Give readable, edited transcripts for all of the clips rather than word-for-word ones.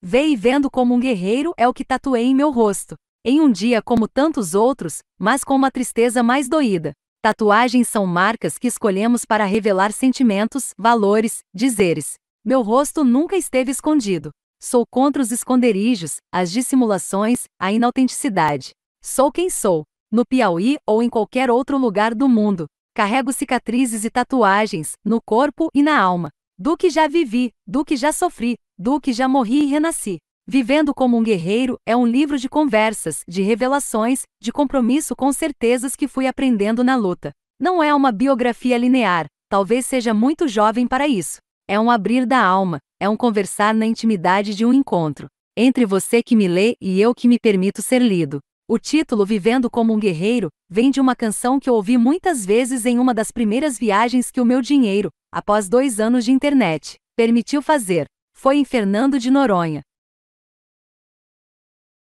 Vei vendo como um guerreiro é o que tatuei em meu rosto. Em um dia como tantos outros, mas com uma tristeza mais doída. Tatuagens são marcas que escolhemos para revelar sentimentos, valores, dizeres. Meu rosto nunca esteve escondido. Sou contra os esconderijos, as dissimulações, a inautenticidade. Sou quem sou, no Piauí ou em qualquer outro lugar do mundo. Carrego cicatrizes e tatuagens, no corpo e na alma. Do que já vivi, do que já sofri, do que já morri e renasci. Vivendo como um guerreiro é um livro de conversas, de revelações, de compromisso com certezas que fui aprendendo na luta. Não é uma biografia linear, talvez seja muito jovem para isso. É um abrir da alma, é um conversar na intimidade de um encontro. Entre você que me lê e eu que me permito ser lido. O título Vivendo como um Guerreiro vem de uma canção que eu ouvi muitas vezes em uma das primeiras viagens que o meu dinheiro, após 2 anos de internet, permitiu fazer. Foi em Fernando de Noronha.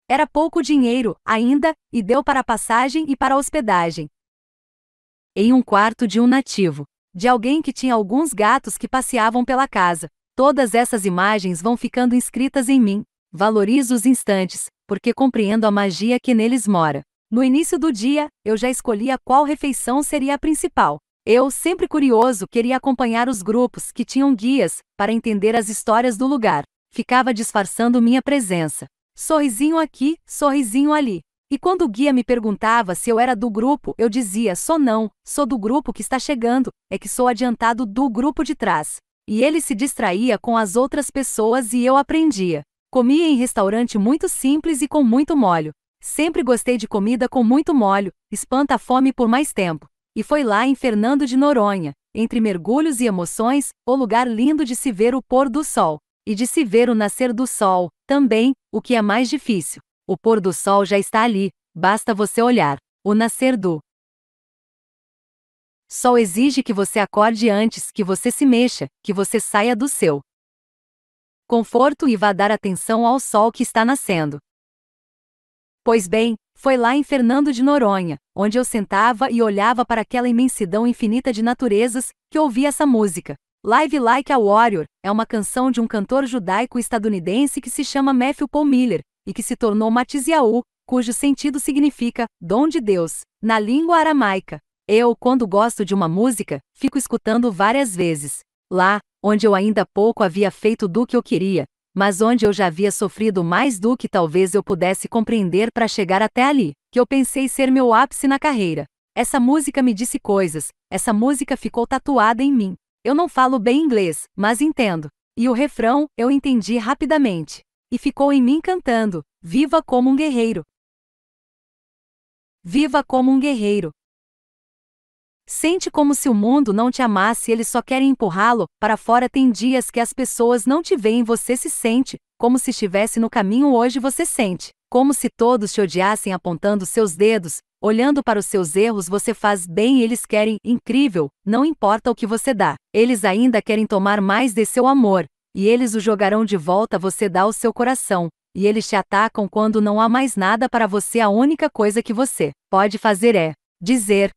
Era pouco dinheiro, ainda, e deu para a passagem e para a hospedagem. Em um quarto de um nativo. De alguém que tinha alguns gatos que passeavam pela casa. Todas essas imagens vão ficando inscritas em mim. Valorizo os instantes, porque compreendo a magia que neles mora. No início do dia, eu já escolhia qual refeição seria a principal. Eu, sempre curioso, queria acompanhar os grupos que tinham guias, para entender as histórias do lugar. Ficava disfarçando minha presença. Sorrisinho aqui, sorrisinho ali. E quando o guia me perguntava se eu era do grupo, eu dizia só não, sou do grupo que está chegando, é que sou adiantado do grupo de trás. E ele se distraía com as outras pessoas e eu aprendia. Comia em restaurante muito simples e com muito molho. Sempre gostei de comida com muito molho, espanta a fome por mais tempo. E foi lá em Fernando de Noronha, entre mergulhos e emoções, o lugar lindo de se ver o pôr do sol. E de se ver o nascer do sol, também, o que é mais difícil. O pôr do sol já está ali, basta você olhar. O nascer do sol exige que você acorde antes, que você se mexa, que você saia do seu conforto e vá dar atenção ao sol que está nascendo. Pois bem, foi lá em Fernando de Noronha, onde eu sentava e olhava para aquela imensidão infinita de naturezas, que ouvi essa música. Live Like a Warrior é uma canção de um cantor judaico-estadunidense que se chama Matthew Paul Miller, e que se tornou Matisyahu, cujo sentido significa dom de Deus, na língua aramaica. Eu, quando gosto de uma música, fico escutando várias vezes. Lá, onde eu ainda há pouco havia feito do que eu queria, mas onde eu já havia sofrido mais do que talvez eu pudesse compreender para chegar até ali, que eu pensei ser meu ápice na carreira. Essa música me disse coisas, essa música ficou tatuada em mim. Eu não falo bem inglês, mas entendo. E o refrão, eu entendi rapidamente. E ficou em mim cantando, viva como um guerreiro. Viva como um guerreiro. Sente como se o mundo não te amasse e eles só querem empurrá-lo para fora. Tem dias que as pessoas não te veem, você se sente como se estivesse no caminho. Hoje você sente como se todos te odiassem apontando seus dedos, olhando para os seus erros. Você faz bem, eles querem, incrível, não importa o que você dá. Eles ainda querem tomar mais de seu amor, e eles o jogarão de volta. Você dá o seu coração, e eles te atacam quando não há mais nada para você. A única coisa que você pode fazer é dizer: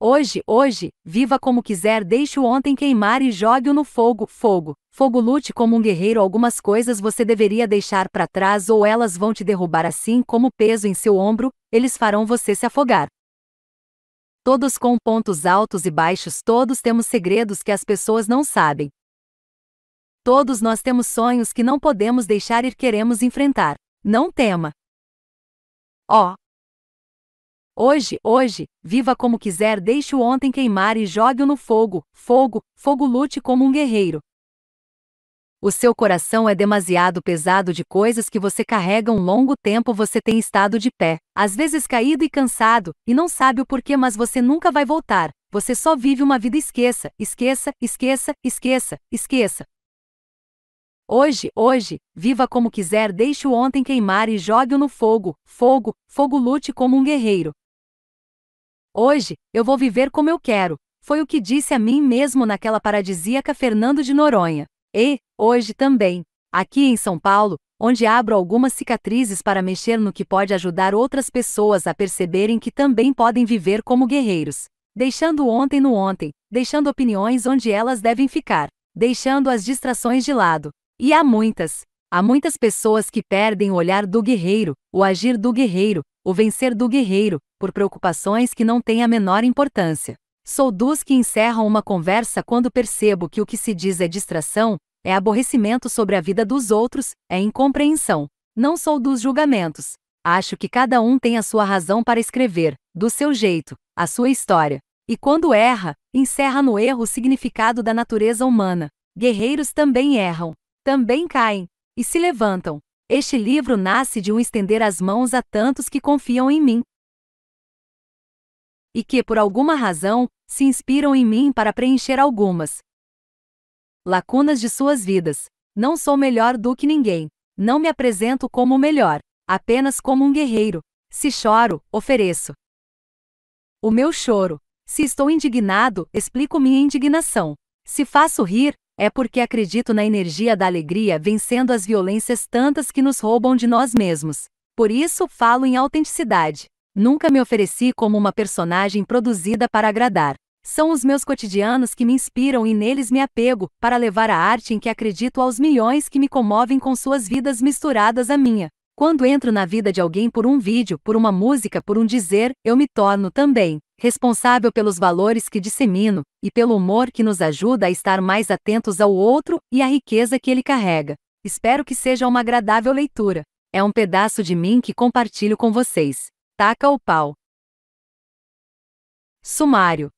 hoje, hoje, viva como quiser, deixe o ontem queimar e jogue-o no fogo, fogo, fogo, lute como um guerreiro. Algumas coisas você deveria deixar para trás ou elas vão te derrubar, assim como o peso em seu ombro, eles farão você se afogar. Todos com pontos altos e baixos, todos temos segredos que as pessoas não sabem. Todos nós temos sonhos que não podemos deixar ir, queremos enfrentar. Não tema. Ó. Hoje, hoje, viva como quiser, deixe o ontem queimar e jogue-o no fogo, fogo, fogo, lute como um guerreiro. O seu coração é demasiado pesado de coisas que você carrega um longo tempo. Você tem estado de pé, às vezes caído e cansado, e não sabe o porquê, mas você nunca vai voltar. Você só vive uma vida, esqueça, esqueça, esqueça, esqueça, esqueça. Hoje, hoje, viva como quiser, deixe o ontem queimar e jogue-o no fogo, fogo, fogo, lute como um guerreiro. Hoje, eu vou viver como eu quero, foi o que disse a mim mesmo naquela paradisíaca Fernando de Noronha. E, hoje também, aqui em São Paulo, onde abro algumas cicatrizes para mexer no que pode ajudar outras pessoas a perceberem que também podem viver como guerreiros. Deixando o ontem no ontem, deixando opiniões onde elas devem ficar, deixando as distrações de lado. E há muitas. Há muitas pessoas que perdem o olhar do guerreiro, o agir do guerreiro, o vencer do guerreiro, por preocupações que não têm a menor importância. Sou dos que encerram uma conversa quando percebo que o que se diz é distração, é aborrecimento sobre a vida dos outros, é incompreensão. Não sou dos julgamentos. Acho que cada um tem a sua razão para escrever, do seu jeito, a sua história. E quando erra, encerra no erro o significado da natureza humana. Guerreiros também erram. Também caem. E se levantam. Este livro nasce de um estender as mãos a tantos que confiam em mim. E que, por alguma razão, se inspiram em mim para preencher algumas lacunas de suas vidas. Não sou melhor do que ninguém. Não me apresento como o melhor. Apenas como um guerreiro. Se choro, ofereço o meu choro. Se estou indignado, explico minha indignação. Se faço rir, é porque acredito na energia da alegria vencendo as violências tantas que nos roubam de nós mesmos. Por isso, falo em autenticidade. Nunca me ofereci como uma personagem produzida para agradar. São os meus cotidianos que me inspiram e neles me apego, para levar a arte em que acredito aos milhões que me comovem com suas vidas misturadas à minha. Quando entro na vida de alguém por um vídeo, por uma música, por um dizer, eu me torno também responsável pelos valores que dissemino, e pelo humor que nos ajuda a estar mais atentos ao outro e à riqueza que ele carrega. Espero que seja uma agradável leitura. É um pedaço de mim que compartilho com vocês. Taca o pau. Sumário.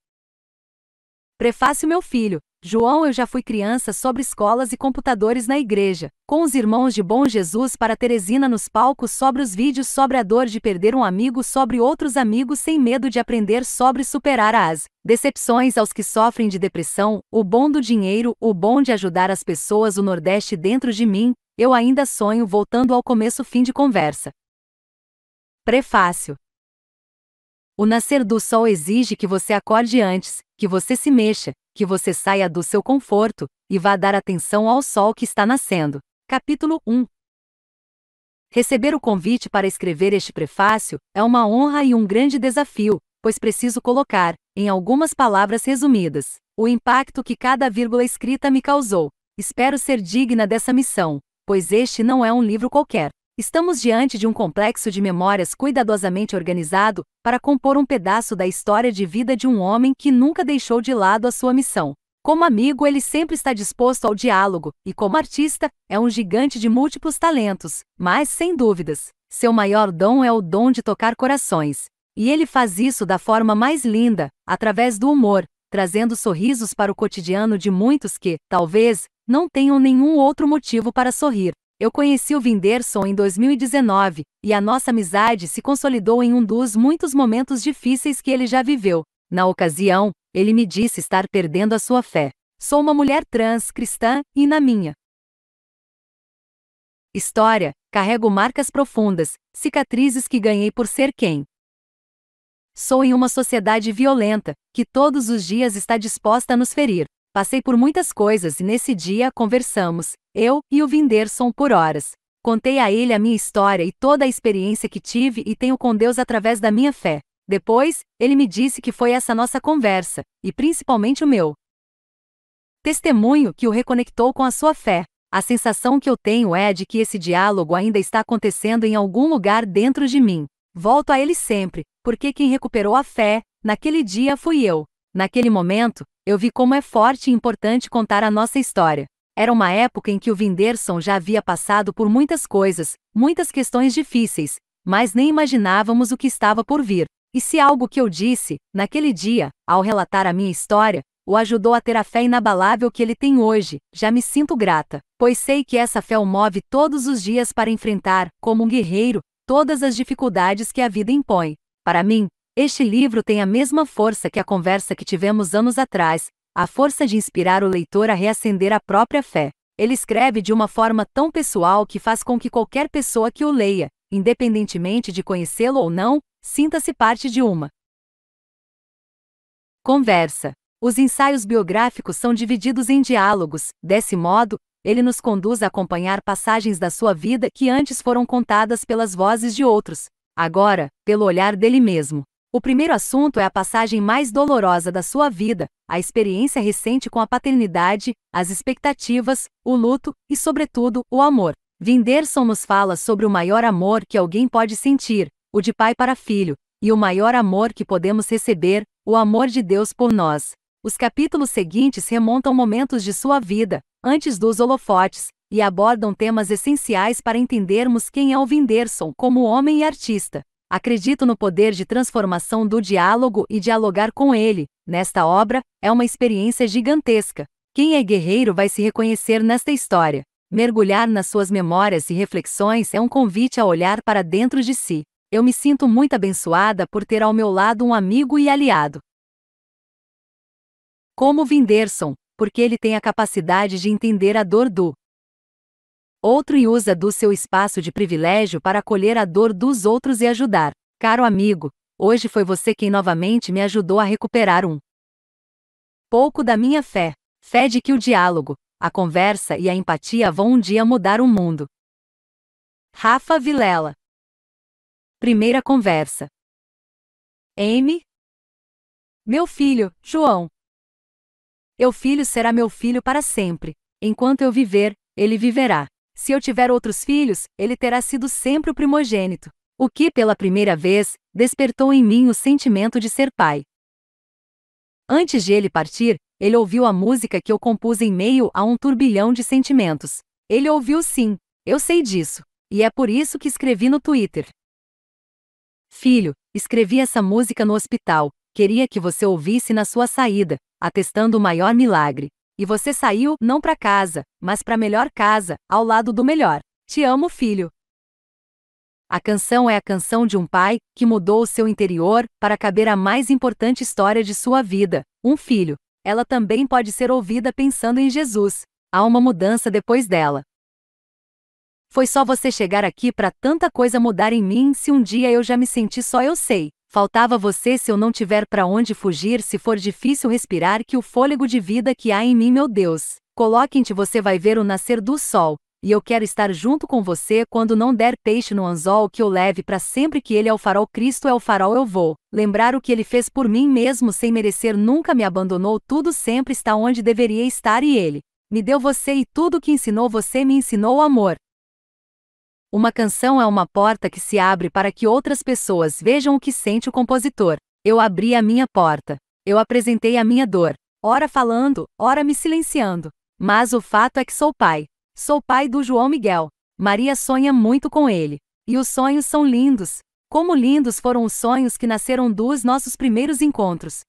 Prefácio. Meu filho João, eu já fui criança sobre escolas e computadores na igreja, com os irmãos de Bom Jesus para Teresina, nos palcos, sobre os vídeos, sobre a dor de perder um amigo, sobre outros amigos, sem medo de aprender, sobre superar as decepções, aos que sofrem de depressão, o bom do dinheiro, o bom de ajudar as pessoas, o Nordeste dentro de mim, eu ainda sonho, voltando ao começo, fim de conversa. Prefácio. O nascer do sol exige que você acorde antes, que você se mexa, que você saia do seu conforto e vá dar atenção ao sol que está nascendo. Capítulo 1. Receber o convite para escrever este prefácio é uma honra e um grande desafio, pois preciso colocar, em algumas palavras resumidas, o impacto que cada vírgula escrita me causou. Espero ser digna dessa missão, pois este não é um livro qualquer. Estamos diante de um complexo de memórias cuidadosamente organizado para compor um pedaço da história de vida de um homem que nunca deixou de lado a sua missão. Como amigo, ele sempre está disposto ao diálogo, e como artista, é um gigante de múltiplos talentos, mas, sem dúvidas, seu maior dom é o dom de tocar corações. E ele faz isso da forma mais linda, através do humor, trazendo sorrisos para o cotidiano de muitos que, talvez, não tenham nenhum outro motivo para sorrir. Eu conheci o Whindersson em 2019, e a nossa amizade se consolidou em um dos muitos momentos difíceis que ele já viveu. Na ocasião, ele me disse estar perdendo a sua fé. Sou uma mulher trans, cristã, e na minha história, carrego marcas profundas, cicatrizes que ganhei por ser quem sou em uma sociedade violenta, que todos os dias está disposta a nos ferir. Passei por muitas coisas e nesse dia conversamos, eu e o Whindersson, por horas. Contei a ele a minha história e toda a experiência que tive e tenho com Deus através da minha fé. Depois, ele me disse que foi essa nossa conversa, e principalmente o meu testemunho, que o reconectou com a sua fé. A sensação que eu tenho é de que esse diálogo ainda está acontecendo em algum lugar dentro de mim. Volto a ele sempre, porque quem recuperou a fé, naquele dia, fui eu. Naquele momento, eu vi como é forte e importante contar a nossa história. Era uma época em que o Whindersson já havia passado por muitas coisas, muitas questões difíceis, mas nem imaginávamos o que estava por vir. E se algo que eu disse, naquele dia, ao relatar a minha história, o ajudou a ter a fé inabalável que ele tem hoje, já me sinto grata, pois sei que essa fé o move todos os dias para enfrentar, como um guerreiro, todas as dificuldades que a vida impõe. Para mim, este livro tem a mesma força que a conversa que tivemos anos atrás, a força de inspirar o leitor a reacender a própria fé. Ele escreve de uma forma tão pessoal que faz com que qualquer pessoa que o leia, independentemente de conhecê-lo ou não, sinta-se parte de uma conversa. Os ensaios biográficos são divididos em diálogos, desse modo, ele nos conduz a acompanhar passagens da sua vida que antes foram contadas pelas vozes de outros, agora, pelo olhar dele mesmo. O primeiro assunto é a passagem mais dolorosa da sua vida, a experiência recente com a paternidade, as expectativas, o luto e, sobretudo, o amor. Whindersson nos fala sobre o maior amor que alguém pode sentir, o de pai para filho, e o maior amor que podemos receber, o amor de Deus por nós. Os capítulos seguintes remontam momentos de sua vida, antes dos holofotes, e abordam temas essenciais para entendermos quem é o Whindersson como homem e artista. Acredito no poder de transformação do diálogo e dialogar com ele, nesta obra, é uma experiência gigantesca. Quem é guerreiro vai se reconhecer nesta história. Mergulhar nas suas memórias e reflexões é um convite a olhar para dentro de si. Eu me sinto muito abençoada por ter ao meu lado um amigo e aliado como Whindersson, porque ele tem a capacidade de entender a dor do outro e usa do seu espaço de privilégio para acolher a dor dos outros e ajudar. Caro amigo, hoje foi você quem novamente me ajudou a recuperar um pouco da minha fé. Fé de que o diálogo, a conversa e a empatia vão um dia mudar o mundo. Rafa Vilela. Primeira conversa. Meu filho, João. Meu filho será meu filho para sempre. Enquanto eu viver, ele viverá. Se eu tiver outros filhos, ele terá sido sempre o primogênito. O que, pela primeira vez, despertou em mim o sentimento de ser pai. Antes de ele partir, ele ouviu a música que eu compus em meio a um turbilhão de sentimentos. Ele ouviu sim, eu sei disso. E é por isso que escrevi no Twitter. Filho, escrevi essa música no hospital. Queria que você ouvisse na sua saída, atestando o maior milagre. E você saiu, não para casa, mas para a melhor casa, ao lado do melhor. Te amo, filho. A canção é a canção de um pai que mudou o seu interior para caber a mais importante história de sua vida, um filho. Ela também pode ser ouvida pensando em Jesus. Há uma mudança depois dela. Foi só você chegar aqui para tanta coisa mudar em mim. Se um dia eu já me senti só, eu sei. Faltava você. Se eu não tiver para onde fugir, se for difícil respirar, que o fôlego de vida que há em mim, meu Deus, coloque em ti. Você vai ver o nascer do sol, e eu quero estar junto com você quando não der peixe no anzol, que eu leve para sempre, que ele é o farol, Cristo é o farol. Eu vou lembrar o que ele fez por mim mesmo sem merecer, nunca me abandonou, tudo sempre está onde deveria estar e ele me deu você e tudo o que ensinou, você me ensinou o amor. Uma canção é uma porta que se abre para que outras pessoas vejam o que sente o compositor. Eu abri a minha porta. Eu apresentei a minha dor. Ora falando, ora me silenciando. Mas o fato é que sou pai. Sou pai do João Miguel. Maria sonha muito com ele. E os sonhos são lindos. Como lindos foram os sonhos que nasceram dos nossos primeiros encontros.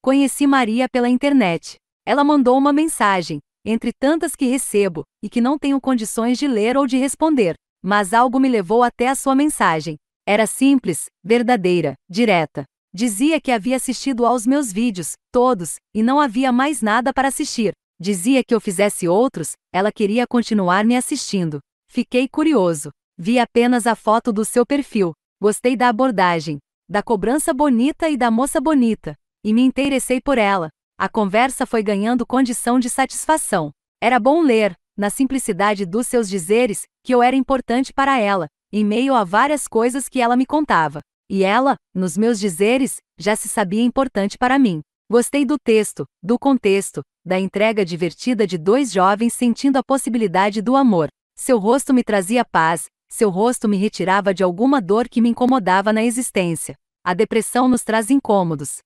Conheci Maria pela internet. Ela mandou uma mensagem, entre tantas que recebo, e que não tenho condições de ler ou de responder. Mas algo me levou até a sua mensagem. Era simples, verdadeira, direta. Dizia que havia assistido aos meus vídeos, todos, e não havia mais nada para assistir. Dizia que eu fizesse outros, ela queria continuar me assistindo. Fiquei curioso. Vi apenas a foto do seu perfil. Gostei da abordagem, da cobrança bonita e da moça bonita. E me interessei por ela. A conversa foi ganhando condição de satisfação. Era bom ler, na simplicidade dos seus dizeres, que eu era importante para ela, em meio a várias coisas que ela me contava. E ela, nos meus dizeres, já se sabia importante para mim. Gostei do texto, do contexto, da entrega divertida de dois jovens sentindo a possibilidade do amor. Seu rosto me trazia paz, seu rosto me retirava de alguma dor que me incomodava na existência. A depressão nos traz incômodos.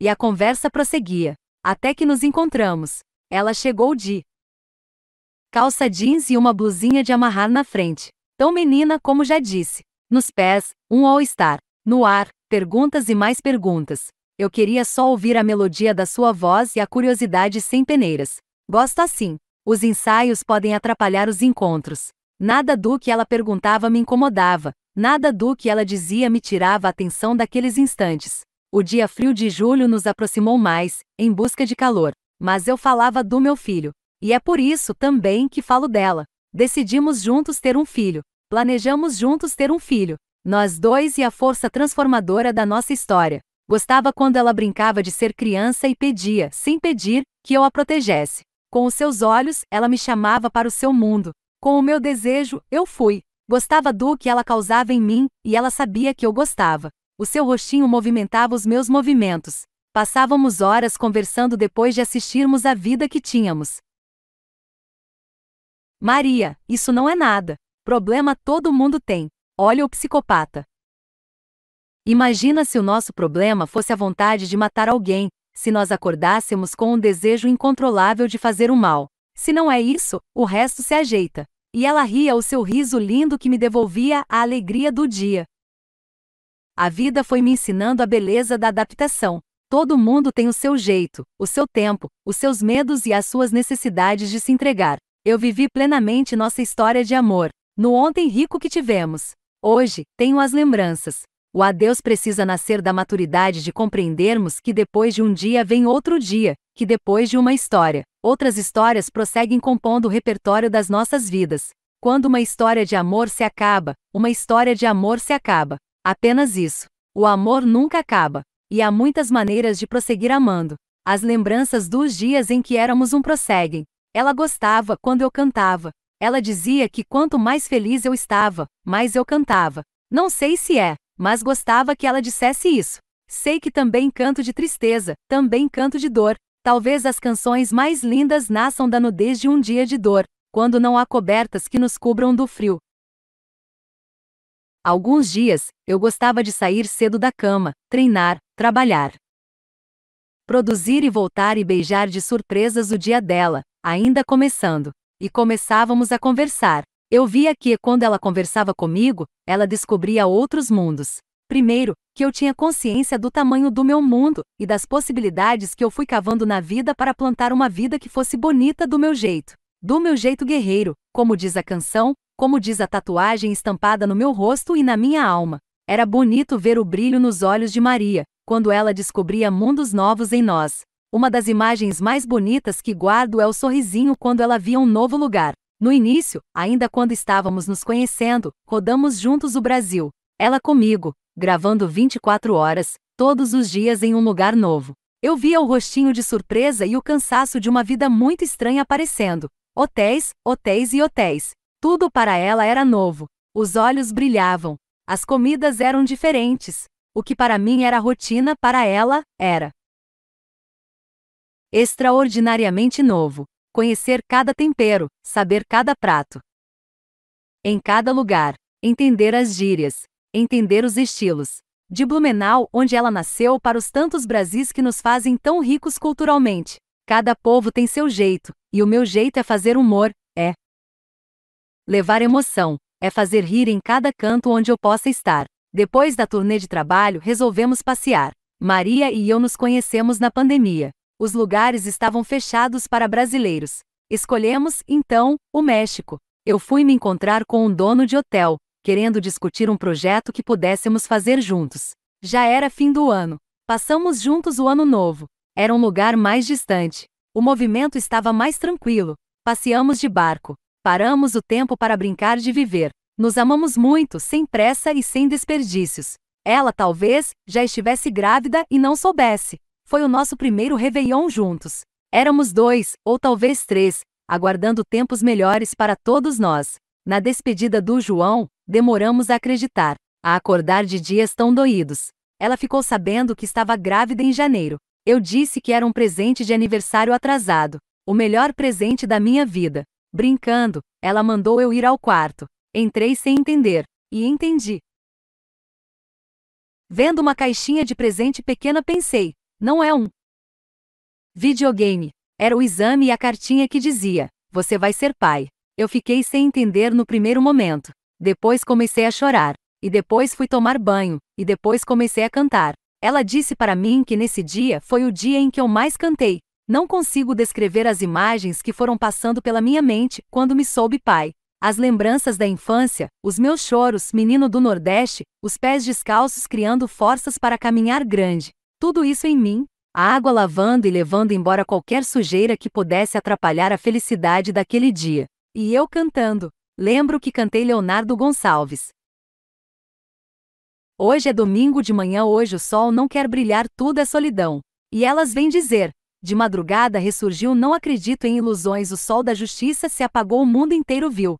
E a conversa prosseguia, até que nos encontramos. Ela chegou de calça jeans e uma blusinha de amarrar na frente. Tão menina como já disse. Nos pés, um all-star. No ar, perguntas e mais perguntas. Eu queria só ouvir a melodia da sua voz e a curiosidade sem peneiras. Gosto assim. Os ensaios podem atrapalhar os encontros. Nada do que ela perguntava me incomodava. Nada do que ela dizia me tirava a atenção daqueles instantes. O dia frio de julho nos aproximou mais, em busca de calor. Mas eu falava do meu filho. E é por isso também que falo dela. Decidimos juntos ter um filho. Planejamos juntos ter um filho. Nós dois e a força transformadora da nossa história. Gostava quando ela brincava de ser criança e pedia, sem pedir, que eu a protegesse. Com os seus olhos, ela me chamava para o seu mundo. Com o meu desejo, eu fui. Gostava do que ela causava em mim, e ela sabia que eu gostava. O seu rostinho movimentava os meus movimentos. Passávamos horas conversando depois de assistirmos à vida que tínhamos. Maria, isso não é nada. Problema todo mundo tem. Olha o psicopata. Imagina se o nosso problema fosse a vontade de matar alguém, se nós acordássemos com um desejo incontrolável de fazer o mal. Se não é isso, o resto se ajeita. E ela ria o seu riso lindo que me devolvia a alegria do dia. A vida foi me ensinando a beleza da adaptação. Todo mundo tem o seu jeito, o seu tempo, os seus medos e as suas necessidades de se entregar. Eu vivi plenamente nossa história de amor. No ontem rico que tivemos. Hoje, tenho as lembranças. O adeus precisa nascer da maturidade de compreendermos que depois de um dia vem outro dia, que depois de uma história, outras histórias prosseguem compondo o repertório das nossas vidas. Quando uma história de amor se acaba, uma história de amor se acaba. Apenas isso. O amor nunca acaba. E há muitas maneiras de prosseguir amando. As lembranças dos dias em que éramos um prosseguem. Ela gostava quando eu cantava. Ela dizia que quanto mais feliz eu estava, mais eu cantava. Não sei se é, mas gostava que ela dissesse isso. Sei que também canto de tristeza, também canto de dor. Talvez as canções mais lindas nasçam da nudez de um dia de dor, quando não há cobertas que nos cubram do frio. Alguns dias, eu gostava de sair cedo da cama, treinar, trabalhar, produzir e voltar e beijar de surpresas o dia dela, ainda começando. E começávamos a conversar. Eu via que, quando ela conversava comigo, ela descobria outros mundos. Primeiro, que eu tinha consciência do tamanho do meu mundo, e das possibilidades que eu fui cavando na vida para plantar uma vida que fosse bonita do meu jeito guerreiro, como diz a canção, como diz a tatuagem estampada no meu rosto e na minha alma. Era bonito ver o brilho nos olhos de Maria, quando ela descobria mundos novos em nós. Uma das imagens mais bonitas que guardo é o sorrisinho quando ela via um novo lugar. No início, ainda quando estávamos nos conhecendo, rodamos juntos o Brasil. Ela comigo, gravando 24 horas, todos os dias em um lugar novo. Eu via o rostinho de surpresa e o cansaço de uma vida muito estranha aparecendo. Hotéis, hotéis e hotéis. Tudo para ela era novo. Os olhos brilhavam. As comidas eram diferentes. O que para mim era rotina, para ela, era extraordinariamente novo. Conhecer cada tempero, saber cada prato, em cada lugar, entender as gírias, entender os estilos. De Blumenau, onde ela nasceu, para os tantos Brasis que nos fazem tão ricos culturalmente. Cada povo tem seu jeito, e o meu jeito é fazer humor, é levar emoção, é fazer rir em cada canto onde eu possa estar. Depois da turnê de trabalho, resolvemos passear. Maria e eu nos conhecemos na pandemia. Os lugares estavam fechados para brasileiros. Escolhemos, então, o México. Eu fui me encontrar com um dono de hotel, querendo discutir um projeto que pudéssemos fazer juntos. Já era fim do ano. Passamos juntos o ano novo. Era um lugar mais distante. O movimento estava mais tranquilo. Passeamos de barco. Paramos o tempo para brincar de viver. Nos amamos muito, sem pressa e sem desperdícios. Ela, talvez, já estivesse grávida e não soubesse. Foi o nosso primeiro réveillon juntos. Éramos 2, ou talvez 3, aguardando tempos melhores para todos nós. Na despedida do João, demoramos a acreditar, a acordar de dias tão doídos. Ela ficou sabendo que estava grávida em janeiro. Eu disse que era um presente de aniversário atrasado, o melhor presente da minha vida. Brincando, ela mandou eu ir ao quarto. Entrei sem entender, e entendi. Vendo uma caixinha de presente pequena, pensei: não é um videogame. Era o exame e a cartinha que dizia: você vai ser pai. Eu fiquei sem entender no primeiro momento. Depois comecei a chorar. E depois fui tomar banho. E depois comecei a cantar. Ela disse para mim que nesse dia foi o dia em que eu mais cantei. Não consigo descrever as imagens que foram passando pela minha mente quando me soube pai. As lembranças da infância, os meus choros, menino do Nordeste, os pés descalços criando forças para caminhar grande. Tudo isso em mim, a água lavando e levando embora qualquer sujeira que pudesse atrapalhar a felicidade daquele dia. E eu cantando. Lembro que cantei Leonardo Gonçalves. Hoje é domingo de manhã, hoje o sol não quer brilhar, tudo é solidão. E elas vêm dizer: de madrugada ressurgiu, não acredito em ilusões, o sol da justiça se apagou, o mundo inteiro viu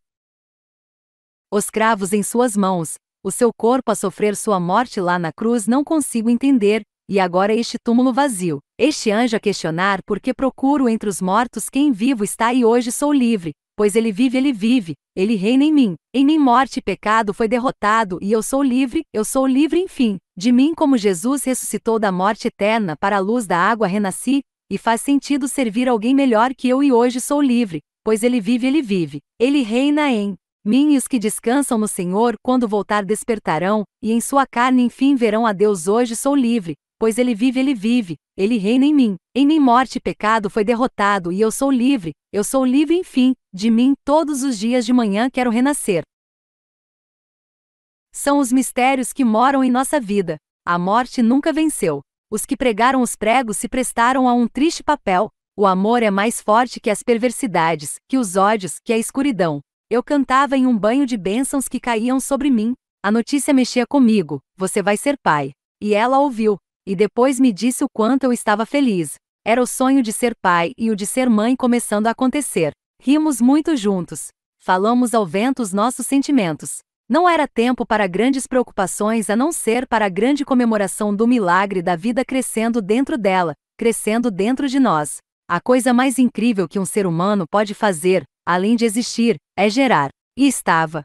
os cravos em suas mãos, o seu corpo a sofrer sua morte lá na cruz, não consigo entender. E agora este túmulo vazio, este anjo a questionar por que procuro entre os mortos quem vivo está, e hoje sou livre, Pois ele vive, ele reina em mim morte e pecado foi derrotado e eu sou livre enfim, de mim como Jesus ressuscitou da morte eterna para a luz da água renasci, e faz sentido servir alguém melhor que eu e hoje sou livre, pois ele vive, ele reina em mim e os que descansam no Senhor quando voltar despertarão, e em sua carne enfim verão a Deus hoje sou livre, pois ele vive, ele reina em mim morte e pecado foi derrotado e eu sou livre enfim, de mim todos os dias de manhã quero renascer. São os mistérios que moram em nossa vida. A morte nunca venceu. Os que pregaram os pregos se prestaram a um triste papel. O amor é mais forte que as perversidades, que os ódios, que a escuridão. Eu cantava em um banho de bênçãos que caíam sobre mim. A notícia mexia comigo, você vai ser pai. E ela ouviu. E depois me disse o quanto eu estava feliz. Era o sonho de ser pai e o de ser mãe começando a acontecer. Rimos muito juntos. Falamos ao vento os nossos sentimentos. Não era tempo para grandes preocupações a não ser para a grande comemoração do milagre da vida crescendo dentro dela, crescendo dentro de nós. A coisa mais incrível que um ser humano pode fazer, além de existir, é gerar. E estava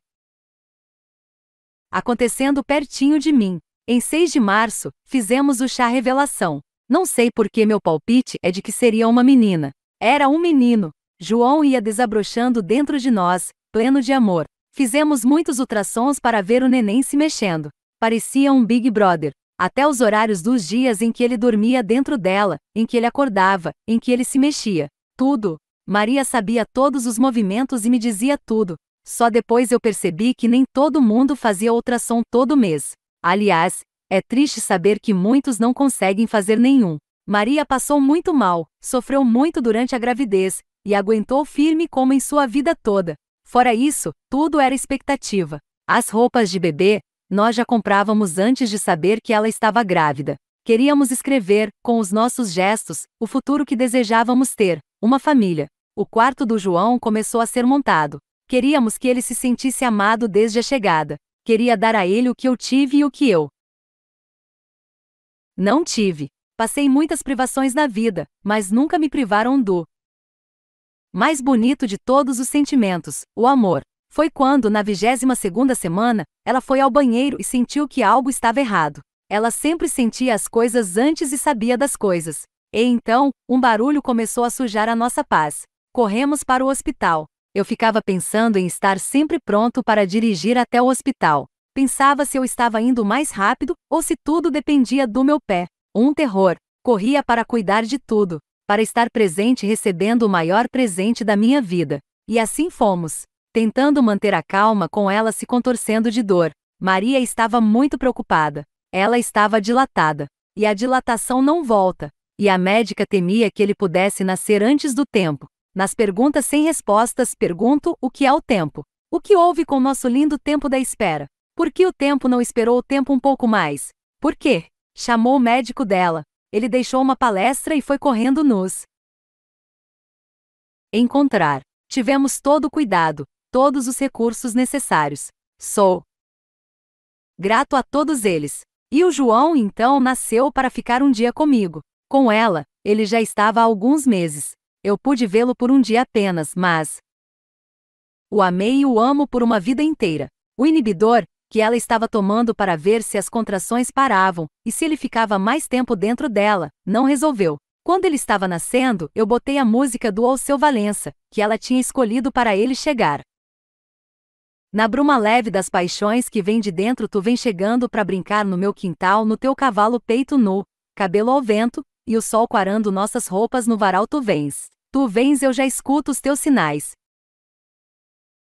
acontecendo pertinho de mim. Em 6 de março, fizemos o chá revelação. Não sei por que meu palpite é de que seria uma menina. Era um menino. João ia desabrochando dentro de nós, pleno de amor. Fizemos muitos ultrassons para ver o neném se mexendo. Parecia um Big Brother. Até os horários dos dias em que ele dormia dentro dela, em que ele acordava, em que ele se mexia. Tudo. Maria sabia todos os movimentos e me dizia tudo. Só depois eu percebi que nem todo mundo fazia ultrassom todo mês. Aliás, é triste saber que muitos não conseguem fazer nenhum. Maria passou muito mal, sofreu muito durante a gravidez, e aguentou firme como em sua vida toda. Fora isso, tudo era expectativa. As roupas de bebê, nós já comprávamos antes de saber que ela estava grávida. Queríamos escrever, com os nossos gestos, o futuro que desejávamos ter, uma família. O quarto do João começou a ser montado. Queríamos que ele se sentisse amado desde a chegada. Queria dar a ele o que eu tive e o que eu não tive. Passei muitas privações na vida, mas nunca me privaram do mais bonito de todos os sentimentos, o amor. Foi quando, na 22ª semana, ela foi ao banheiro e sentiu que algo estava errado. Ela sempre sentia as coisas antes e sabia das coisas. E então, um barulho começou a sujar a nossa paz. Corremos para o hospital. Eu ficava pensando em estar sempre pronto para dirigir até o hospital. Pensava se eu estava indo mais rápido ou se tudo dependia do meu pé. Um terror. Corria para cuidar de tudo, para estar presente recebendo o maior presente da minha vida. E assim fomos, tentando manter a calma com ela se contorcendo de dor. Maria estava muito preocupada. Ela estava dilatada. E a dilatação não volta. E a médica temia que ele pudesse nascer antes do tempo. Nas perguntas sem respostas, pergunto o que é o tempo. O que houve com nosso lindo tempo da espera? Por que o tempo não esperou o tempo um pouco mais? Por quê? Chamou o médico dela. Ele deixou uma palestra e foi correndo nos encontrar. Tivemos todo o cuidado, todos os recursos necessários. Sou grato a todos eles. E o João então nasceu para ficar um dia comigo. Com ela, ele já estava há alguns meses. Eu pude vê-lo por um dia apenas, mas o amei e o amo por uma vida inteira. O inibidor, que ela estava tomando para ver se as contrações paravam, e se ele ficava mais tempo dentro dela, não resolveu. Quando ele estava nascendo, eu botei a música do Alceu Valença, que ela tinha escolhido para ele chegar. Na bruma leve das paixões que vem de dentro tu vem chegando para brincar no meu quintal no teu cavalo peito nu, cabelo ao vento, e o sol quarando nossas roupas no varal tu vens. Tu vens eu já escuto os teus sinais.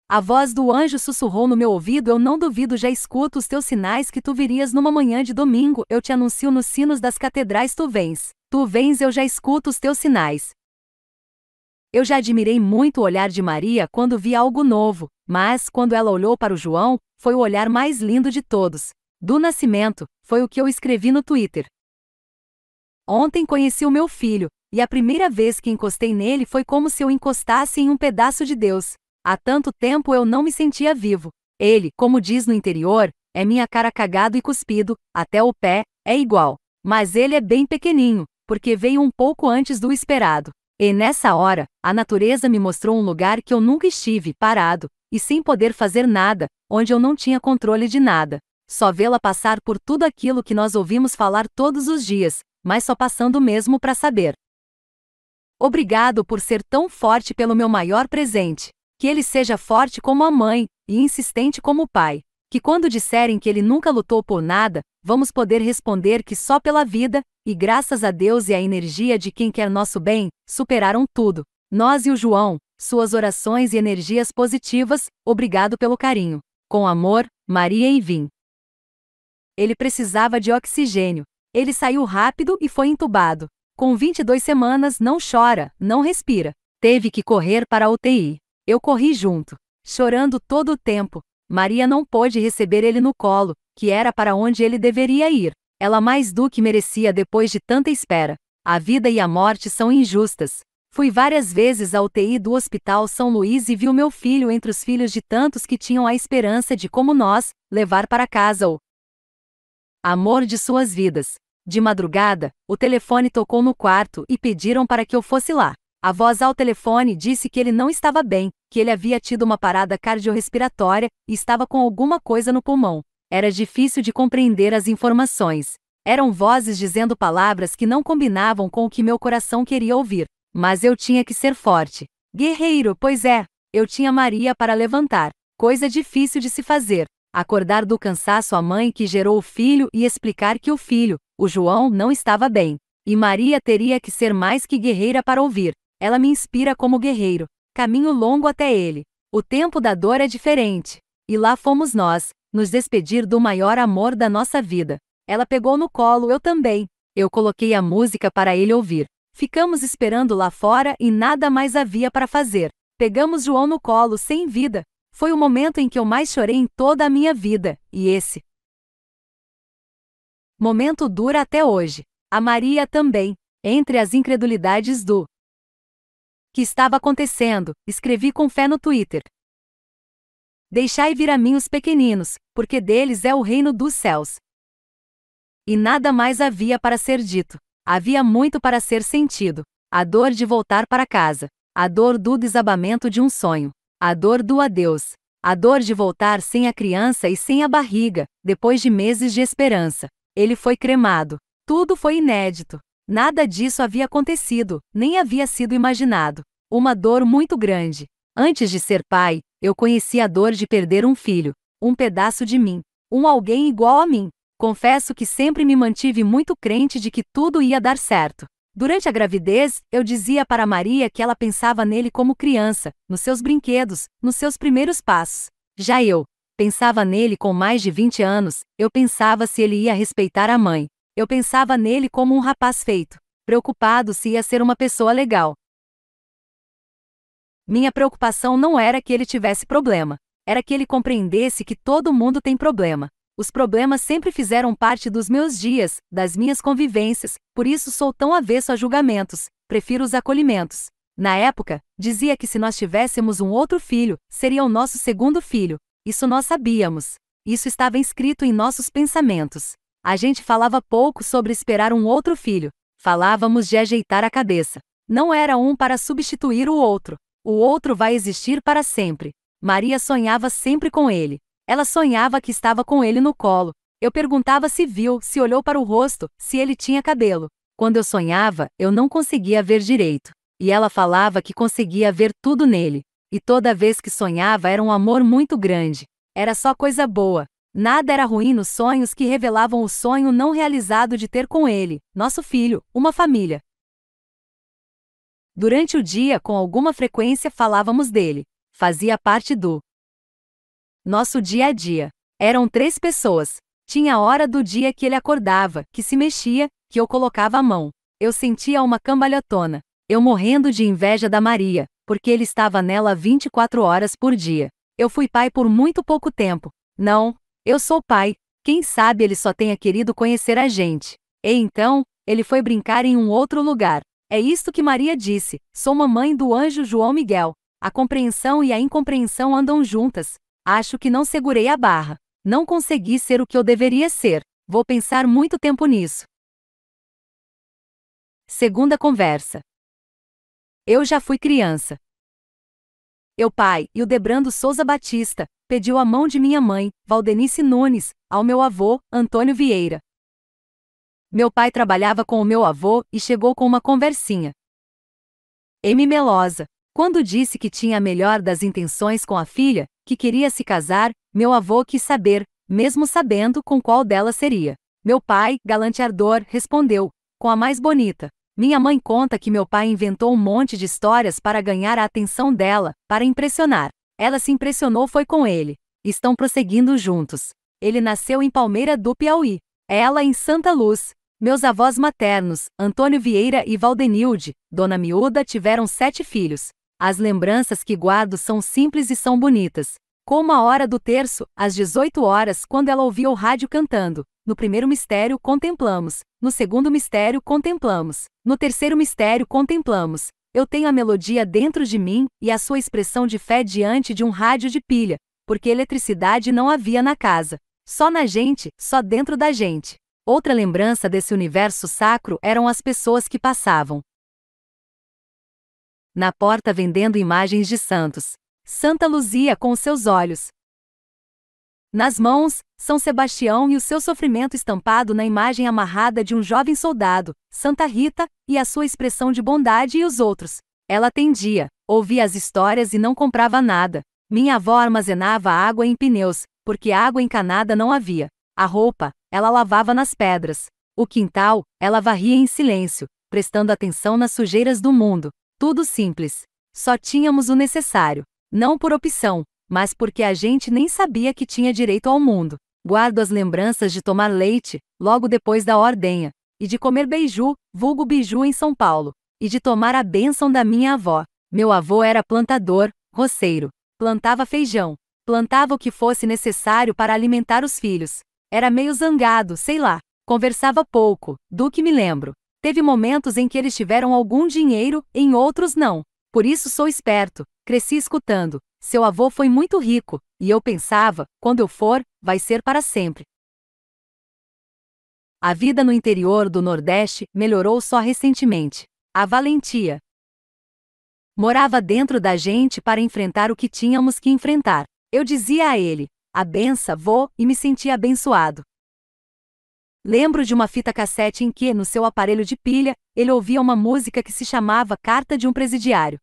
A voz do anjo sussurrou no meu ouvido eu não duvido já escuto os teus sinais que tu virias numa manhã de domingo eu te anuncio nos sinos das catedrais tu vens. Tu vens eu já escuto os teus sinais. Eu já admirei muito o olhar de Maria quando vi algo novo, mas quando ela olhou para o João, foi o olhar mais lindo de todos. Do nascimento, foi o que eu escrevi no Twitter. Ontem conheci o meu filho, e a primeira vez que encostei nele foi como se eu encostasse em um pedaço de Deus. Há tanto tempo eu não me sentia vivo. Ele, como diz no interior, é minha cara cagado e cuspido, até o pé, é igual. Mas ele é bem pequeninho, porque veio um pouco antes do esperado. E nessa hora, a natureza me mostrou um lugar que eu nunca estive, parado, e sem poder fazer nada, onde eu não tinha controle de nada. Só vê-la passar por tudo aquilo que nós ouvimos falar todos os dias, mas só passando mesmo para saber. Obrigado por ser tão forte pelo meu maior presente. Que ele seja forte como a mãe, e insistente como o pai. Que quando disserem que ele nunca lutou por nada, vamos poder responder que só pela vida, e graças a Deus e à energia de quem quer nosso bem, superaram tudo. Nós e o João, suas orações e energias positivas, obrigado pelo carinho. Com amor, Maria e Vim. Ele precisava de oxigênio. Ele saiu rápido e foi entubado. Com 22 semanas não chora, não respira. Teve que correr para a UTI. Eu corri junto, chorando todo o tempo. Maria não pôde receber ele no colo, que era para onde ele deveria ir. Ela mais do que merecia depois de tanta espera. A vida e a morte são injustas. Fui várias vezes à UTI do Hospital São Luís e vi o meu filho entre os filhos de tantos que tinham a esperança de, como nós, levar para casa o amor de suas vidas. De madrugada, o telefone tocou no quarto e pediram para que eu fosse lá. A voz ao telefone disse que ele não estava bem, que ele havia tido uma parada cardiorrespiratória e estava com alguma coisa no pulmão. Era difícil de compreender as informações. Eram vozes dizendo palavras que não combinavam com o que meu coração queria ouvir. Mas eu tinha que ser forte. Guerreiro, pois é. Eu tinha Maria para levantar. Coisa difícil de se fazer. Acordar do cansaço a mãe que gerou o filho e explicar que o filho, o João, não estava bem. E Maria teria que ser mais que guerreira para ouvir. Ela me inspira como guerreiro. Caminho longo até ele. O tempo da dor é diferente. E lá fomos nós, nos despedir do maior amor da nossa vida. Ela pegou no colo, eu também. Eu coloquei a música para ele ouvir. Ficamos esperando lá fora e nada mais havia para fazer. Pegamos João no colo sem vida. Foi o momento em que eu mais chorei em toda a minha vida, e esse momento dura até hoje. A Maria também. Entre as incredulidades do que estava acontecendo, escrevi com fé no Twitter: deixai vir a mim os pequeninos, porque deles é o reino dos céus. E nada mais havia para ser dito. Havia muito para ser sentido. A dor de voltar para casa. A dor do desabamento de um sonho. A dor do adeus. A dor de voltar sem a criança e sem a barriga, depois de meses de esperança. Ele foi cremado. Tudo foi inédito. Nada disso havia acontecido, nem havia sido imaginado. Uma dor muito grande. Antes de ser pai, eu conheci a dor de perder um filho. Um pedaço de mim. Um alguém igual a mim. Confesso que sempre me mantive muito crente de que tudo ia dar certo. Durante a gravidez, eu dizia para Maria que ela pensava nele como criança, nos seus brinquedos, nos seus primeiros passos. Já eu pensava nele com mais de 20 anos, eu pensava se ele ia respeitar a mãe. Eu pensava nele como um rapaz feito, preocupado se ia ser uma pessoa legal. Minha preocupação não era que ele tivesse problema. Era que ele compreendesse que todo mundo tem problema. Os problemas sempre fizeram parte dos meus dias, das minhas convivências, por isso sou tão avesso a julgamentos, prefiro os acolhimentos. Na época, dizia que se nós tivéssemos um outro filho, seria o nosso segundo filho. Isso nós sabíamos. Isso estava inscrito em nossos pensamentos. A gente falava pouco sobre esperar um outro filho. Falávamos de ajeitar a cabeça. Não era um para substituir o outro. O outro vai existir para sempre. Maria sonhava sempre com ele. Ela sonhava que estava com ele no colo. Eu perguntava se viu, se olhou para o rosto, se ele tinha cabelo. Quando eu sonhava, eu não conseguia ver direito. E ela falava que conseguia ver tudo nele. E toda vez que sonhava era um amor muito grande. Era só coisa boa. Nada era ruim nos sonhos que revelavam o sonho não realizado de ter com ele, nosso filho, uma família. Durante o dia, com alguma frequência, falávamos dele. Fazia parte do nosso dia a dia. Eram 3 pessoas. Tinha a hora do dia que ele acordava, que se mexia, que eu colocava a mão. Eu sentia uma cambalhotona. Eu morrendo de inveja da Maria, porque ele estava nela 24 horas por dia. Eu fui pai por muito pouco tempo. Não. Eu sou pai, quem sabe ele só tenha querido conhecer a gente. E então, ele foi brincar em um outro lugar. É isto que Maria disse: sou mamãe do anjo João Miguel. A compreensão e a incompreensão andam juntas. Acho que não segurei a barra. Não consegui ser o que eu deveria ser. Vou pensar muito tempo nisso. Segunda conversa. Eu já fui criança. Meu pai, Ildebrando Souza Batista, pediu a mão de minha mãe, Valdenice Nunes, ao meu avô, Antônio Vieira. Meu pai trabalhava com o meu avô e chegou com uma conversinha. M. melosa. Quando disse que tinha a melhor das intenções com a filha, que queria se casar, meu avô quis saber, mesmo sabendo com qual dela seria. Meu pai, galante ardor, respondeu, com a mais bonita. Minha mãe conta que meu pai inventou um monte de histórias para ganhar a atenção dela, para impressionar. Ela se impressionou foi com ele. Estão prosseguindo juntos. Ele nasceu em Palmeira do Piauí. Ela em Santa Luz. Meus avós maternos, Antônio Vieira e Valdenilde, Dona Miúda, tiveram 7 filhos. As lembranças que guardo são simples e são bonitas. Como a hora do terço, às 18 horas, quando ela ouvia o rádio cantando. No primeiro mistério contemplamos, no segundo mistério contemplamos, no terceiro mistério contemplamos. Eu tenho a melodia dentro de mim e a sua expressão de fé diante de um rádio de pilha, porque eletricidade não havia na casa. Só na gente, só dentro da gente. Outra lembrança desse universo sacro eram as pessoas que passavam na porta vendendo imagens de santos. Santa Luzia com os seus olhos nas mãos, São Sebastião e o seu sofrimento estampado na imagem amarrada de um jovem soldado, Santa Rita, e a sua expressão de bondade e os outros. Ela atendia, ouvia as histórias e não comprava nada. Minha avó armazenava água em pneus, porque água encanada não havia. A roupa, ela lavava nas pedras. O quintal, ela varria em silêncio, prestando atenção nas sujeiras do mundo. Tudo simples. Só tínhamos o necessário. Não por opção, mas porque a gente nem sabia que tinha direito ao mundo. Guardo as lembranças de tomar leite, logo depois da ordenha, e de comer beiju, vulgo biju em São Paulo, e de tomar a bênção da minha avó. Meu avô era plantador, roceiro. Plantava feijão. Plantava o que fosse necessário para alimentar os filhos. Era meio zangado, sei lá. Conversava pouco, do que me lembro. Teve momentos em que eles tiveram algum dinheiro, em outros não. Por isso sou esperto. Cresci escutando. Seu avô foi muito rico, e eu pensava, quando eu for, vai ser para sempre. A vida no interior do Nordeste melhorou só recentemente. A valentia morava dentro da gente para enfrentar o que tínhamos que enfrentar. Eu dizia a ele, a benção, vô, e me sentia abençoado. Lembro de uma fita cassete em que, no seu aparelho de pilha, ele ouvia uma música que se chamava Carta de um Presidiário.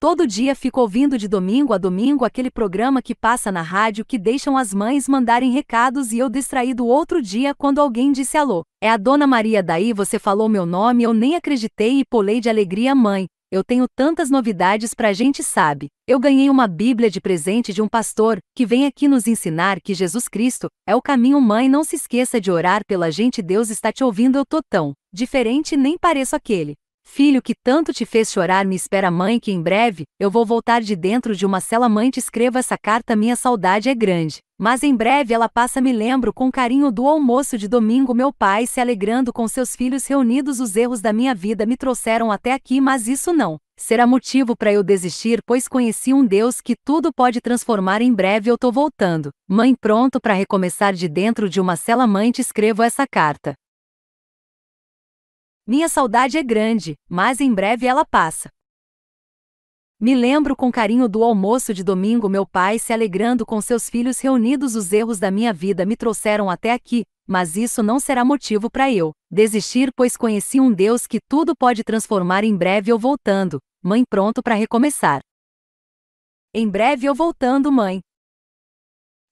Todo dia fico ouvindo de domingo a domingo aquele programa que passa na rádio que deixam as mães mandarem recados e eu distraído outro dia quando alguém disse alô. É a Dona Maria, daí você falou meu nome, eu nem acreditei e pulei de alegria, mãe. Eu tenho tantas novidades pra gente, sabe. Eu ganhei uma Bíblia de presente de um pastor que vem aqui nos ensinar que Jesus Cristo é o caminho, mãe, não se esqueça de orar pela gente, Deus está te ouvindo, eu tô tão diferente, nem pareço aquele. Filho que tanto te fez chorar, me espera, mãe, que em breve eu vou voltar de dentro de uma cela, mãe, te escrevo essa carta, minha saudade é grande. Mas em breve ela passa, me lembro com carinho do almoço de domingo, meu pai se alegrando com seus filhos reunidos, os erros da minha vida me trouxeram até aqui, mas isso não será motivo para eu desistir, pois conheci um Deus que tudo pode transformar, em breve eu tô voltando. Mãe, pronto para recomeçar de dentro de uma cela, mãe, te escrevo essa carta. Minha saudade é grande, mas em breve ela passa. Me lembro com carinho do almoço de domingo, meu pai se alegrando com seus filhos reunidos, os erros da minha vida me trouxeram até aqui, mas isso não será motivo para eu desistir, pois conheci um Deus que tudo pode transformar, em breve eu voltando, mãe, pronto para recomeçar. Em breve eu voltando, mãe.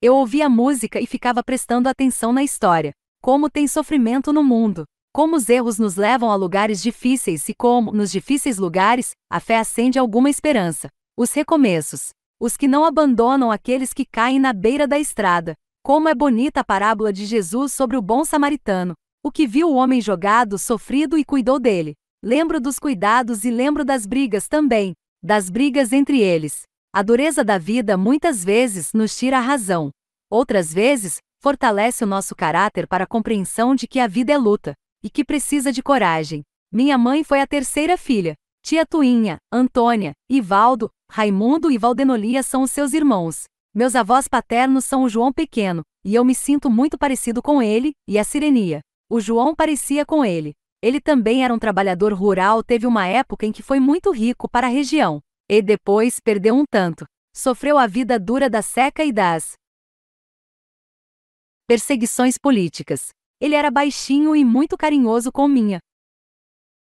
Eu ouvia a música e ficava prestando atenção na história. Como tem sofrimento no mundo. Como os erros nos levam a lugares difíceis e como, nos difíceis lugares, a fé acende alguma esperança. Os recomeços. Os que não abandonam aqueles que caem na beira da estrada. Como é bonita a parábola de Jesus sobre o bom samaritano. O que viu o homem jogado, sofrido e cuidou dele. Lembro dos cuidados e lembro das brigas também. Das brigas entre eles. A dureza da vida muitas vezes nos tira a razão. Outras vezes, fortalece o nosso caráter para a compreensão de que a vida é luta. E que precisa de coragem. Minha mãe foi a 3ª filha. Tia Tuinha, Antônia, Ivaldo, Raimundo e Valdenolia são os seus irmãos. Meus avós paternos são o João Pequeno, e eu me sinto muito parecido com ele, e a Sirenia. O João parecia com ele. Ele também era um trabalhador rural, teve uma época em que foi muito rico para a região. E depois perdeu um tanto. Sofreu a vida dura da seca e das perseguições políticas. Ele era baixinho e muito carinhoso com minha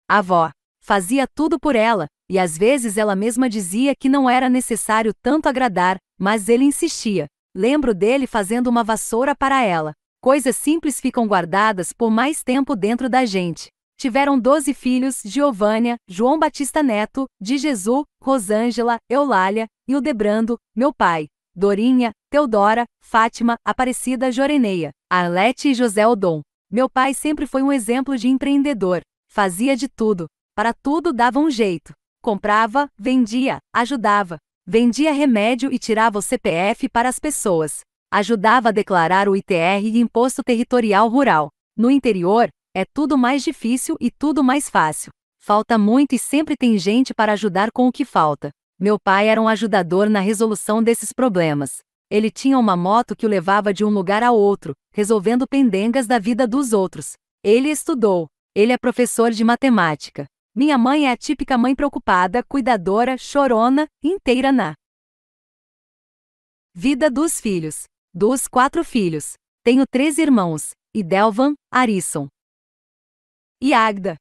avó. Fazia tudo por ela, e às vezes ela mesma dizia que não era necessário tanto agradar, mas ele insistia. Lembro dele fazendo uma vassoura para ela. Coisas simples ficam guardadas por mais tempo dentro da gente. Tiveram 12 filhos: Giovânia, João Batista Neto, de Jesus, Rosângela, Eulália, Ildebrando, meu pai, Dorinha, Teodora, Fátima, Aparecida Joreneia, Arlete e José Odon. Meu pai sempre foi um exemplo de empreendedor. Fazia de tudo. Para tudo dava um jeito. Comprava, vendia, ajudava. Vendia remédio e tirava o CPF para as pessoas. Ajudava a declarar o ITR e Imposto Territorial Rural. No interior, é tudo mais difícil e tudo mais fácil. Falta muito e sempre tem gente para ajudar com o que falta. Meu pai era um ajudador na resolução desses problemas. Ele tinha uma moto que o levava de um lugar a outro, resolvendo pendengas da vida dos outros. Ele estudou. Ele é professor de matemática. Minha mãe é a típica mãe preocupada, cuidadora, chorona, inteira na vida dos filhos. Dos 4 filhos, tenho 3 irmãos, Idelvan, Arisson e Agda.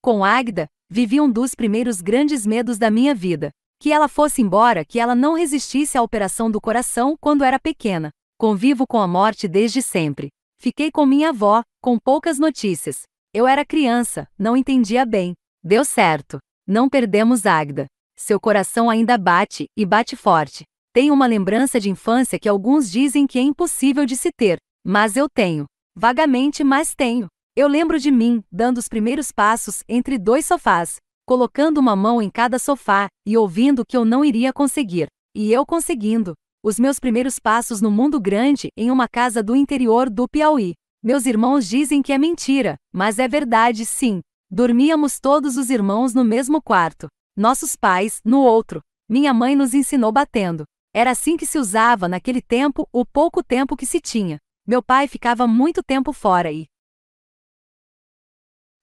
Com Agda, vivi um dos primeiros grandes medos da minha vida. Que ela fosse embora, que ela não resistisse à operação do coração quando era pequena. Convivo com a morte desde sempre. Fiquei com minha avó, com poucas notícias. Eu era criança, não entendia bem. Deu certo. Não perdemos Agda. Seu coração ainda bate, e bate forte. Tenho uma lembrança de infância que alguns dizem que é impossível de se ter. Mas eu tenho. Vagamente, mas tenho. Eu lembro de mim, dando os primeiros passos entre 2 sofás, colocando uma mão em cada sofá, e ouvindo que eu não iria conseguir. E eu conseguindo. Os meus primeiros passos no mundo grande, em uma casa do interior do Piauí. Meus irmãos dizem que é mentira, mas é verdade sim. Dormíamos todos os irmãos no mesmo quarto. Nossos pais, no outro. Minha mãe nos ensinou batendo. Era assim que se usava naquele tempo, o pouco tempo que se tinha. Meu pai ficava muito tempo fora e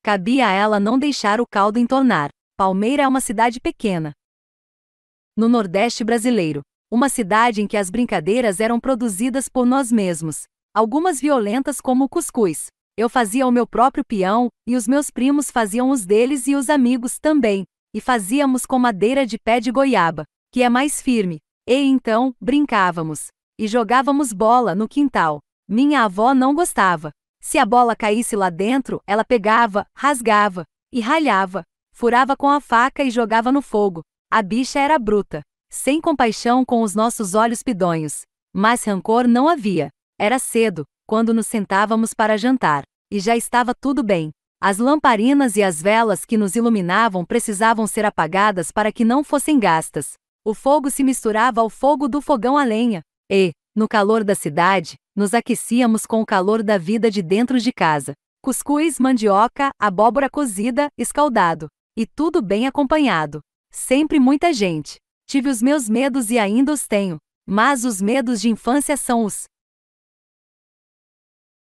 cabia a ela não deixar o caldo entornar. Palmeira é uma cidade pequena no Nordeste brasileiro. Uma cidade em que as brincadeiras eram produzidas por nós mesmos. Algumas violentas como o cuscuz. Eu fazia o meu próprio peão, e os meus primos faziam os deles e os amigos também. E fazíamos com madeira de pé de goiaba, que é mais firme. E então, brincávamos. E jogávamos bola no quintal. Minha avó não gostava. Se a bola caísse lá dentro, ela pegava, rasgava, e ralhava. Furava com a faca e jogava no fogo. A bicha era bruta. Sem compaixão com os nossos olhos pidonhos. Mas rancor não havia. Era cedo, quando nos sentávamos para jantar. E já estava tudo bem. As lamparinas e as velas que nos iluminavam precisavam ser apagadas para que não fossem gastas. O fogo se misturava ao fogo do fogão a lenha. E, no calor da cidade, nos aquecíamos com o calor da vida de dentro de casa. Cuscuz, mandioca, abóbora cozida, escaldado. E tudo bem acompanhado. Sempre muita gente. Tive os meus medos e ainda os tenho. Mas os medos de infância são os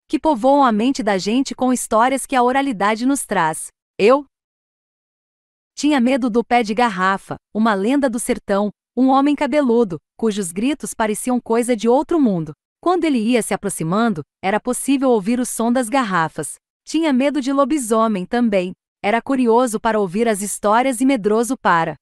que povoam a mente da gente com histórias que a oralidade nos traz. Eu tinha medo do pé de garrafa, uma lenda do sertão, um homem cabeludo, cujos gritos pareciam coisa de outro mundo. Quando ele ia se aproximando, era possível ouvir o som das garrafas. Tinha medo de lobisomem também. Era curioso para ouvir as histórias e medroso para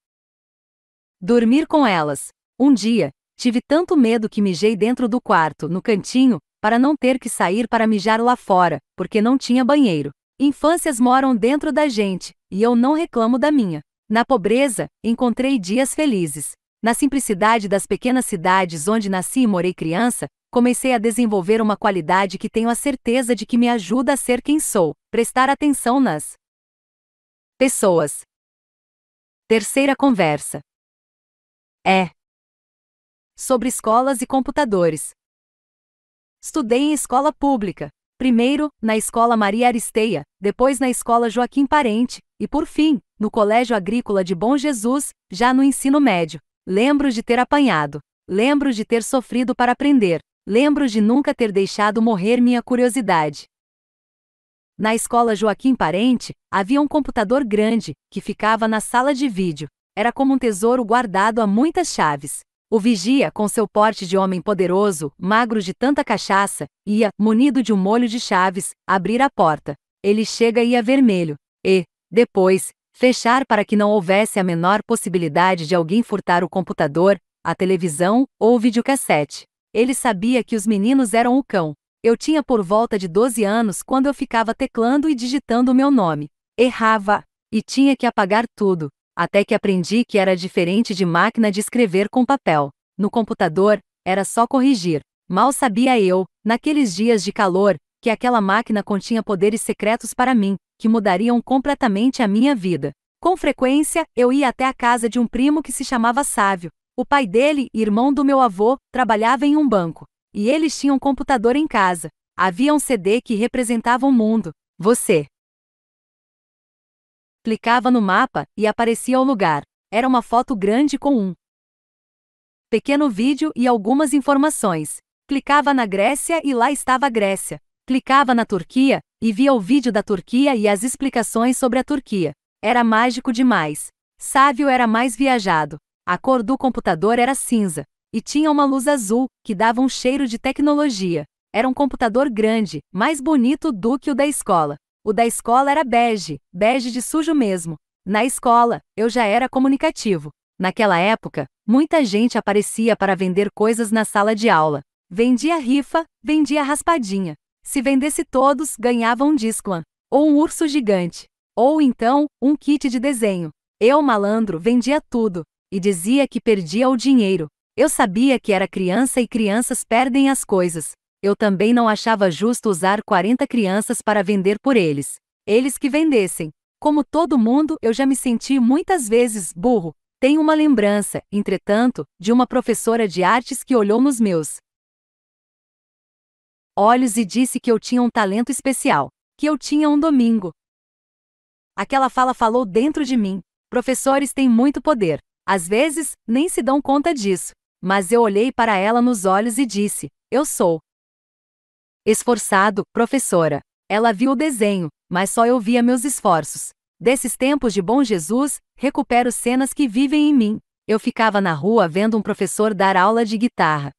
dormir com elas. Um dia, tive tanto medo que mijei dentro do quarto, no cantinho, para não ter que sair para mijar lá fora, porque não tinha banheiro. Infâncias moram dentro da gente, e eu não reclamo da minha. Na pobreza, encontrei dias felizes. Na simplicidade das pequenas cidades onde nasci e morei criança, comecei a desenvolver uma qualidade que tenho a certeza de que me ajuda a ser quem sou. Prestar atenção nas pessoas. Terceira conversa. É sobre escolas e computadores. Estudei em escola pública, primeiro, na escola Maria Aristeia, depois na escola Joaquim Parente, e por fim, no Colégio Agrícola de Bom Jesus, já no ensino médio. Lembro de ter apanhado, lembro de ter sofrido para aprender, lembro de nunca ter deixado morrer minha curiosidade. Na escola Joaquim Parente, havia um computador grande, que ficava na sala de vídeo. Era como um tesouro guardado a muitas chaves. O vigia, com seu porte de homem poderoso, magro de tanta cachaça, ia, munido de um molho de chaves, abrir a porta. Ele chega e ia vermelho. E, depois, fechar para que não houvesse a menor possibilidade de alguém furtar o computador, a televisão ou o videocassete. Ele sabia que os meninos eram o cão. Eu tinha por volta de 12 anos quando eu ficava teclando e digitando o meu nome. Errava. E tinha que apagar tudo. Até que aprendi que era diferente de máquina de escrever com papel. No computador, era só corrigir. Mal sabia eu, naqueles dias de calor, que aquela máquina continha poderes secretos para mim, que mudariam completamente a minha vida. Com frequência, eu ia até a casa de um primo que se chamava Sávio. O pai dele, irmão do meu avô, trabalhava em um banco. E eles tinham um computador em casa. Havia um CD que representava o mundo. Você clicava no mapa e aparecia o lugar. Era uma foto grande com um pequeno vídeo e algumas informações. Clicava na Grécia e lá estava a Grécia. Clicava na Turquia e via o vídeo da Turquia e as explicações sobre a Turquia. Era mágico demais. Sávio era mais viajado. A cor do computador era cinza. E tinha uma luz azul, que dava um cheiro de tecnologia. Era um computador grande, mais bonito do que o da escola. O da escola era bege, bege de sujo mesmo. Na escola, eu já era comunicativo. Naquela época, muita gente aparecia para vender coisas na sala de aula. Vendia rifa, vendia raspadinha. Se vendesse todos, ganhava um Discman, ou um urso gigante, ou então, um kit de desenho. Eu, malandro, vendia tudo, e dizia que perdia o dinheiro. Eu sabia que era criança e crianças perdem as coisas. Eu também não achava justo usar 40 crianças para vender por eles. Eles que vendessem. Como todo mundo, eu já me senti muitas vezes burro. Tenho uma lembrança, entretanto, de uma professora de artes que olhou nos meus olhos e disse que eu tinha um talento especial. Que eu tinha um domingo. Aquela fala falou dentro de mim. Professores têm muito poder. Às vezes, nem se dão conta disso. Mas eu olhei para ela nos olhos e disse: eu sou esforçado, professora. Ela viu o desenho, mas só eu via meus esforços. Desses tempos de bom Jesus, recupero cenas que vivem em mim. Eu ficava na rua vendo um professor dar aula de guitarra.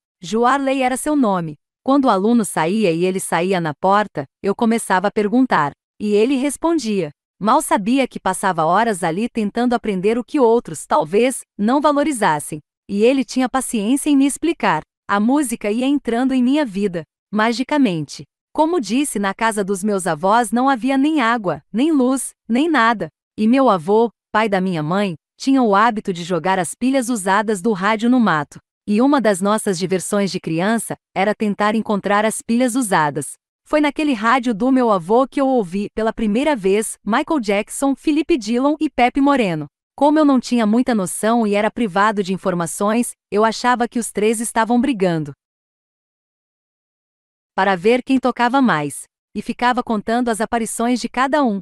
Lei era seu nome. Quando o aluno saía e ele saía na porta, eu começava a perguntar. E ele respondia. Mal sabia que passava horas ali tentando aprender o que outros, talvez, não valorizassem. E ele tinha paciência em me explicar. A música ia entrando em minha vida. Magicamente. Como disse, na casa dos meus avós não havia nem água, nem luz, nem nada. E meu avô, pai da minha mãe, tinha o hábito de jogar as pilhas usadas do rádio no mato. E uma das nossas diversões de criança era tentar encontrar as pilhas usadas. Foi naquele rádio do meu avô que eu ouvi, pela primeira vez, Michael Jackson, Felipe Dillon e Pepe Moreno. Como eu não tinha muita noção e era privado de informações, eu achava que os três estavam brigando para ver quem tocava mais, e ficava contando as aparições de cada um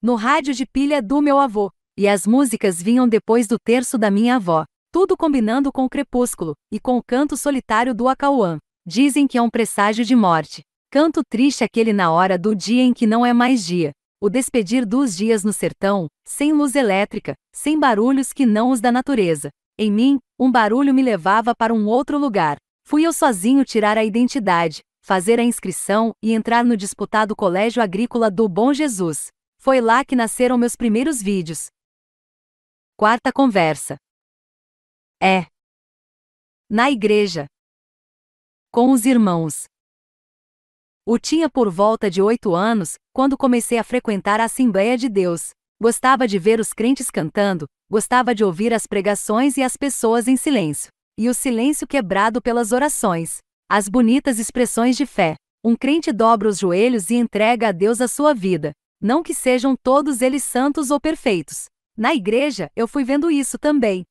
no rádio de pilha do meu avô, e as músicas vinham depois do terço da minha avó, tudo combinando com o crepúsculo, e com o canto solitário do acauã. Dizem que é um presságio de morte, canto triste aquele na hora do dia em que não é mais dia, o despedir dos dias no sertão, sem luz elétrica, sem barulhos que não os da natureza. Em mim, um barulho me levava para um outro lugar. Fui eu sozinho tirar a identidade, fazer a inscrição e entrar no disputado Colégio Agrícola do Bom Jesus. Foi lá que nasceram meus primeiros vídeos. Quarta conversa. Na igreja. Com os irmãos. Eu tinha por volta de 8 anos, quando comecei a frequentar a Assembleia de Deus. Gostava de ver os crentes cantando, gostava de ouvir as pregações e as pessoas em silêncio. E o silêncio quebrado pelas orações, as bonitas expressões de fé. Um crente dobra os joelhos e entrega a Deus a sua vida. Não que sejam todos eles santos ou perfeitos. Na igreja, eu fui vendo isso também.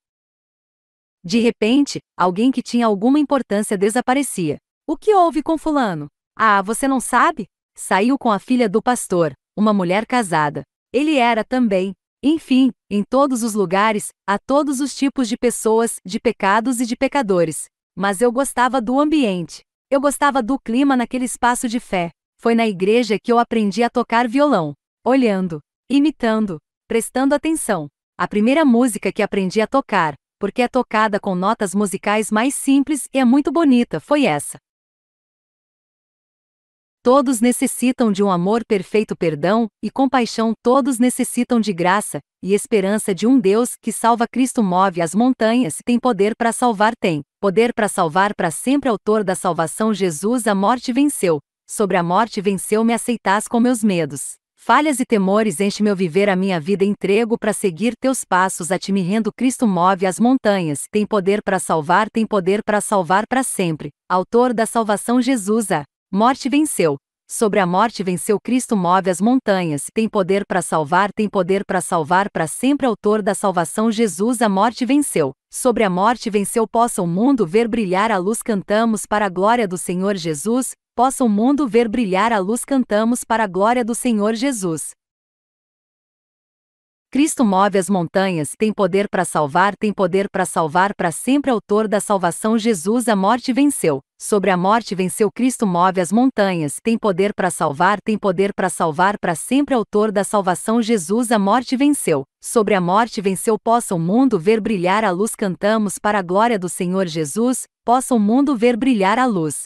De repente, alguém que tinha alguma importância desaparecia. O que houve com fulano? Ah, você não sabe? Saiu com a filha do pastor, uma mulher casada. Ele era também. Enfim, em todos os lugares, há todos os tipos de pessoas, de pecados e de pecadores. Mas eu gostava do ambiente. Eu gostava do clima naquele espaço de fé. Foi na igreja que eu aprendi a tocar violão. Olhando, imitando, prestando atenção. A primeira música que aprendi a tocar, porque é tocada com notas musicais mais simples e é muito bonita, foi essa. Todos necessitam de um amor perfeito, perdão e compaixão, todos necessitam de graça e esperança de um Deus que salva. Cristo move as montanhas, tem poder para salvar, tem poder para salvar para sempre, autor da salvação Jesus. A morte venceu, sobre a morte venceu, me aceitas com meus medos, falhas e temores, enche meu viver, a minha vida entrego para seguir teus passos, a ti me rendo. Cristo move as montanhas, tem poder para salvar para sempre, autor da salvação Jesus. A morte venceu. Sobre a morte venceu, Cristo move as montanhas, tem poder para salvar para sempre, autor da salvação Jesus. A morte venceu. Sobre a morte venceu, possa o mundo ver brilhar a luz, cantamos para a glória do Senhor Jesus, possa o mundo ver brilhar a luz, cantamos para a glória do Senhor Jesus. Cristo move as montanhas, tem poder para salvar para sempre, autor da salvação Jesus. A morte venceu. Sobre a morte venceu, Cristo move as montanhas, tem poder para salvar para sempre, autor da salvação Jesus. A morte venceu. Sobre a morte venceu, possa o mundo ver brilhar a luz, cantamos para a glória do Senhor Jesus, possa o mundo ver brilhar a luz.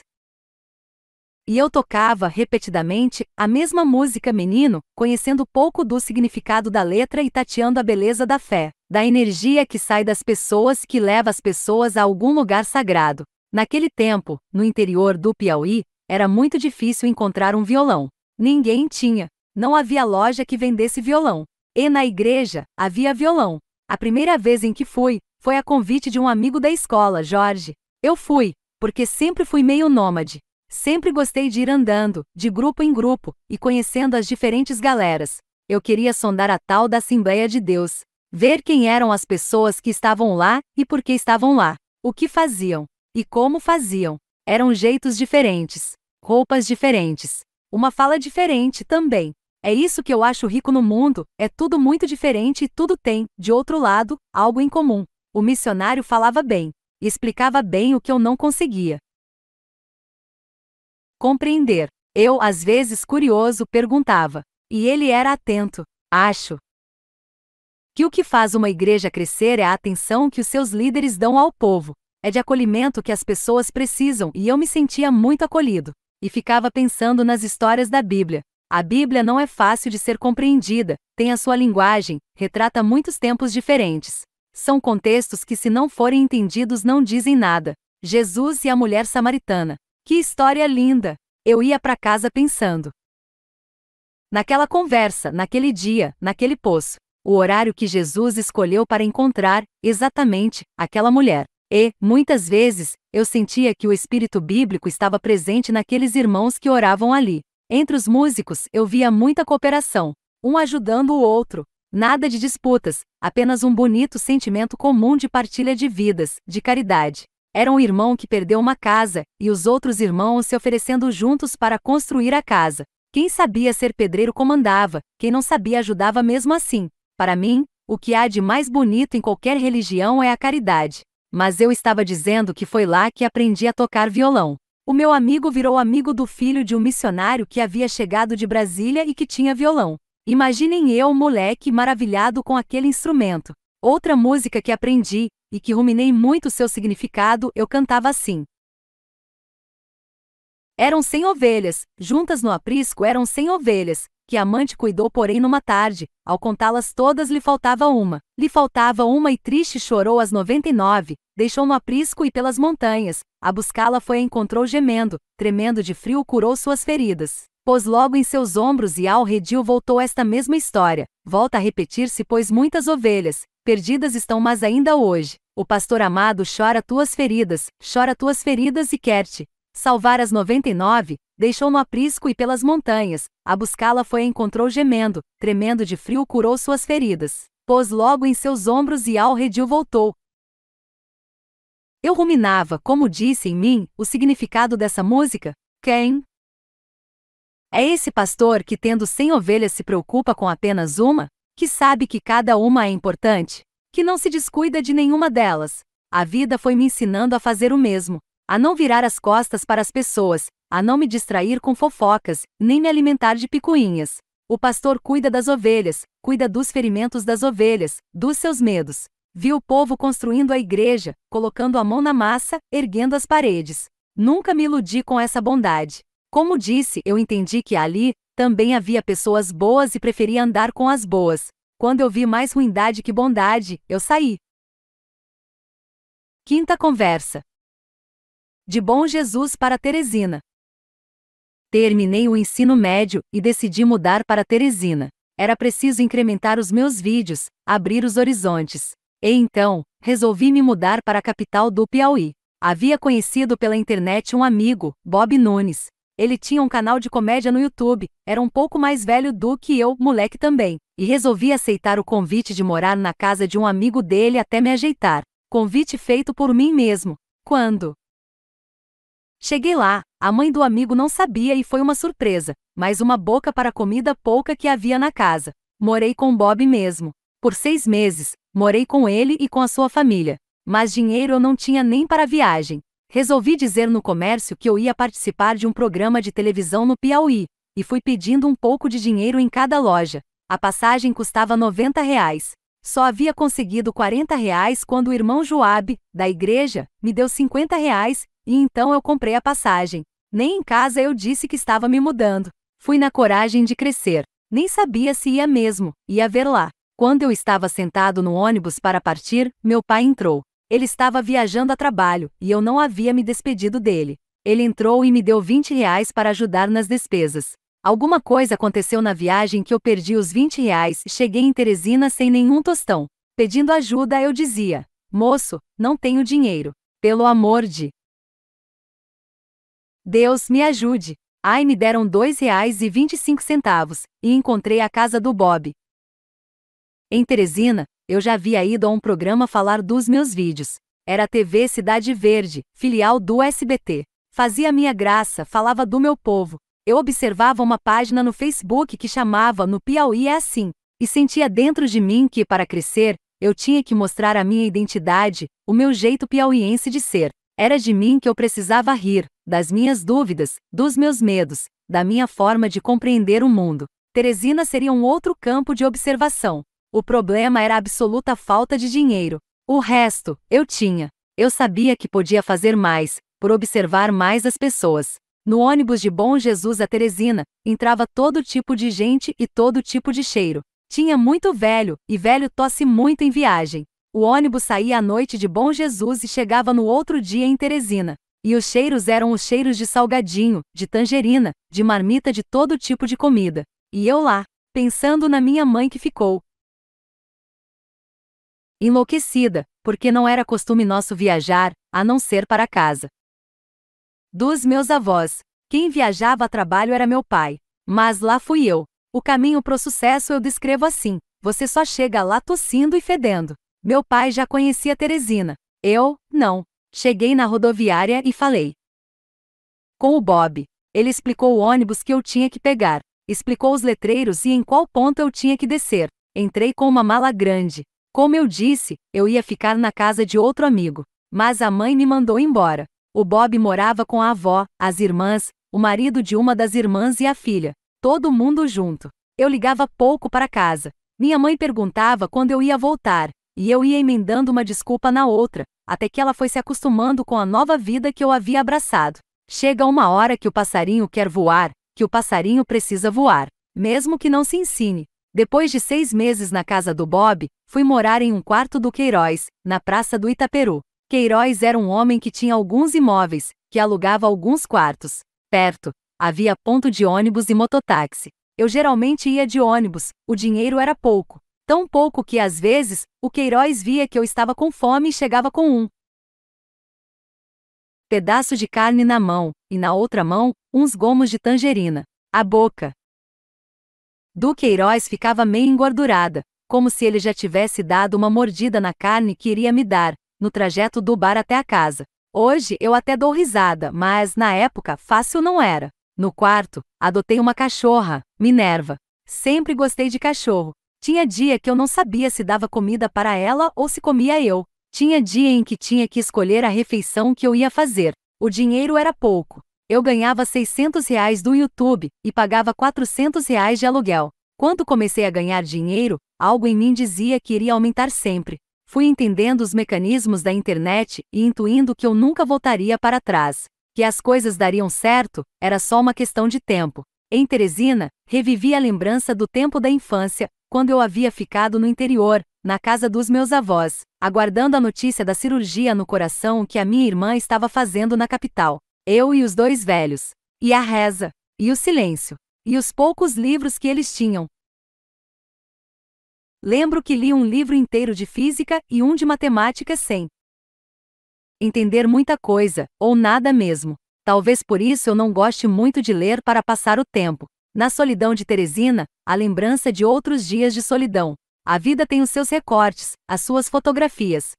E eu tocava repetidamente a mesma música, menino, conhecendo pouco do significado da letra e tateando a beleza da fé, da energia que sai das pessoas, que leva as pessoas a algum lugar sagrado. Naquele tempo, no interior do Piauí, era muito difícil encontrar um violão. Ninguém tinha. Não havia loja que vendesse violão. E na igreja, havia violão. A primeira vez em que fui, foi a convite de um amigo da escola, Jorge. Eu fui, porque sempre fui meio nômade. Sempre gostei de ir andando, de grupo em grupo, e conhecendo as diferentes galeras. Eu queria sondar a tal da Assembleia de Deus. Ver quem eram as pessoas que estavam lá, e por que estavam lá. O que faziam, e como faziam. Eram jeitos diferentes. Roupas diferentes. Uma fala diferente também. É isso que eu acho rico no mundo, é tudo muito diferente e tudo tem, de outro lado, algo em comum. O missionário falava bem. Explicava bem o que eu não conseguia compreender. Eu, às vezes curioso, perguntava. E ele era atento. Acho que o que faz uma igreja crescer é a atenção que os seus líderes dão ao povo. É de acolhimento que as pessoas precisam, e eu me sentia muito acolhido. E ficava pensando nas histórias da Bíblia. A Bíblia não é fácil de ser compreendida, tem a sua linguagem, retrata muitos tempos diferentes. São contextos que, se não forem entendidos, não dizem nada. Jesus e a mulher samaritana. Que história linda! Eu ia para casa pensando naquela conversa, naquele dia, naquele poço. O horário que Jesus escolheu para encontrar, exatamente, aquela mulher. E, muitas vezes, eu sentia que o espírito bíblico estava presente naqueles irmãos que oravam ali. Entre os músicos, eu via muita cooperação. Um ajudando o outro. Nada de disputas, apenas um bonito sentimento comum de partilha de vidas, de caridade. Era um irmão que perdeu uma casa, e os outros irmãos se oferecendo juntos para construir a casa. Quem sabia ser pedreiro comandava, quem não sabia ajudava mesmo assim. Para mim, o que há de mais bonito em qualquer religião é a caridade. Mas eu estava dizendo que foi lá que aprendi a tocar violão. O meu amigo virou amigo do filho de um missionário que havia chegado de Brasília e que tinha violão. Imaginem eu, moleque, maravilhado com aquele instrumento. Outra música que aprendi, e que ruminei muito seu significado, eu cantava assim. Eram 100 ovelhas, juntas no aprisco, eram 100 ovelhas, que a amante cuidou, porém numa tarde, ao contá-las todas lhe faltava uma. Lhe faltava uma e triste chorou as 99, deixou no aprisco e pelas montanhas, a buscá-la foi e a encontrou gemendo, tremendo de frio, curou suas feridas. Pôs logo em seus ombros e ao redil voltou. Esta mesma história volta a repetir-se, pois muitas ovelhas perdidas estão, mas ainda hoje. O pastor amado chora tuas feridas e quer-te salvar. As 99, deixou no aprisco e pelas montanhas, a buscá-la foi e encontrou gemendo, tremendo de frio, curou suas feridas. Pôs logo em seus ombros e ao redil voltou. Eu ruminava, como disse em mim, o significado dessa música. Quem é esse pastor que, tendo 100 ovelhas, se preocupa com apenas uma? Que sabe que cada uma é importante? Que não se descuida de nenhuma delas. A vida foi me ensinando a fazer o mesmo, a não virar as costas para as pessoas, a não me distrair com fofocas, nem me alimentar de picuinhas. O pastor cuida das ovelhas, cuida dos ferimentos das ovelhas, dos seus medos. Vi o povo construindo a igreja, colocando a mão na massa, erguendo as paredes. Nunca me iludi com essa bondade. Como disse, eu entendi que ali também havia pessoas boas e preferi andar com as boas. Quando eu vi mais ruindade que bondade, eu saí. Quinta conversa. De Bom Jesus para Teresina. Terminei o ensino médio e decidi mudar para Teresina. Era preciso incrementar os meus vídeos, abrir os horizontes. E então, resolvi me mudar para a capital do Piauí. Havia conhecido pela internet um amigo, Bob Nunes. Ele tinha um canal de comédia no YouTube, era um pouco mais velho do que eu, moleque também, e resolvi aceitar o convite de morar na casa de um amigo dele até me ajeitar. Convite feito por mim mesmo. Quando cheguei lá, a mãe do amigo não sabia e foi uma surpresa, mais uma boca para a comida pouca que havia na casa. Morei com Bob mesmo. Por 6 meses, morei com ele e com a sua família. Mas dinheiro eu não tinha nem para a viagem. Resolvi dizer no comércio que eu ia participar de um programa de televisão no Piauí, e fui pedindo um pouco de dinheiro em cada loja. A passagem custava R$90. Só havia conseguido R$40 quando o irmão Joab, da igreja, me deu R$50, e então eu comprei a passagem. Nem em casa eu disse que estava me mudando. Fui na coragem de crescer. Nem sabia se ia mesmo, ia ver lá. Quando eu estava sentado no ônibus para partir, meu pai entrou. Ele estava viajando a trabalho, e eu não havia me despedido dele. Ele entrou e me deu R$20 para ajudar nas despesas. Alguma coisa aconteceu na viagem que eu perdi os R$20 e cheguei em Teresina sem nenhum tostão. Pedindo ajuda eu dizia: moço, não tenho dinheiro. Pelo amor de Deus me ajude. Ai, me deram R$2,25, e encontrei a casa do Bob. Em Teresina, eu já havia ido a um programa falar dos meus vídeos. Era a TV Cidade Verde, filial do SBT. Fazia minha graça, falava do meu povo. Eu observava uma página no Facebook que chamava No Piauí é Assim, e sentia dentro de mim que, para crescer, eu tinha que mostrar a minha identidade, o meu jeito piauiense de ser. Era de mim que eu precisava rir, das minhas dúvidas, dos meus medos, da minha forma de compreender o mundo. Teresina seria um outro campo de observação. O problema era a absoluta falta de dinheiro. O resto, eu tinha. Eu sabia que podia fazer mais, por observar mais as pessoas. No ônibus de Bom Jesus a Teresina, entrava todo tipo de gente e todo tipo de cheiro. Tinha muito velho, e velho tosse muito em viagem. O ônibus saía à noite de Bom Jesus e chegava no outro dia em Teresina. E os cheiros eram os cheiros de salgadinho, de tangerina, de marmita, de todo tipo de comida. E eu lá, pensando na minha mãe que ficou enlouquecida, porque não era costume nosso viajar, a não ser para casa dos meus avós. Quem viajava a trabalho era meu pai. Mas lá fui eu. O caminho pro sucesso eu descrevo assim: você só chega lá tossindo e fedendo. Meu pai já conhecia Teresina. Eu, não. Cheguei na rodoviária e falei com o Bob. Ele explicou o ônibus que eu tinha que pegar. Explicou os letreiros e em qual ponto eu tinha que descer. Entrei com uma mala grande. Como eu disse, eu ia ficar na casa de outro amigo, mas a mãe me mandou embora. O Bob morava com a avó, as irmãs, o marido de uma das irmãs e a filha. Todo mundo junto. Eu ligava pouco para casa. Minha mãe perguntava quando eu ia voltar, e eu ia emendando uma desculpa na outra, até que ela foi se acostumando com a nova vida que eu havia abraçado. Chega uma hora que o passarinho quer voar, que o passarinho precisa voar, mesmo que não se ensine. Depois de 6 meses na casa do Bob, fui morar em um quarto do Queiroz, na Praça do Itaperu. Queiroz era um homem que tinha alguns imóveis, que alugava alguns quartos. Perto, havia ponto de ônibus e mototáxi. Eu geralmente ia de ônibus, o dinheiro era pouco. Tão pouco que, às vezes, o Queiroz via que eu estava com fome e chegava com um pedaço de carne na mão, e na outra mão, uns gomos de tangerina. A boca do Queiroz ficava meio engordurada, como se ele já tivesse dado uma mordida na carne que iria me dar, no trajeto do bar até a casa. Hoje eu até dou risada, mas na época fácil não era. No quarto, adotei uma cachorra, Minerva. Sempre gostei de cachorro. Tinha dia que eu não sabia se dava comida para ela ou se comia eu. Tinha dia em que tinha que escolher a refeição que eu ia fazer. O dinheiro era pouco. Eu ganhava R$600 do YouTube e pagava R$400 de aluguel. Quando comecei a ganhar dinheiro, algo em mim dizia que iria aumentar sempre. Fui entendendo os mecanismos da internet e intuindo que eu nunca voltaria para trás. Que as coisas dariam certo, era só uma questão de tempo. Em Teresina, revivi a lembrança do tempo da infância, quando eu havia ficado no interior, na casa dos meus avós, aguardando a notícia da cirurgia no coração que a minha irmã estava fazendo na capital. Eu e os dois velhos. E a reza. E o silêncio. E os poucos livros que eles tinham. Lembro que li um livro inteiro de física e um de matemática sem entender muita coisa, ou nada mesmo. Talvez por isso eu não goste muito de ler para passar o tempo. Na solidão de Teresina, a lembrança de outros dias de solidão. A vida tem os seus recortes, as suas fotografias.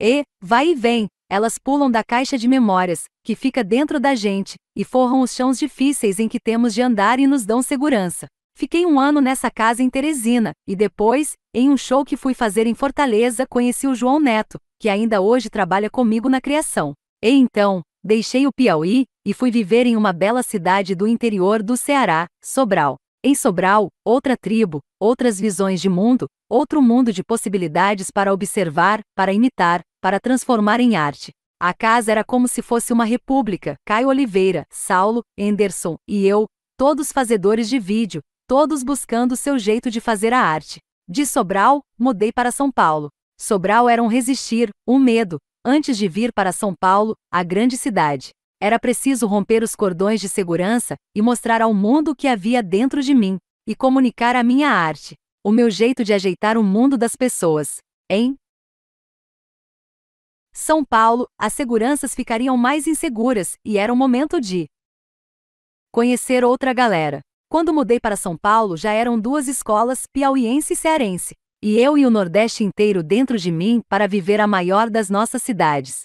E, vai e vem, elas pulam da caixa de memórias, que fica dentro da gente, e forram os chãos difíceis em que temos de andar e nos dão segurança. Fiquei um ano nessa casa em Teresina, e depois, em um show que fui fazer em Fortaleza, conheci o João Neto, que ainda hoje trabalha comigo na criação. E então, deixei o Piauí, e fui viver em uma bela cidade do interior do Ceará, Sobral. Em Sobral, outra tribo, outras visões de mundo, outro mundo de possibilidades para observar, para imitar, para transformar em arte. A casa era como se fosse uma república. Caio Oliveira, Saulo, Whindersson e eu, todos fazedores de vídeo, todos buscando seu jeito de fazer a arte. De Sobral, mudei para São Paulo. Sobral era um resistir, um medo, antes de vir para São Paulo, a grande cidade. Era preciso romper os cordões de segurança e mostrar ao mundo o que havia dentro de mim, e comunicar a minha arte, o meu jeito de ajeitar o mundo das pessoas. Em São Paulo, as seguranças ficariam mais inseguras e era o momento de conhecer outra galera. Quando mudei para São Paulo já eram duas escolas, piauiense e cearense, e eu e o Nordeste inteiro dentro de mim para viver a maior das nossas cidades.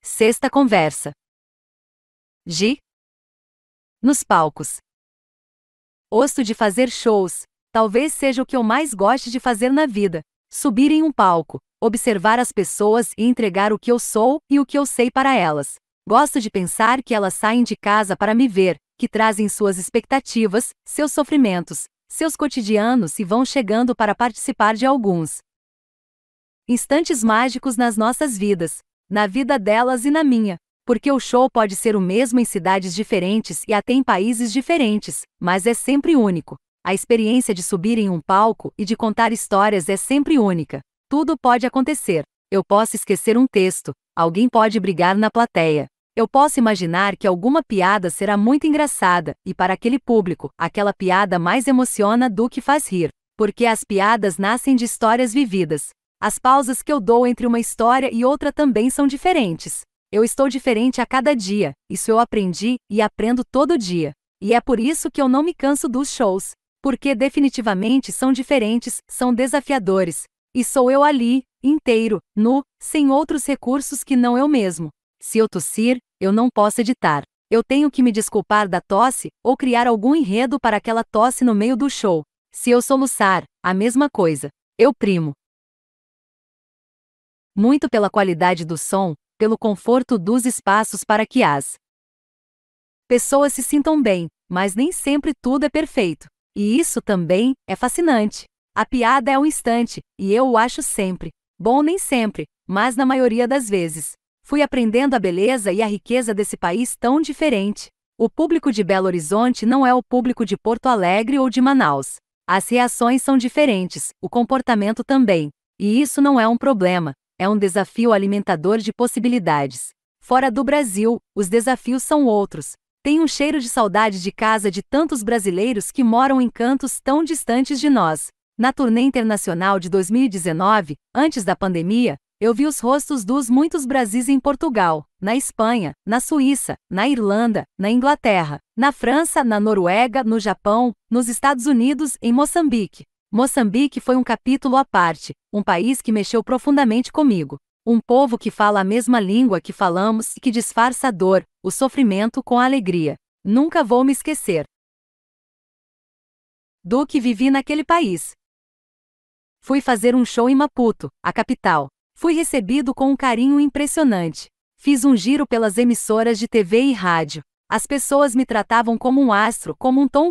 Sexta conversa. G. Nos palcos. Gosto de fazer shows, talvez seja o que eu mais goste de fazer na vida. Subir em um palco, observar as pessoas e entregar o que eu sou e o que eu sei para elas. Gosto de pensar que elas saem de casa para me ver, que trazem suas expectativas, seus sofrimentos, seus cotidianos e vão chegando para participar de alguns instantes mágicos nas nossas vidas, na vida delas e na minha. Porque o show pode ser o mesmo em cidades diferentes e até em países diferentes, mas é sempre único. A experiência de subir em um palco e de contar histórias é sempre única. Tudo pode acontecer. Eu posso esquecer um texto, alguém pode brigar na plateia. Eu posso imaginar que alguma piada será muito engraçada, e para aquele público, aquela piada mais emociona do que faz rir. Porque as piadas nascem de histórias vividas. As pausas que eu dou entre uma história e outra também são diferentes. Eu estou diferente a cada dia, isso eu aprendi e aprendo todo dia. E é por isso que eu não me canso dos shows. Porque definitivamente são diferentes, são desafiadores. E sou eu ali, inteiro, nu, sem outros recursos que não eu mesmo. Se eu tossir, eu não posso editar. Eu tenho que me desculpar da tosse, ou criar algum enredo para aquela tosse no meio do show. Se eu soluçar, a mesma coisa. Eu primo muito pela qualidade do som, pelo conforto dos espaços para que as pessoas se sintam bem, mas nem sempre tudo é perfeito. E isso também é fascinante. A piada é um instante, e eu o acho sempre. Bom nem sempre, mas na maioria das vezes. Fui aprendendo a beleza e a riqueza desse país tão diferente. O público de Belo Horizonte não é o público de Porto Alegre ou de Manaus. As reações são diferentes, o comportamento também. E isso não é um problema, é um desafio alimentador de possibilidades. Fora do Brasil, os desafios são outros. Tem um cheiro de saudade de casa de tantos brasileiros que moram em cantos tão distantes de nós. Na turnê internacional de 2019, antes da pandemia, eu vi os rostos dos muitos Brasis em Portugal, na Espanha, na Suíça, na Irlanda, na Inglaterra, na França, na Noruega, no Japão, nos Estados Unidos, em Moçambique. Moçambique foi um capítulo à parte, um país que mexeu profundamente comigo. Um povo que fala a mesma língua que falamos e que disfarça a dor, o sofrimento com a alegria. Nunca vou me esquecer do que vivi naquele país. Fui fazer um show em Maputo, a capital. Fui recebido com um carinho impressionante. Fiz um giro pelas emissoras de TV e rádio. As pessoas me tratavam como um astro, como um tom.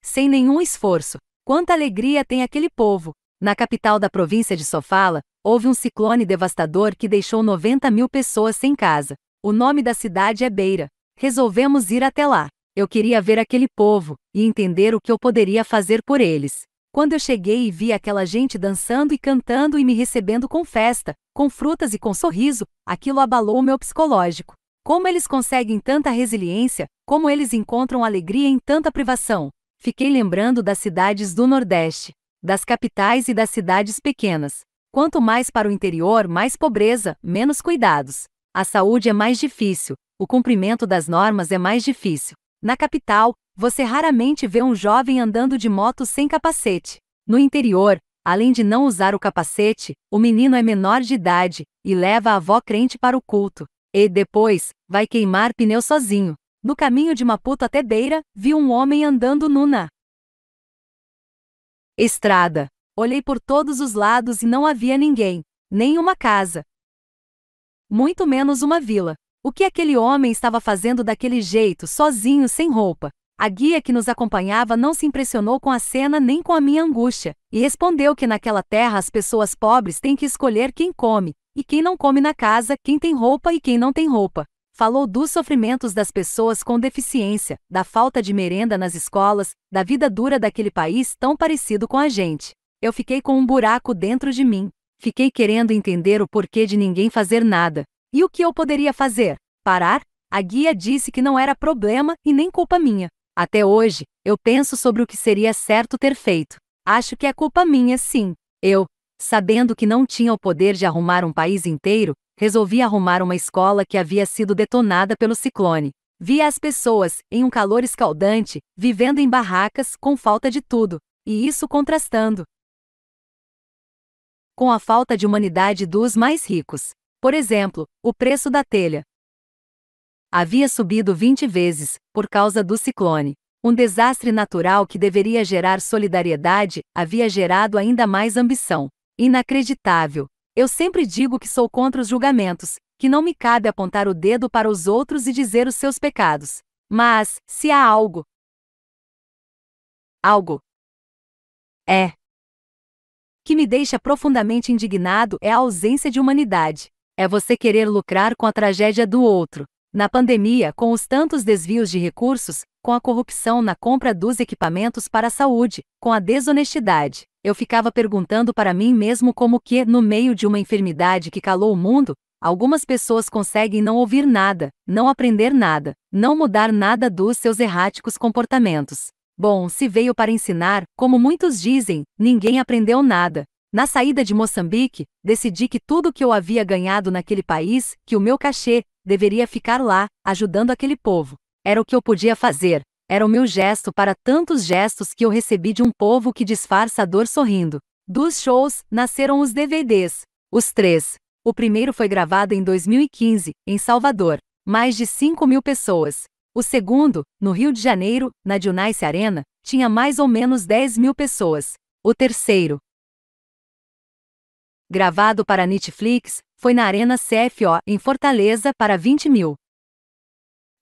Sem nenhum esforço. Quanta alegria tem aquele povo. Na capital da província de Sofala, houve um ciclone devastador que deixou 90 mil pessoas sem casa. O nome da cidade é Beira. Resolvemos ir até lá. Eu queria ver aquele povo, e entender o que eu poderia fazer por eles. Quando eu cheguei e vi aquela gente dançando e cantando e me recebendo com festa, com frutas e com sorriso, aquilo abalou o meu psicológico. Como eles conseguem tanta resiliência, como eles encontram alegria em tanta privação. Fiquei lembrando das cidades do Nordeste, das capitais e das cidades pequenas. Quanto mais para o interior, mais pobreza, menos cuidados. A saúde é mais difícil, o cumprimento das normas é mais difícil. Na capital, você raramente vê um jovem andando de moto sem capacete. No interior, além de não usar o capacete, o menino é menor de idade e leva a avó crente para o culto. E depois, vai queimar pneu sozinho. No caminho de Maputo até Beira, vi um homem andando nu na estrada. Olhei por todos os lados e não havia ninguém, nem uma casa, muito menos uma vila. O que aquele homem estava fazendo daquele jeito, sozinho, sem roupa? A guia que nos acompanhava não se impressionou com a cena nem com a minha angústia, e respondeu que naquela terra as pessoas pobres têm que escolher quem come, e quem não come na casa, quem tem roupa e quem não tem roupa. Falou dos sofrimentos das pessoas com deficiência, da falta de merenda nas escolas, da vida dura daquele país tão parecido com a gente. Eu fiquei com um buraco dentro de mim. Fiquei querendo entender o porquê de ninguém fazer nada. E o que eu poderia fazer? Parar? A guia disse que não era problema e nem culpa minha. Até hoje, eu penso sobre o que seria certo ter feito. Acho que é culpa minha, sim. Eu, sabendo que não tinha o poder de arrumar um país inteiro, resolvi arrumar uma escola que havia sido detonada pelo ciclone. Via as pessoas, em um calor escaldante, vivendo em barracas, com falta de tudo. E isso contrastando com a falta de humanidade dos mais ricos. Por exemplo, o preço da telha havia subido 20 vezes, por causa do ciclone. Um desastre natural que deveria gerar solidariedade, havia gerado ainda mais ambição. Inacreditável. Eu sempre digo que sou contra os julgamentos, que não me cabe apontar o dedo para os outros e dizer os seus pecados. Mas, se há algo que me deixa profundamente indignado é a ausência de humanidade. É você querer lucrar com a tragédia do outro. Na pandemia, com os tantos desvios de recursos, com a corrupção na compra dos equipamentos para a saúde, com a desonestidade, eu ficava perguntando para mim mesmo como que, no meio de uma enfermidade que calou o mundo, algumas pessoas conseguem não ouvir nada, não aprender nada, não mudar nada dos seus erráticos comportamentos. Bom, se veio para ensinar, como muitos dizem, ninguém aprendeu nada. Na saída de Moçambique, decidi que tudo que eu havia ganhado naquele país, que o meu cachê, deveria ficar lá, ajudando aquele povo. Era o que eu podia fazer. Era o meu gesto para tantos gestos que eu recebi de um povo que disfarça a dor sorrindo. Dos shows, nasceram os DVDs. Os 3. O primeiro foi gravado em 2015, em Salvador. Mais de 5 mil pessoas. O segundo, no Rio de Janeiro, na Junice Arena, tinha mais ou menos 10 mil pessoas. O terceiro, gravado para Netflix, foi na Arena CFO, em Fortaleza, para 20 mil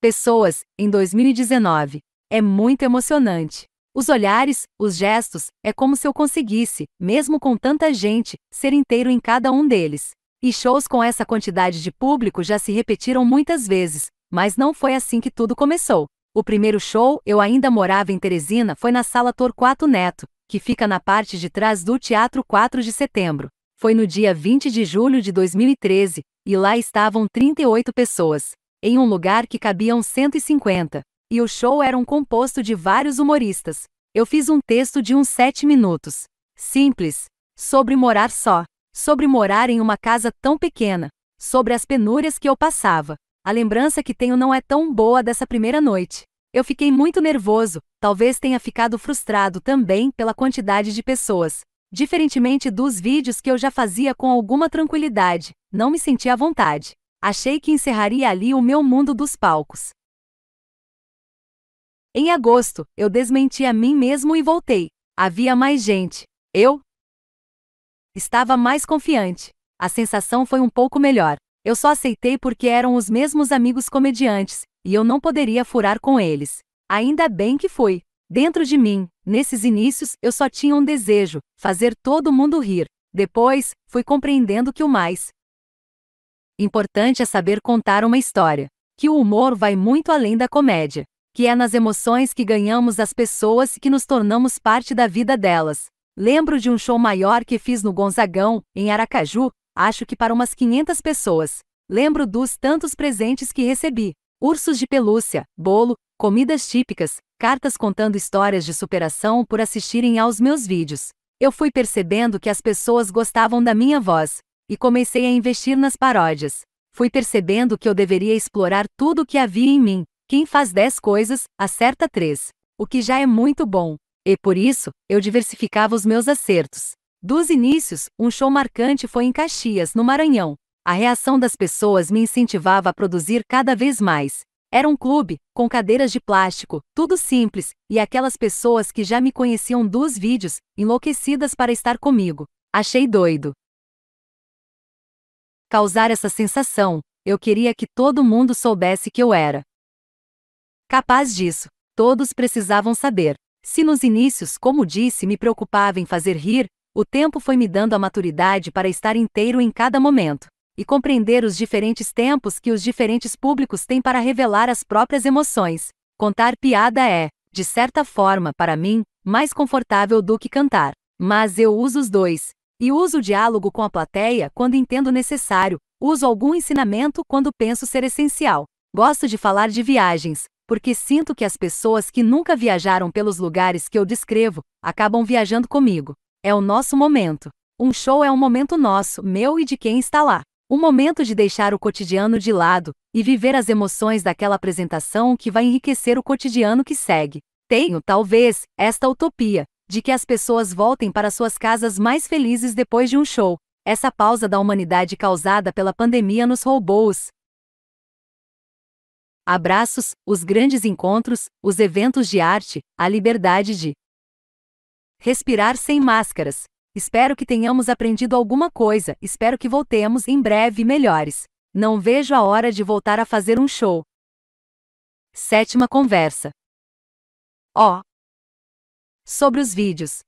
pessoas, em 2019. É muito emocionante. Os olhares, os gestos, é como se eu conseguisse, mesmo com tanta gente, ser inteiro em cada um deles. E shows com essa quantidade de público já se repetiram muitas vezes, mas não foi assim que tudo começou. O primeiro show, eu ainda morava em Teresina, foi na Sala Torquato Neto, que fica na parte de trás do Teatro 4 de Setembro. Foi no dia 20 de julho de 2013, e lá estavam 38 pessoas, em um lugar que cabiam 150. E o show era um composto de vários humoristas. Eu fiz um texto de uns 7 minutos. Simples. Sobre morar só. Sobre morar em uma casa tão pequena. Sobre as penúrias que eu passava. A lembrança que tenho não é tão boa dessa primeira noite. Eu fiquei muito nervoso, talvez tenha ficado frustrado também pela quantidade de pessoas. Diferentemente dos vídeos que eu já fazia com alguma tranquilidade, não me senti à vontade. Achei que encerraria ali o meu mundo dos palcos. Em agosto, eu desmenti a mim mesmo e voltei. Havia mais gente. Eu estava mais confiante. A sensação foi um pouco melhor. Eu só aceitei porque eram os mesmos amigos comediantes, e eu não poderia furar com eles. Ainda bem que fui. Dentro de mim, nesses inícios, eu só tinha um desejo, fazer todo mundo rir. Depois, fui compreendendo que o mais importante é saber contar uma história. Que o humor vai muito além da comédia. Que é nas emoções que ganhamos as pessoas e que nos tornamos parte da vida delas. Lembro de um show maior que fiz no Gonzagão, em Aracaju, acho que para umas 500 pessoas. Lembro dos tantos presentes que recebi. Ursos de pelúcia, bolo, comidas típicas, cartas contando histórias de superação por assistirem aos meus vídeos. Eu fui percebendo que as pessoas gostavam da minha voz, e comecei a investir nas paródias. Fui percebendo que eu deveria explorar tudo o que havia em mim. Quem faz 10 coisas, acerta 3, o que já é muito bom. E por isso, eu diversificava os meus acertos. Dos inícios, um show marcante foi em Caxias, no Maranhão. A reação das pessoas me incentivava a produzir cada vez mais. Era um clube, com cadeiras de plástico, tudo simples, e aquelas pessoas que já me conheciam dos vídeos, enlouquecidas para estar comigo. Achei doido causar essa sensação. Eu queria que todo mundo soubesse que eu era capaz disso. Todos precisavam saber. Se nos inícios, como disse, me preocupava em fazer rir, o tempo foi me dando a maturidade para estar inteiro em cada momento. E compreender os diferentes tempos que os diferentes públicos têm para revelar as próprias emoções. Contar piada é, de certa forma, para mim, mais confortável do que cantar. Mas eu uso os dois. E uso o diálogo com a plateia quando entendo necessário, uso algum ensinamento quando penso ser essencial. Gosto de falar de viagens, porque sinto que as pessoas que nunca viajaram pelos lugares que eu descrevo, acabam viajando comigo. É o nosso momento. Um show é um momento nosso, meu e de quem está lá. Um momento de deixar o cotidiano de lado, e viver as emoções daquela apresentação que vai enriquecer o cotidiano que segue. Tenho, talvez, esta utopia, de que as pessoas voltem para suas casas mais felizes depois de um show. Essa pausa da humanidade causada pela pandemia nos roubou os abraços, os grandes encontros, os eventos de arte, a liberdade de respirar sem máscaras. Espero que tenhamos aprendido alguma coisa, espero que voltemos em breve melhores. Não vejo a hora de voltar a fazer um show. Sétima conversa. Sobre os vídeos.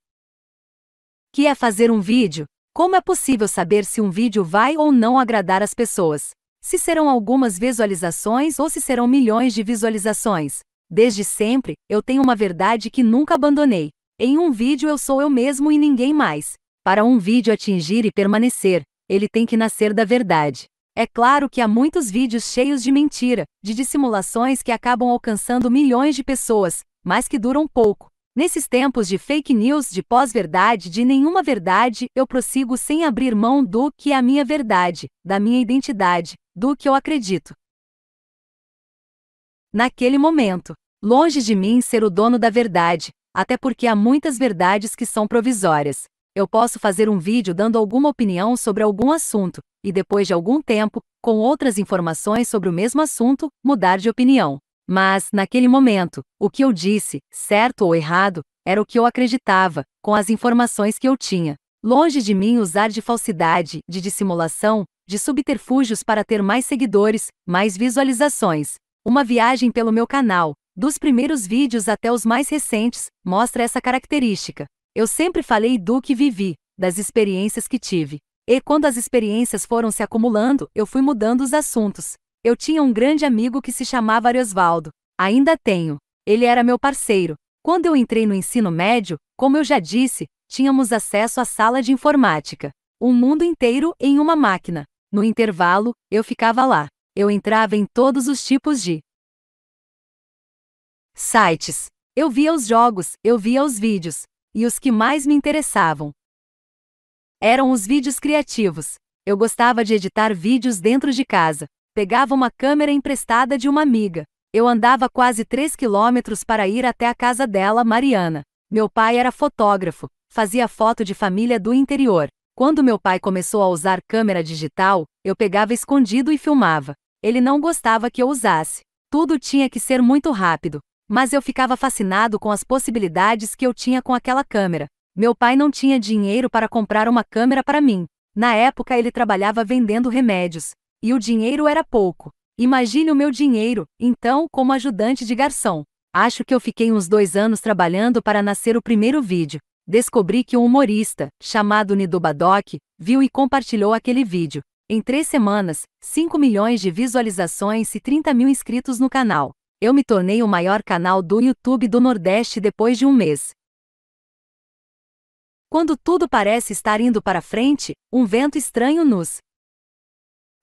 Que é fazer um vídeo? Como é possível saber se um vídeo vai ou não agradar as pessoas? Se serão algumas visualizações ou se serão milhões de visualizações? Desde sempre, eu tenho uma verdade que nunca abandonei. Em um vídeo eu sou eu mesmo e ninguém mais. Para um vídeo atingir e permanecer, ele tem que nascer da verdade. É claro que há muitos vídeos cheios de mentira, de dissimulações que acabam alcançando milhões de pessoas, mas que duram pouco. Nesses tempos de fake news, de pós-verdade, de nenhuma verdade, eu prossigo sem abrir mão do que é a minha verdade, da minha identidade, do que eu acredito naquele momento. Longe de mim ser o dono da verdade. Até porque há muitas verdades que são provisórias. Eu posso fazer um vídeo dando alguma opinião sobre algum assunto, e depois de algum tempo, com outras informações sobre o mesmo assunto, mudar de opinião. Mas, naquele momento, o que eu disse, certo ou errado, era o que eu acreditava, com as informações que eu tinha. Longe de mim usar de falsidade, de dissimulação, de subterfúgios para ter mais seguidores, mais visualizações. Uma viagem pelo meu canal, dos primeiros vídeos até os mais recentes, mostra essa característica. Eu sempre falei do que vivi, das experiências que tive. E quando as experiências foram se acumulando, eu fui mudando os assuntos. Eu tinha um grande amigo que se chamava Ari Osvaldo. Ainda tenho. Ele era meu parceiro. Quando eu entrei no ensino médio, como eu já disse, tínhamos acesso à sala de informática. Um mundo inteiro em uma máquina. No intervalo, eu ficava lá. Eu entrava em todos os tipos de sites. Eu via os jogos, eu via os vídeos. E os que mais me interessavam eram os vídeos criativos. Eu gostava de editar vídeos dentro de casa. Pegava uma câmera emprestada de uma amiga. Eu andava quase 3 quilômetros para ir até a casa dela, Mariana. Meu pai era fotógrafo. Fazia foto de família do interior. Quando meu pai começou a usar câmera digital, eu pegava escondido e filmava. Ele não gostava que eu usasse. Tudo tinha que ser muito rápido. Mas eu ficava fascinado com as possibilidades que eu tinha com aquela câmera. Meu pai não tinha dinheiro para comprar uma câmera para mim. Na época ele trabalhava vendendo remédios. E o dinheiro era pouco. Imagine o meu dinheiro, então, como ajudante de garçom. Acho que eu fiquei uns 2 anos trabalhando para nascer o primeiro vídeo. Descobri que um humorista, chamado Nidobadoc, viu e compartilhou aquele vídeo. Em 3 semanas, 5 milhões de visualizações e 30 mil inscritos no canal. Eu me tornei o maior canal do YouTube do Nordeste depois de um mês. Quando tudo parece estar indo para frente, um vento estranho nos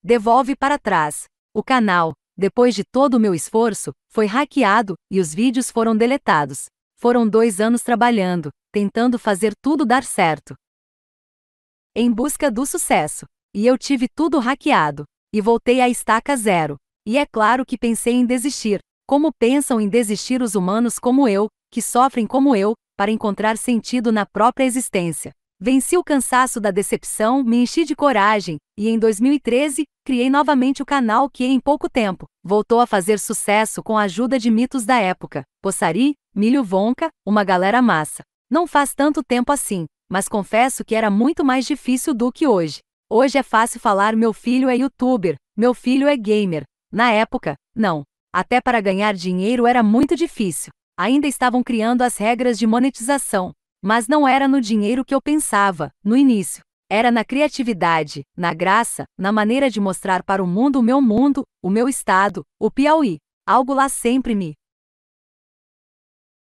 devolve para trás. O canal, depois de todo o meu esforço, foi hackeado, e os vídeos foram deletados. Foram 2 anos trabalhando, tentando fazer tudo dar certo, em busca do sucesso. E eu tive tudo hackeado. E voltei à estaca zero. E é claro que pensei em desistir. Como pensam em desistir os humanos como eu, que sofrem como eu, para encontrar sentido na própria existência? Venci o cansaço da decepção, me enchi de coragem, e em 2013, criei novamente o canal que em pouco tempo voltou a fazer sucesso com a ajuda de mitos da época. Poçari, Milho Vonca, uma galera massa. Não faz tanto tempo assim, mas confesso que era muito mais difícil do que hoje. Hoje é fácil falar meu filho é youtuber, meu filho é gamer. Na época, não. Até para ganhar dinheiro era muito difícil. Ainda estavam criando as regras de monetização. Mas não era no dinheiro que eu pensava, no início. Era na criatividade, na graça, na maneira de mostrar para o mundo, o meu estado, o Piauí. Algo lá sempre me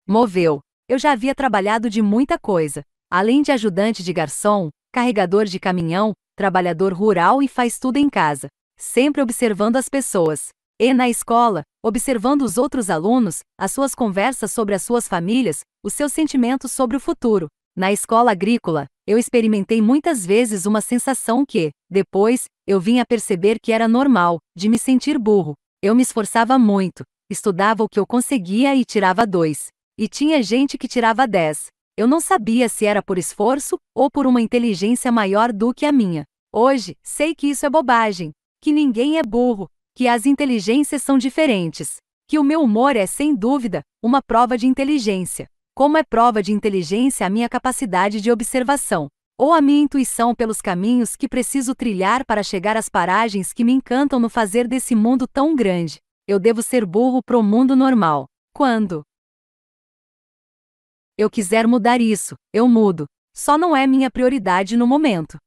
moveu. Eu já havia trabalhado de muita coisa. Além de ajudante de garçom, carregador de caminhão, trabalhador rural e faz tudo em casa. Sempre observando as pessoas. E na escola, observando os outros alunos, as suas conversas sobre as suas famílias, os seus sentimentos sobre o futuro. Na escola agrícola, eu experimentei muitas vezes uma sensação que, depois, eu vim a perceber que era normal, de me sentir burro. Eu me esforçava muito, estudava o que eu conseguia e tirava 2. E tinha gente que tirava 10. Eu não sabia se era por esforço, ou por uma inteligência maior do que a minha. Hoje, sei que isso é bobagem. Que ninguém é burro. Que as inteligências são diferentes. Que o meu humor é, sem dúvida, uma prova de inteligência. Como é prova de inteligência a minha capacidade de observação, ou a minha intuição pelos caminhos que preciso trilhar para chegar às paragens que me encantam no fazer desse mundo tão grande. Eu devo ser burro pro mundo normal. Quando eu quiser mudar isso, eu mudo. Só não é minha prioridade no momento.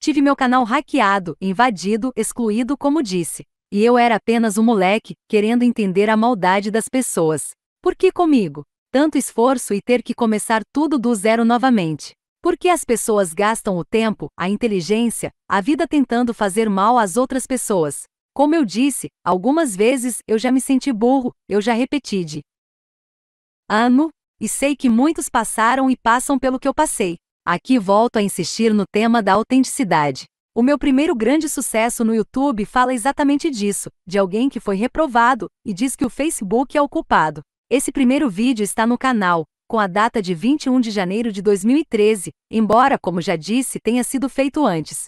Tive meu canal hackeado, invadido, excluído, como disse. E eu era apenas um moleque, querendo entender a maldade das pessoas. Por que comigo? Tanto esforço e ter que começar tudo do zero novamente. Por que as pessoas gastam o tempo, a inteligência, a vida tentando fazer mal às outras pessoas? Como eu disse, algumas vezes eu já me senti burro, eu já repeti de ano, e sei que muitos passaram e passam pelo que eu passei. Aqui volto a insistir no tema da autenticidade. O meu primeiro grande sucesso no YouTube fala exatamente disso, de alguém que foi reprovado e diz que o Facebook é o culpado. Esse primeiro vídeo está no canal, com a data de 21 de janeiro de 2013, embora, como já disse, tenha sido feito antes.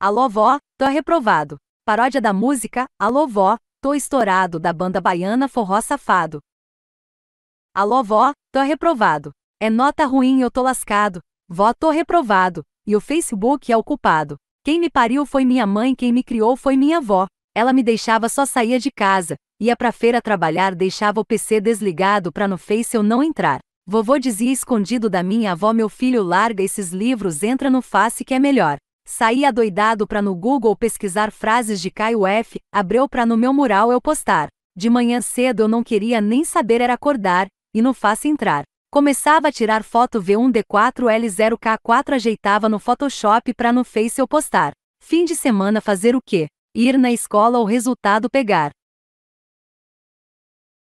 Alô vó, tô reprovado. Paródia da música Alô vó, tô estourado da banda baiana Forró Safado. Alô vó, tô reprovado. É nota ruim, eu tô lascado. Vó, tô reprovado. E o Facebook é o culpado. Quem me pariu foi minha mãe, quem me criou foi minha avó. Ela me deixava só sair de casa, ia pra feira trabalhar, deixava o PC desligado pra no Face eu não entrar. Vovô dizia escondido da minha avó, meu filho, larga esses livros, entra no Face que é melhor. Saía doidado pra no Google pesquisar frases de Caio F. Abreu pra no meu mural eu postar. De manhã cedo eu não queria nem saber, era acordar e no Face entrar. Começava a tirar foto V1D4L0K4, ajeitava no Photoshop pra no Face eu postar. Fim de semana fazer o quê? Ir na escola, o resultado pegar.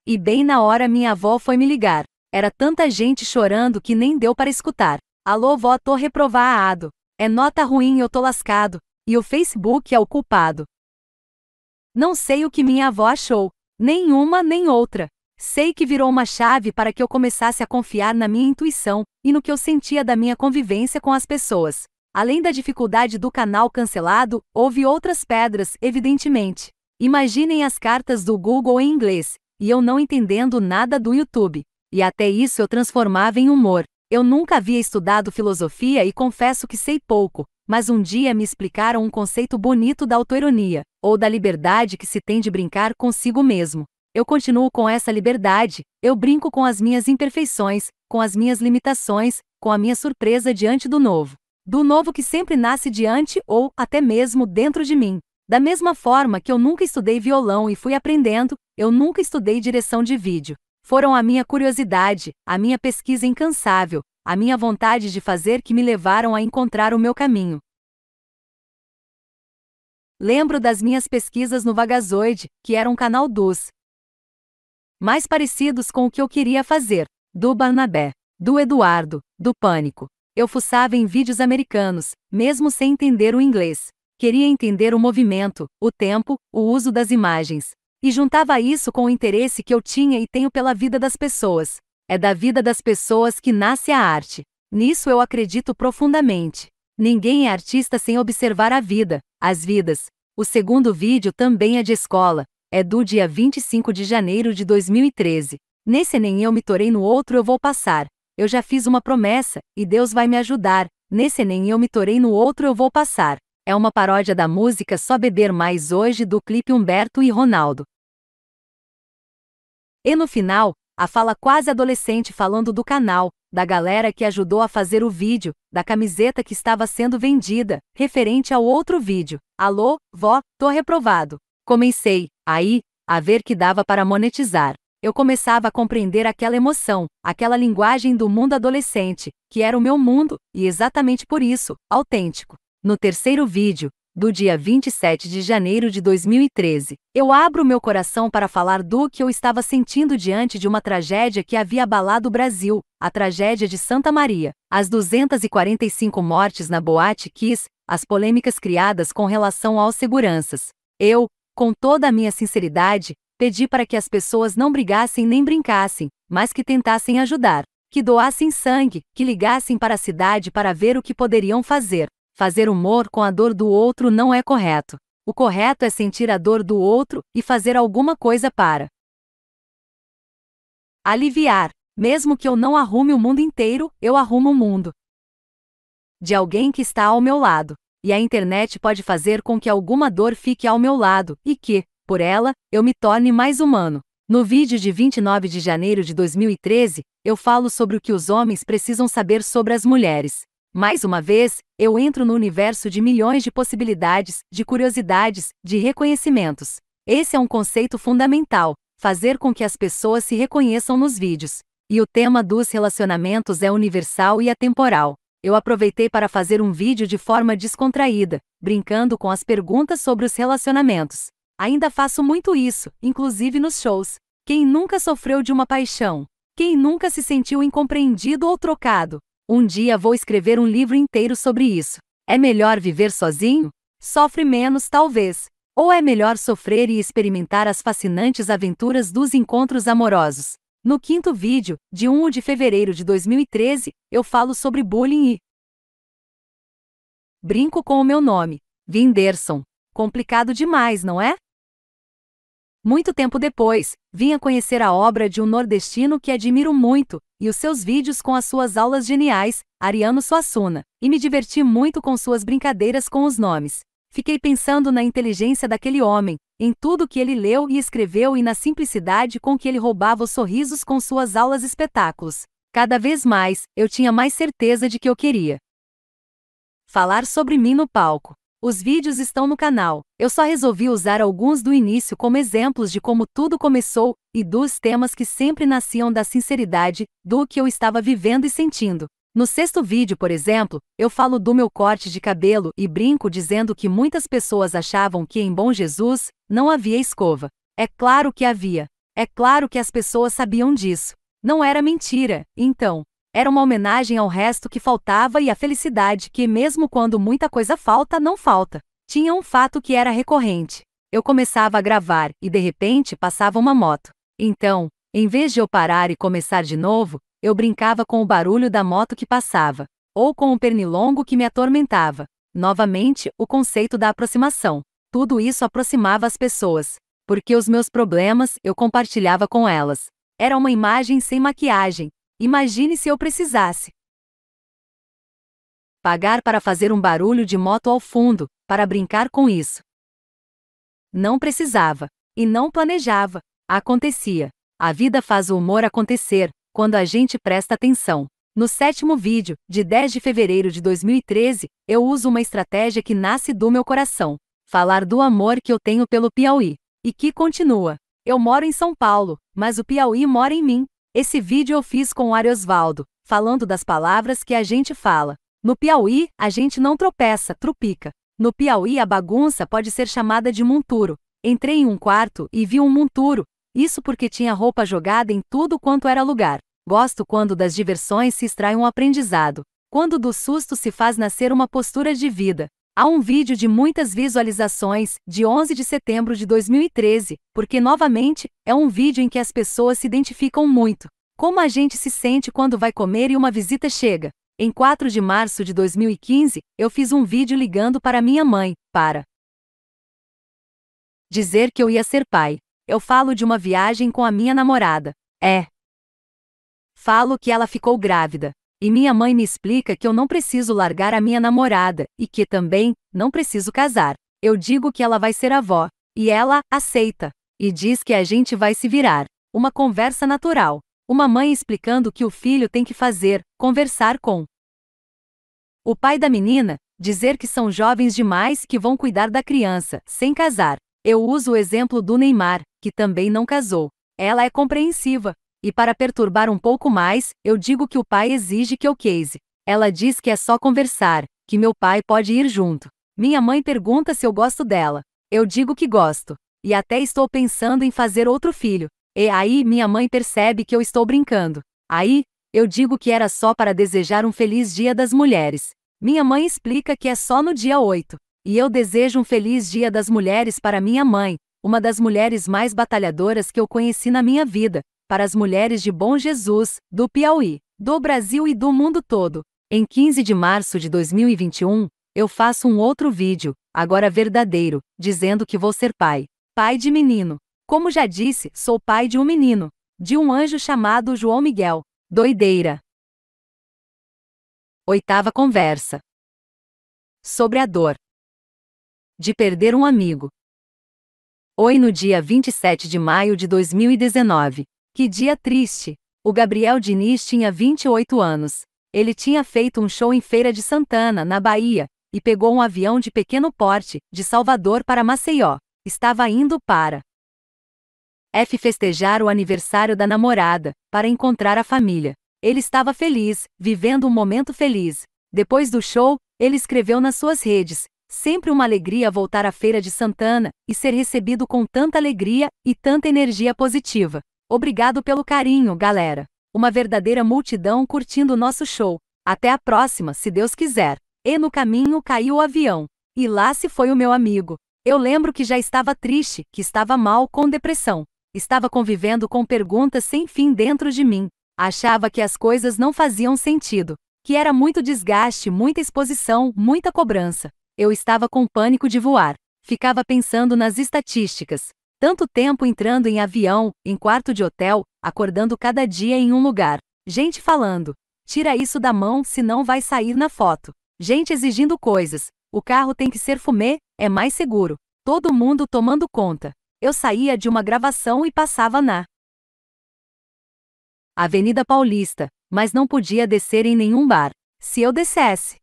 E bem na hora minha avó foi me ligar. Era tanta gente chorando que nem deu para escutar. Alô vó, tô reprovado. É nota ruim, eu tô lascado. E o Facebook é o culpado. Não sei o que minha avó achou. Nenhuma nem outra. Sei que virou uma chave para que eu começasse a confiar na minha intuição e no que eu sentia da minha convivência com as pessoas. Além da dificuldade do canal cancelado, houve outras pedras, evidentemente. Imaginem as cartas do Google em inglês, e eu não entendendo nada do YouTube. E até isso eu transformava em humor. Eu nunca havia estudado filosofia e confesso que sei pouco, mas um dia me explicaram um conceito bonito da autoironia, ou da liberdade que se tem de brincar consigo mesmo. Eu continuo com essa liberdade, eu brinco com as minhas imperfeições, com as minhas limitações, com a minha surpresa diante do novo. Do novo que sempre nasce diante ou, até mesmo, dentro de mim. Da mesma forma que eu nunca estudei violão e fui aprendendo, eu nunca estudei direção de vídeo. Foram a minha curiosidade, a minha pesquisa incansável, a minha vontade de fazer que me levaram a encontrar o meu caminho. Lembro das minhas pesquisas no Vagazoide, que era um canal dos mais parecidos com o que eu queria fazer, do Barnabé, do Eduardo, do Pânico. Eu fuçava em vídeos americanos, mesmo sem entender o inglês. Queria entender o movimento, o tempo, o uso das imagens. E juntava isso com o interesse que eu tinha e tenho pela vida das pessoas. É da vida das pessoas que nasce a arte. Nisso eu acredito profundamente. Ninguém é artista sem observar a vida, as vidas. O segundo vídeo também é de escola. É do dia 25 de janeiro de 2013. Nesse nem eu me torei, no outro eu vou passar. Eu já fiz uma promessa, e Deus vai me ajudar. Nesse nem eu me torei, no outro eu vou passar. É uma paródia da música Só Beber Mais Hoje, do clipe Humberto e Ronaldo. E no final, a fala quase adolescente falando do canal, da galera que ajudou a fazer o vídeo, da camiseta que estava sendo vendida, referente ao outro vídeo. Alô, vó, tô reprovado. Comecei, aí, a ver que dava para monetizar. Eu começava a compreender aquela emoção, aquela linguagem do mundo adolescente, que era o meu mundo, e exatamente por isso, autêntico. No terceiro vídeo, do dia 27 de janeiro de 2013, eu abro meu coração para falar do que eu estava sentindo diante de uma tragédia que havia abalado o Brasil, a tragédia de Santa Maria, as 245 mortes na Boate Kiss, as polêmicas criadas com relação aos seguranças. Eu, com toda a minha sinceridade, pedi para que as pessoas não brigassem nem brincassem, mas que tentassem ajudar, que doassem sangue, que ligassem para a cidade para ver o que poderiam fazer. Fazer humor com a dor do outro não é correto. O correto é sentir a dor do outro e fazer alguma coisa para aliviar. Mesmo que eu não arrume o mundo inteiro, eu arrumo o mundo de alguém que está ao meu lado. E a internet pode fazer com que alguma dor fique ao meu lado e que, por ela, eu me torne mais humano. No vídeo de 29 de janeiro de 2013, eu falo sobre o que os homens precisam saber sobre as mulheres. Mais uma vez, eu entro no universo de milhões de possibilidades, de curiosidades, de reconhecimentos. Esse é um conceito fundamental, fazer com que as pessoas se reconheçam nos vídeos. E o tema dos relacionamentos é universal e atemporal. Eu aproveitei para fazer um vídeo de forma descontraída, brincando com as perguntas sobre os relacionamentos. Ainda faço muito isso, inclusive nos shows. Quem nunca sofreu de uma paixão? Quem nunca se sentiu incompreendido ou trocado? Um dia vou escrever um livro inteiro sobre isso. É melhor viver sozinho? Sofre menos, talvez. Ou é melhor sofrer e experimentar as fascinantes aventuras dos encontros amorosos? No quinto vídeo, de 1 de fevereiro de 2013, eu falo sobre bullying e brinco com o meu nome, Whindersson. Complicado demais, não é? Muito tempo depois, vim a conhecer a obra de um nordestino que admiro muito, e os seus vídeos com as suas aulas geniais, Ariano Suassuna, e me diverti muito com suas brincadeiras com os nomes. Fiquei pensando na inteligência daquele homem, em tudo que ele leu e escreveu e na simplicidade com que ele roubava os sorrisos com suas aulas espetáculos. Cada vez mais, eu tinha mais certeza de que eu queria falar sobre mim no palco. Os vídeos estão no canal, eu só resolvi usar alguns do início como exemplos de como tudo começou, e dos temas que sempre nasciam da sinceridade, do que eu estava vivendo e sentindo. No sexto vídeo, por exemplo, eu falo do meu corte de cabelo e brinco dizendo que muitas pessoas achavam que em Bom Jesus não havia escova. É claro que havia. É claro que as pessoas sabiam disso. Não era mentira, então. Era uma homenagem ao resto que faltava e à felicidade que, mesmo quando muita coisa falta, não falta. Tinha um fato que era recorrente. Eu começava a gravar e, de repente, passava uma moto. Então, em vez de eu parar e começar de novo, eu brincava com o barulho da moto que passava. Ou com o pernilongo que me atormentava. Novamente, o conceito da aproximação. Tudo isso aproximava as pessoas. Porque os meus problemas eu compartilhava com elas. Era uma imagem sem maquiagem. Imagine se eu precisasse Pagar para fazer um barulho de moto ao fundo, para brincar com isso. Não precisava. E não planejava. Acontecia. A vida faz o humor acontecer, quando a gente presta atenção. No 7º vídeo, de 10 de fevereiro de 2013, eu uso uma estratégia que nasce do meu coração. Falar do amor que eu tenho pelo Piauí. E que continua. Eu moro em São Paulo, mas o Piauí mora em mim. Esse vídeo eu fiz com o Ari Osvaldo, falando das palavras que a gente fala. No Piauí, a gente não tropeça, trupica. No Piauí, a bagunça pode ser chamada de monturo. Entrei em um quarto e vi um monturo, isso porque tinha roupa jogada em tudo quanto era lugar. Gosto quando das diversões se extrai um aprendizado. Quando do susto se faz nascer uma postura de vida. Há um vídeo de muitas visualizações, de 11 de setembro de 2013, porque novamente, é um vídeo em que as pessoas se identificam muito. Como a gente se sente quando vai comer e uma visita chega. Em 4 de março de 2015, eu fiz um vídeo ligando para minha mãe, para dizer que eu ia ser pai. Eu falo de uma viagem com a minha namorada. Falo que ela ficou grávida. E minha mãe me explica que eu não preciso largar a minha namorada, e que também, não preciso casar. Eu digo que ela vai ser avó. E ela, aceita. E diz que a gente vai se virar. Uma conversa natural. Uma mãe explicando o que o filho tem que fazer, conversar com o pai da menina, dizer que são jovens demais que vão cuidar da criança, sem casar. Eu uso o exemplo do Neymar, que também não casou. Ela é compreensiva. E para perturbar um pouco mais, eu digo que o pai exige que eu case. Ela diz que é só conversar, que meu pai pode ir junto. Minha mãe pergunta se eu gosto dela. Eu digo que gosto. E até estou pensando em fazer outro filho. E aí minha mãe percebe que eu estou brincando. Aí, eu digo que era só para desejar um feliz Dia das Mulheres. Minha mãe explica que é só no dia 8. E eu desejo um feliz Dia das Mulheres para minha mãe, uma das mulheres mais batalhadoras que eu conheci na minha vida. Para as mulheres de Bom Jesus, do Piauí, do Brasil e do mundo todo. Em 15 de março de 2021, eu faço um outro vídeo, agora verdadeiro, dizendo que vou ser pai. Pai de menino. Como já disse, sou pai de um menino. De um anjo chamado João Miguel. Doideira. 8ª conversa. Sobre a dor de perder um amigo. Oi, no dia 27 de maio de 2019. Que dia triste! O Gabriel Diniz tinha 28 anos. Ele tinha feito um show em Feira de Santana, na Bahia, e pegou um avião de pequeno porte, de Salvador para Maceió. Estava indo para festejar o aniversário da namorada, para encontrar a família. Ele estava feliz, vivendo um momento feliz. Depois do show, ele escreveu nas suas redes: sempre uma alegria voltar à Feira de Santana, e ser recebido com tanta alegria, e tanta energia positiva. Obrigado pelo carinho, galera. Uma verdadeira multidão curtindo o nosso show. Até a próxima, se Deus quiser. E no caminho caiu o avião. E lá se foi o meu amigo. Eu lembro que já estava triste, que estava mal, com depressão. Estava convivendo com perguntas sem fim dentro de mim. Achava que as coisas não faziam sentido. Que era muito desgaste, muita exposição, muita cobrança. Eu estava com pânico de voar. Ficava pensando nas estatísticas. Tanto tempo entrando em avião, em quarto de hotel, acordando cada dia em um lugar. Gente falando: tira isso da mão, senão vai sair na foto. Gente exigindo coisas. O carro tem que ser fumê, é mais seguro. Todo mundo tomando conta. Eu saía de uma gravação e passava na Avenida Paulista, mas não podia descer em nenhum bar. Se eu descesse,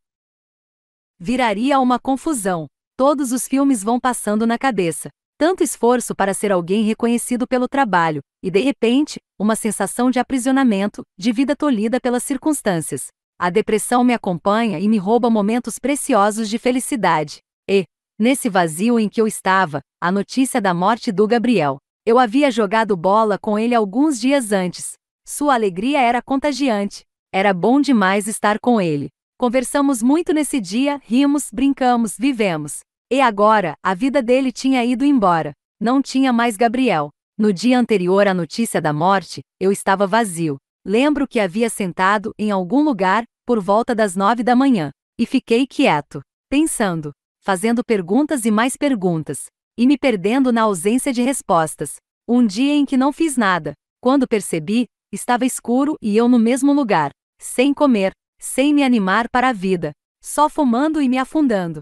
viraria uma confusão. Todos os filmes vão passando na cabeça. Tanto esforço para ser alguém reconhecido pelo trabalho, e de repente, uma sensação de aprisionamento, de vida tolhida pelas circunstâncias. A depressão me acompanha e me rouba momentos preciosos de felicidade. E, nesse vazio em que eu estava, a notícia da morte do Gabriel. Eu havia jogado bola com ele alguns dias antes. Sua alegria era contagiante. Era bom demais estar com ele. Conversamos muito nesse dia, rimos, brincamos, vivemos. E agora, a vida dele tinha ido embora. Não tinha mais Gabriel. No dia anterior à notícia da morte, eu estava vazio. Lembro que havia sentado, em algum lugar, por volta das 9 da manhã. E fiquei quieto. Pensando. Fazendo perguntas e mais perguntas. E me perdendo na ausência de respostas. Um dia em que não fiz nada. Quando percebi, estava escuro e eu no mesmo lugar. Sem comer. Sem me animar para a vida. Só fumando e me afundando.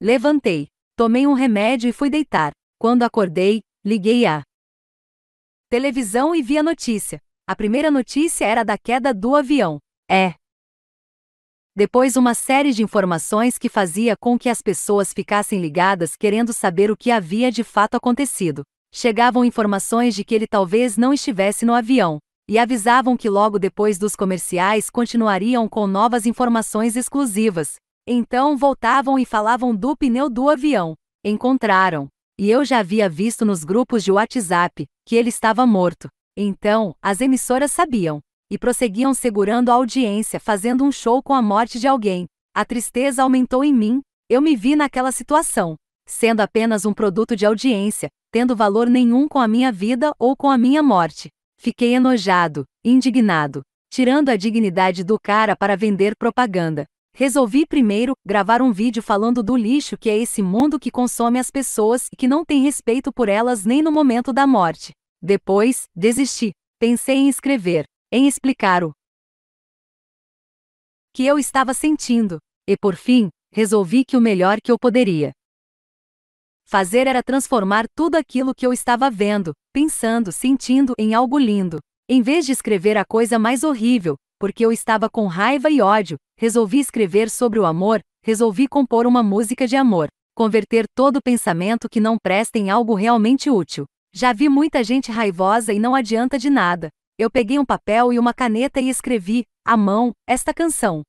Levantei. Tomei um remédio e fui deitar. Quando acordei, liguei a televisão e vi a notícia. A primeira notícia era da queda do avião. Depois uma série de informações que fazia com que as pessoas ficassem ligadas querendo saber o que havia de fato acontecido. Chegavam informações de que ele talvez não estivesse no avião, e avisavam que logo depois dos comerciais continuariam com novas informações exclusivas. Então voltavam e falavam do pneu do avião. Encontraram. E eu já havia visto nos grupos de WhatsApp que ele estava morto. Então, as emissoras sabiam. E prosseguiam segurando a audiência, fazendo um show com a morte de alguém. A tristeza aumentou em mim. Eu me vi naquela situação, sendo apenas um produto de audiência, tendo valor nenhum com a minha vida ou com a minha morte. Fiquei enojado, indignado, tirando a dignidade do cara para vender propaganda. Resolvi primeiro gravar um vídeo falando do lixo que é esse mundo que consome as pessoas e que não tem respeito por elas nem no momento da morte. Depois, desisti. Pensei em escrever, em explicar o que eu estava sentindo, e por fim, resolvi que o melhor que eu poderia fazer era transformar tudo aquilo que eu estava vendo, pensando, sentindo em algo lindo. Em vez de escrever a coisa mais horrível, porque eu estava com raiva e ódio, resolvi escrever sobre o amor, resolvi compor uma música de amor, converter todo pensamento que não presta em algo realmente útil. Já vi muita gente raivosa e não adianta de nada. Eu peguei um papel e uma caneta e escrevi, à mão, esta canção.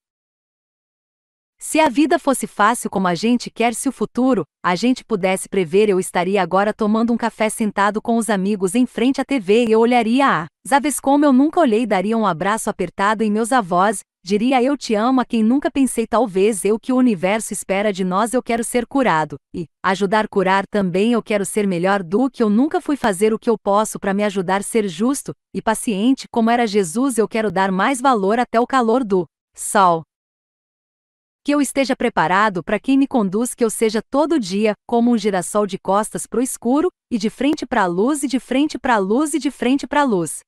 Se a vida fosse fácil como a gente quer, se o futuro a gente pudesse prever, eu estaria agora tomando um café sentado com os amigos em frente à TV e eu olharia as aves como eu nunca olhei, daria um abraço apertado em meus avós, diria eu te amo a quem nunca pensei, talvez eu que o universo espera de nós, eu quero ser curado e ajudar a curar também, eu quero ser melhor do que eu nunca fui, fazer o que eu posso para me ajudar, ser justo e paciente como era Jesus, eu quero dar mais valor até o calor do sol. Que eu esteja preparado para quem me conduz, que eu seja todo dia como um girassol de costas pro escuro, e de frente para a luz, e de frente para a luz, e de frente para a luz.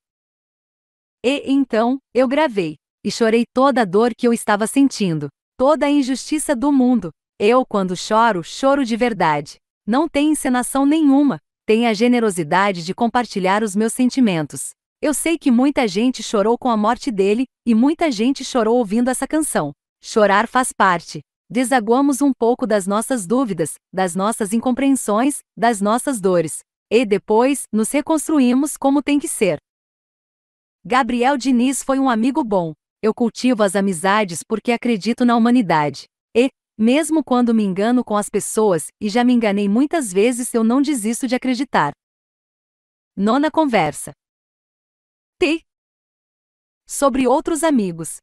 E então, eu gravei. E chorei toda a dor que eu estava sentindo. Toda a injustiça do mundo. Eu, quando choro, choro de verdade. Não tem encenação nenhuma. Tenho a generosidade de compartilhar os meus sentimentos. Eu sei que muita gente chorou com a morte dele, e muita gente chorou ouvindo essa canção. Chorar faz parte. Desaguamos um pouco das nossas dúvidas, das nossas incompreensões, das nossas dores. E depois, nos reconstruímos como tem que ser. Gabriel Diniz foi um amigo bom. Eu cultivo as amizades porque acredito na humanidade. E, mesmo quando me engano com as pessoas, e já me enganei muitas vezes, eu não desisto de acreditar. Nona conversa. Sobre outros amigos.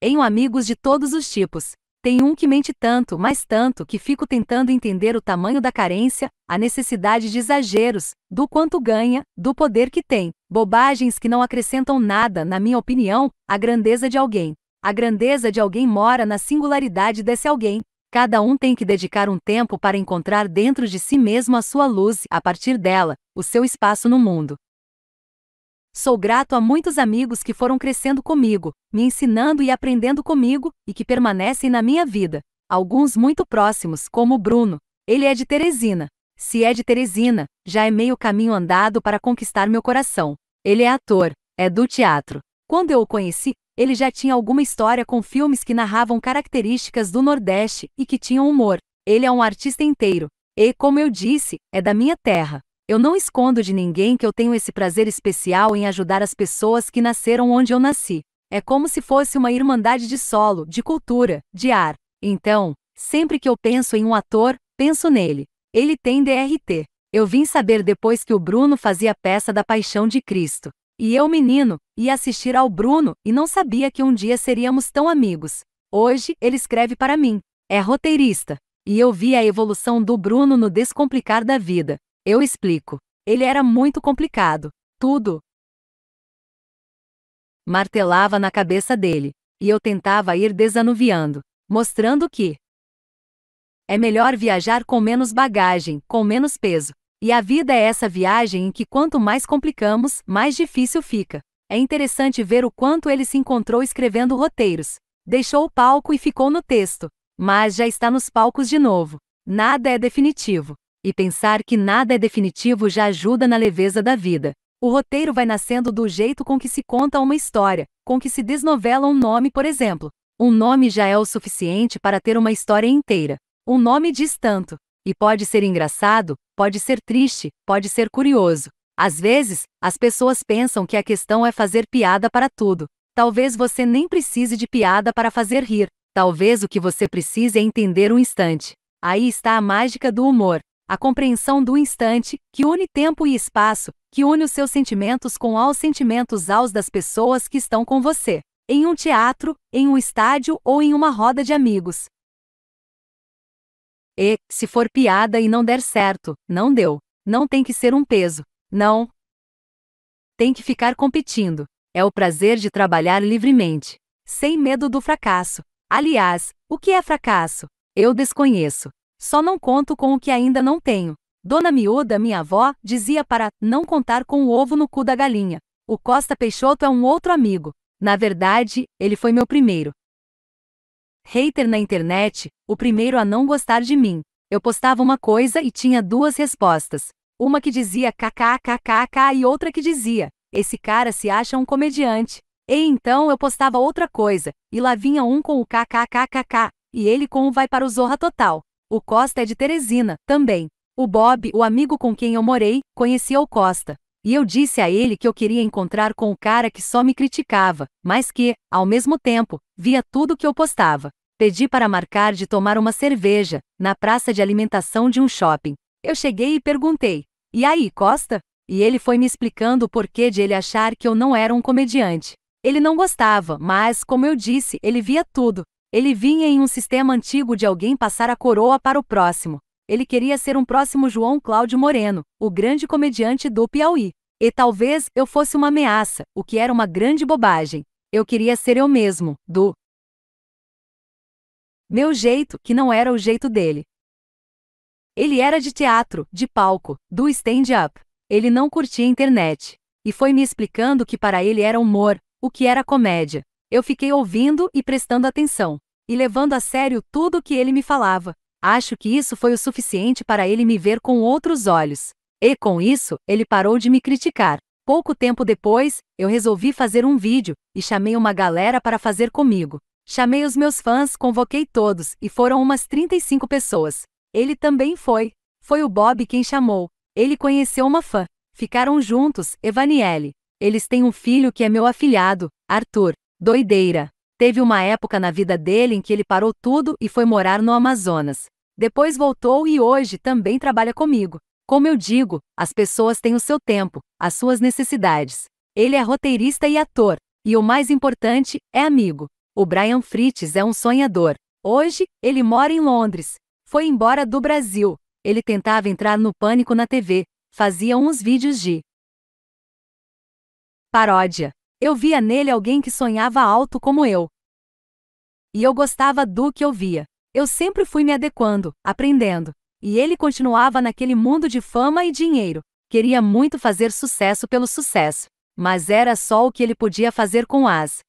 Tenho amigos de todos os tipos. Tem um que mente tanto, mas tanto, que fico tentando entender o tamanho da carência, a necessidade de exageros, do quanto ganha, do poder que tem. Bobagens que não acrescentam nada, na minha opinião, à grandeza de alguém. A grandeza de alguém mora na singularidade desse alguém. Cada um tem que dedicar um tempo para encontrar dentro de si mesmo a sua luz, a partir dela, o seu espaço no mundo. Sou grato a muitos amigos que foram crescendo comigo, me ensinando e aprendendo comigo, e que permanecem na minha vida. Alguns muito próximos, como o Bruno. Ele é de Teresina. Se é de Teresina, já é meio caminho andado para conquistar meu coração. Ele é ator, é do teatro. Quando eu o conheci, ele já tinha alguma história com filmes que narravam características do Nordeste e que tinham humor. Ele é um artista inteiro. E, como eu disse, é da minha terra. Eu não escondo de ninguém que eu tenho esse prazer especial em ajudar as pessoas que nasceram onde eu nasci. É como se fosse uma irmandade de solo, de cultura, de ar. Então, sempre que eu penso em um ator, penso nele. Ele tem DRT. Eu vim saber depois que o Bruno fazia a peça da Paixão de Cristo. E eu, menino, ia assistir ao Bruno e não sabia que um dia seríamos tão amigos. Hoje, ele escreve para mim. É roteirista. E eu vi a evolução do Bruno no descomplicar da vida. Eu explico. Ele era muito complicado. Tudo martelava na cabeça dele. E eu tentava ir desanuviando, mostrando que é melhor viajar com menos bagagem, com menos peso. E a vida é essa viagem em que quanto mais complicamos, mais difícil fica. É interessante ver o quanto ele se encontrou escrevendo roteiros. Deixou o palco e ficou no texto, mas já está nos palcos de novo. Nada é definitivo. E pensar que nada é definitivo já ajuda na leveza da vida. O roteiro vai nascendo do jeito com que se conta uma história, com que se desnovela um nome, por exemplo. Um nome já é o suficiente para ter uma história inteira. Um nome diz tanto. E pode ser engraçado, pode ser triste, pode ser curioso. Às vezes, as pessoas pensam que a questão é fazer piada para tudo. Talvez você nem precise de piada para fazer rir. Talvez o que você precise é entender um instante. Aí está a mágica do humor. A compreensão do instante, que une tempo e espaço, que une os seus sentimentos com aos sentimentos aos das pessoas que estão com você. Em um teatro, em um estádio ou em uma roda de amigos. E, se for piada e não der certo, não deu. Não tem que ser um peso. Não tem que ficar competindo. É o prazer de trabalhar livremente. Sem medo do fracasso. Aliás, o que é fracasso? Eu desconheço. Só não conto com o que ainda não tenho. Dona Miúda, minha avó, dizia para não contar com o ovo no cu da galinha. O Costa Peixoto é um outro amigo. Na verdade, ele foi meu primeiro hater na internet, o primeiro a não gostar de mim. Eu postava uma coisa e tinha duas respostas. Uma que dizia kkkk e outra que dizia, esse cara se acha um comediante. E então eu postava outra coisa, e lá vinha um com o kkkk, e ele com o vai para o Zorra Total. O Costa é de Teresina, também. O Bob, o amigo com quem eu morei, conhecia o Costa. E eu disse a ele que eu queria encontrar com o cara que só me criticava, mas que, ao mesmo tempo, via tudo que eu postava. Pedi para marcar de tomar uma cerveja, na praça de alimentação de um shopping. Eu cheguei e perguntei, e aí, Costa? E ele foi me explicando o porquê de ele achar que eu não era um comediante. Ele não gostava, mas, como eu disse, ele via tudo. Ele vinha em um sistema antigo de alguém passar a coroa para o próximo. Ele queria ser um próximo João Cláudio Moreno, o grande comediante do Piauí. E talvez eu fosse uma ameaça, o que era uma grande bobagem. Eu queria ser eu mesmo, do meu jeito, que não era o jeito dele. Ele era de teatro, de palco, do stand-up. Ele não curtia internet. E foi me explicando que para ele era humor, o que era comédia. Eu fiquei ouvindo e prestando atenção, e levando a sério tudo o que ele me falava. Acho que isso foi o suficiente para ele me ver com outros olhos. E com isso, ele parou de me criticar. Pouco tempo depois, eu resolvi fazer um vídeo, e chamei uma galera para fazer comigo. Chamei os meus fãs, convoquei todos, e foram umas 35 pessoas. Ele também foi. Foi o Bob quem chamou. Ele conheceu uma fã. Ficaram juntos, Evaniele. Eles têm um filho que é meu afilhado, Arthur. Doideira. Teve uma época na vida dele em que ele parou tudo e foi morar no Amazonas. Depois voltou e hoje também trabalha comigo. Como eu digo, as pessoas têm o seu tempo, as suas necessidades. Ele é roteirista e ator. E o mais importante, é amigo. O Brian Fritz é um sonhador. Hoje, ele mora em Londres. Foi embora do Brasil. Ele tentava entrar no Pânico na TV. Fazia uns vídeos de paródia. Eu via nele alguém que sonhava alto como eu. E eu gostava do que eu via. Eu sempre fui me adequando, aprendendo. E ele continuava naquele mundo de fama e dinheiro. Queria muito fazer sucesso pelo sucesso. Mas era só o que ele podia fazer com as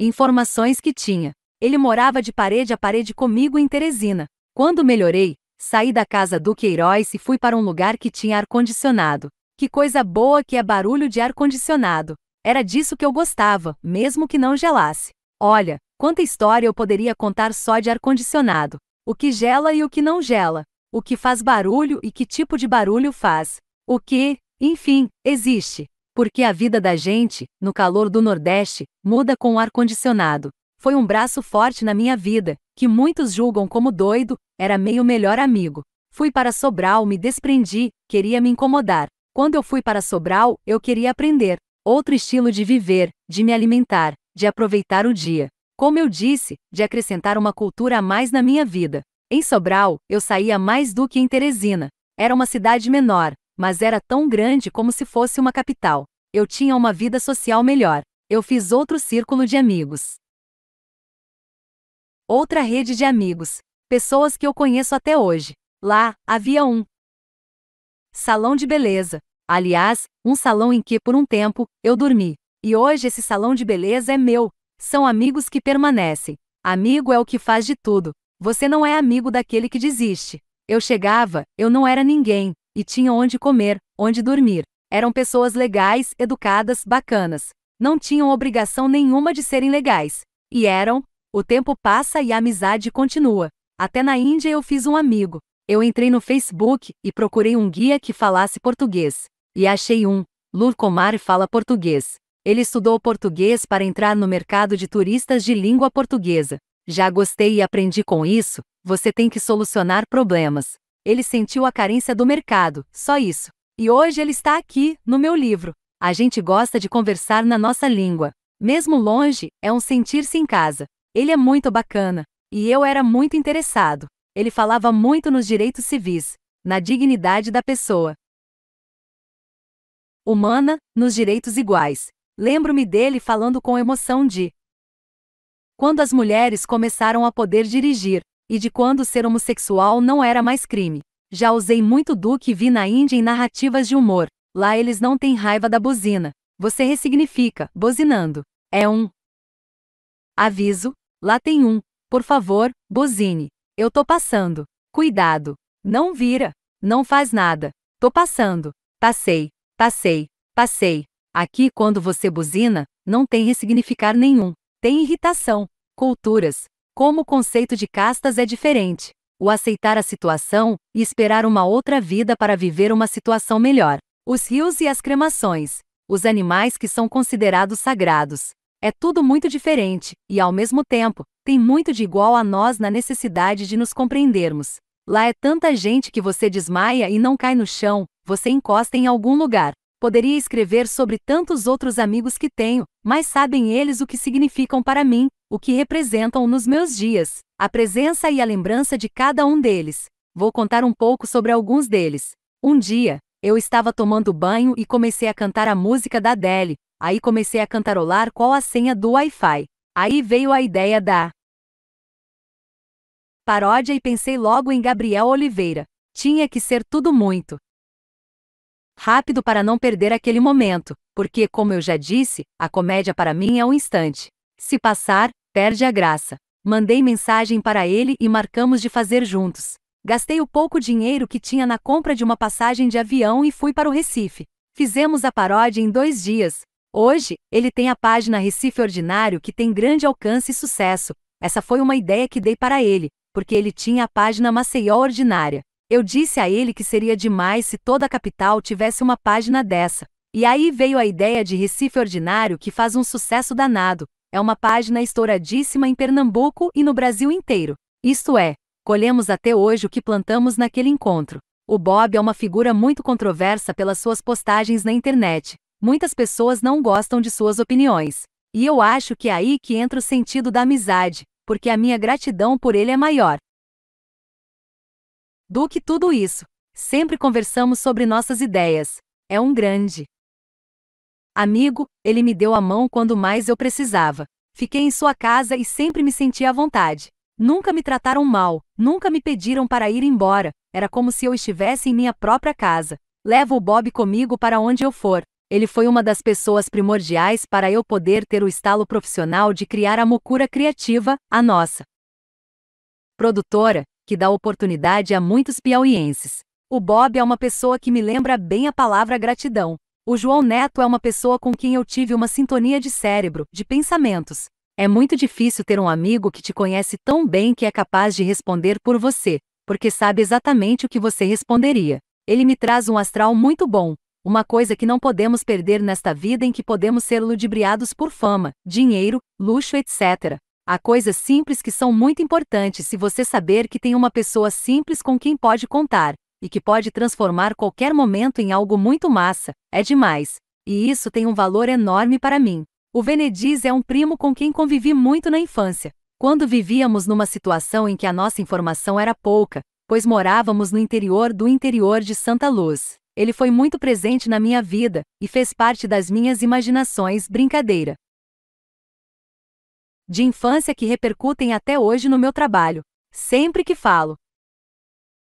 informações que tinha. Ele morava de parede a parede comigo em Teresina. Quando melhorei, saí da casa do Queiroz e fui para um lugar que tinha ar-condicionado. Que coisa boa que é barulho de ar-condicionado. Era disso que eu gostava, mesmo que não gelasse. Olha, quanta história eu poderia contar só de ar-condicionado. O que gela e o que não gela. O que faz barulho e que tipo de barulho faz. O que, enfim, existe. Porque a vida da gente, no calor do Nordeste, muda com o ar-condicionado. Foi um braço forte na minha vida, que muitos julgam como doido, era meio melhor amigo. Fui para Sobral, me desprendi, queria me incomodar. Quando eu fui para Sobral, eu queria aprender. Outro estilo de viver, de me alimentar, de aproveitar o dia. Como eu disse, de acrescentar uma cultura a mais na minha vida. Em Sobral, eu saía mais do que em Teresina. Era uma cidade menor, mas era tão grande como se fosse uma capital. Eu tinha uma vida social melhor. Eu fiz outro círculo de amigos. Outra rede de amigos. Pessoas que eu conheço até hoje. Lá, havia um salão de beleza. Aliás, um salão em que, por um tempo, eu dormi. E hoje esse salão de beleza é meu. São amigos que permanecem. Amigo é o que faz de tudo. Você não é amigo daquele que desiste. Eu chegava, eu não era ninguém, e tinha onde comer, onde dormir. Eram pessoas legais, educadas, bacanas. Não tinham obrigação nenhuma de serem legais. E eram. O tempo passa e a amizade continua. Até na Índia eu fiz um amigo. Eu entrei no Facebook e procurei um guia que falasse português. E achei um. Lurcomar fala português. Ele estudou português para entrar no mercado de turistas de língua portuguesa. Já gostei e aprendi com isso. Você tem que solucionar problemas. Ele sentiu a carência do mercado, só isso. E hoje ele está aqui, no meu livro. A gente gosta de conversar na nossa língua. Mesmo longe, é um sentir-se em casa. Ele é muito bacana. E eu era muito interessado. Ele falava muito nos direitos civis, na dignidade da pessoa humana, nos direitos iguais. Lembro-me dele falando com emoção de quando as mulheres começaram a poder dirigir, e de quando ser homossexual não era mais crime. Já usei muito do que vi na Índia em narrativas de humor. Lá eles não têm raiva da buzina. Você ressignifica, buzinando. É um aviso. Lá tem um. Por favor, buzine. Eu tô passando. Cuidado. Não vira. Não faz nada. Tô passando. Passei. Passei. Passei. Aqui quando você buzina, não tem ressignificar nenhum. Tem irritação. Culturas. Como o conceito de castas é diferente. O aceitar a situação e esperar uma outra vida para viver uma situação melhor. Os rios e as cremações. Os animais que são considerados sagrados. É tudo muito diferente, e ao mesmo tempo, tem muito de igual a nós na necessidade de nos compreendermos. Lá é tanta gente que você desmaia e não cai no chão, você encosta em algum lugar. Poderia escrever sobre tantos outros amigos que tenho, mas sabem eles o que significam para mim, o que representam nos meus dias, a presença e a lembrança de cada um deles. Vou contar um pouco sobre alguns deles. Um dia, eu estava tomando banho e comecei a cantar a música da Adele. Aí comecei a cantarolar qual a senha do Wi-Fi. Aí veio a ideia da paródia e pensei logo em Gabriel Oliveira. Tinha que ser tudo muito rápido para não perder aquele momento, porque, como eu já disse, a comédia para mim é um instante. Se passar, perde a graça. Mandei mensagem para ele e marcamos de fazer juntos. Gastei o pouco dinheiro que tinha na compra de uma passagem de avião e fui para o Recife. Fizemos a paródia em 2 dias. Hoje, ele tem a página Recife Ordinário que tem grande alcance e sucesso. Essa foi uma ideia que dei para ele, porque ele tinha a página Maceió Ordinária. Eu disse a ele que seria demais se toda a capital tivesse uma página dessa. E aí veio a ideia de Recife Ordinário que faz um sucesso danado. É uma página estouradíssima em Pernambuco e no Brasil inteiro. Isto é, colhemos até hoje o que plantamos naquele encontro. O Bob é uma figura muito controversa pelas suas postagens na internet. Muitas pessoas não gostam de suas opiniões. E eu acho que é aí que entra o sentido da amizade, porque a minha gratidão por ele é maior do que tudo isso. Sempre conversamos sobre nossas ideias. É um grande amigo, ele me deu a mão quando mais eu precisava. Fiquei em sua casa e sempre me senti à vontade. Nunca me trataram mal, nunca me pediram para ir embora. Era como se eu estivesse em minha própria casa. Levo o Bob comigo para onde eu for. Ele foi uma das pessoas primordiais para eu poder ter o estalo profissional de criar a Mucura Criativa, a nossa produtora, que dá oportunidade a muitos piauienses. O Bob é uma pessoa que me lembra bem a palavra gratidão. O João Neto é uma pessoa com quem eu tive uma sintonia de cérebro, de pensamentos. É muito difícil ter um amigo que te conhece tão bem que é capaz de responder por você, porque sabe exatamente o que você responderia. Ele me traz um astral muito bom. Uma coisa que não podemos perder nesta vida em que podemos ser ludibriados por fama, dinheiro, luxo, etc. Há coisas simples que são muito importantes se você saber que tem uma pessoa simples com quem pode contar, e que pode transformar qualquer momento em algo muito massa, é demais. E isso tem um valor enorme para mim. O Venediz é um primo com quem convivi muito na infância, quando vivíamos numa situação em que a nossa informação era pouca, pois morávamos no interior do interior de Santa Luz. Ele foi muito presente na minha vida, e fez parte das minhas imaginações, brincadeira de infância que repercutem até hoje no meu trabalho. Sempre que falo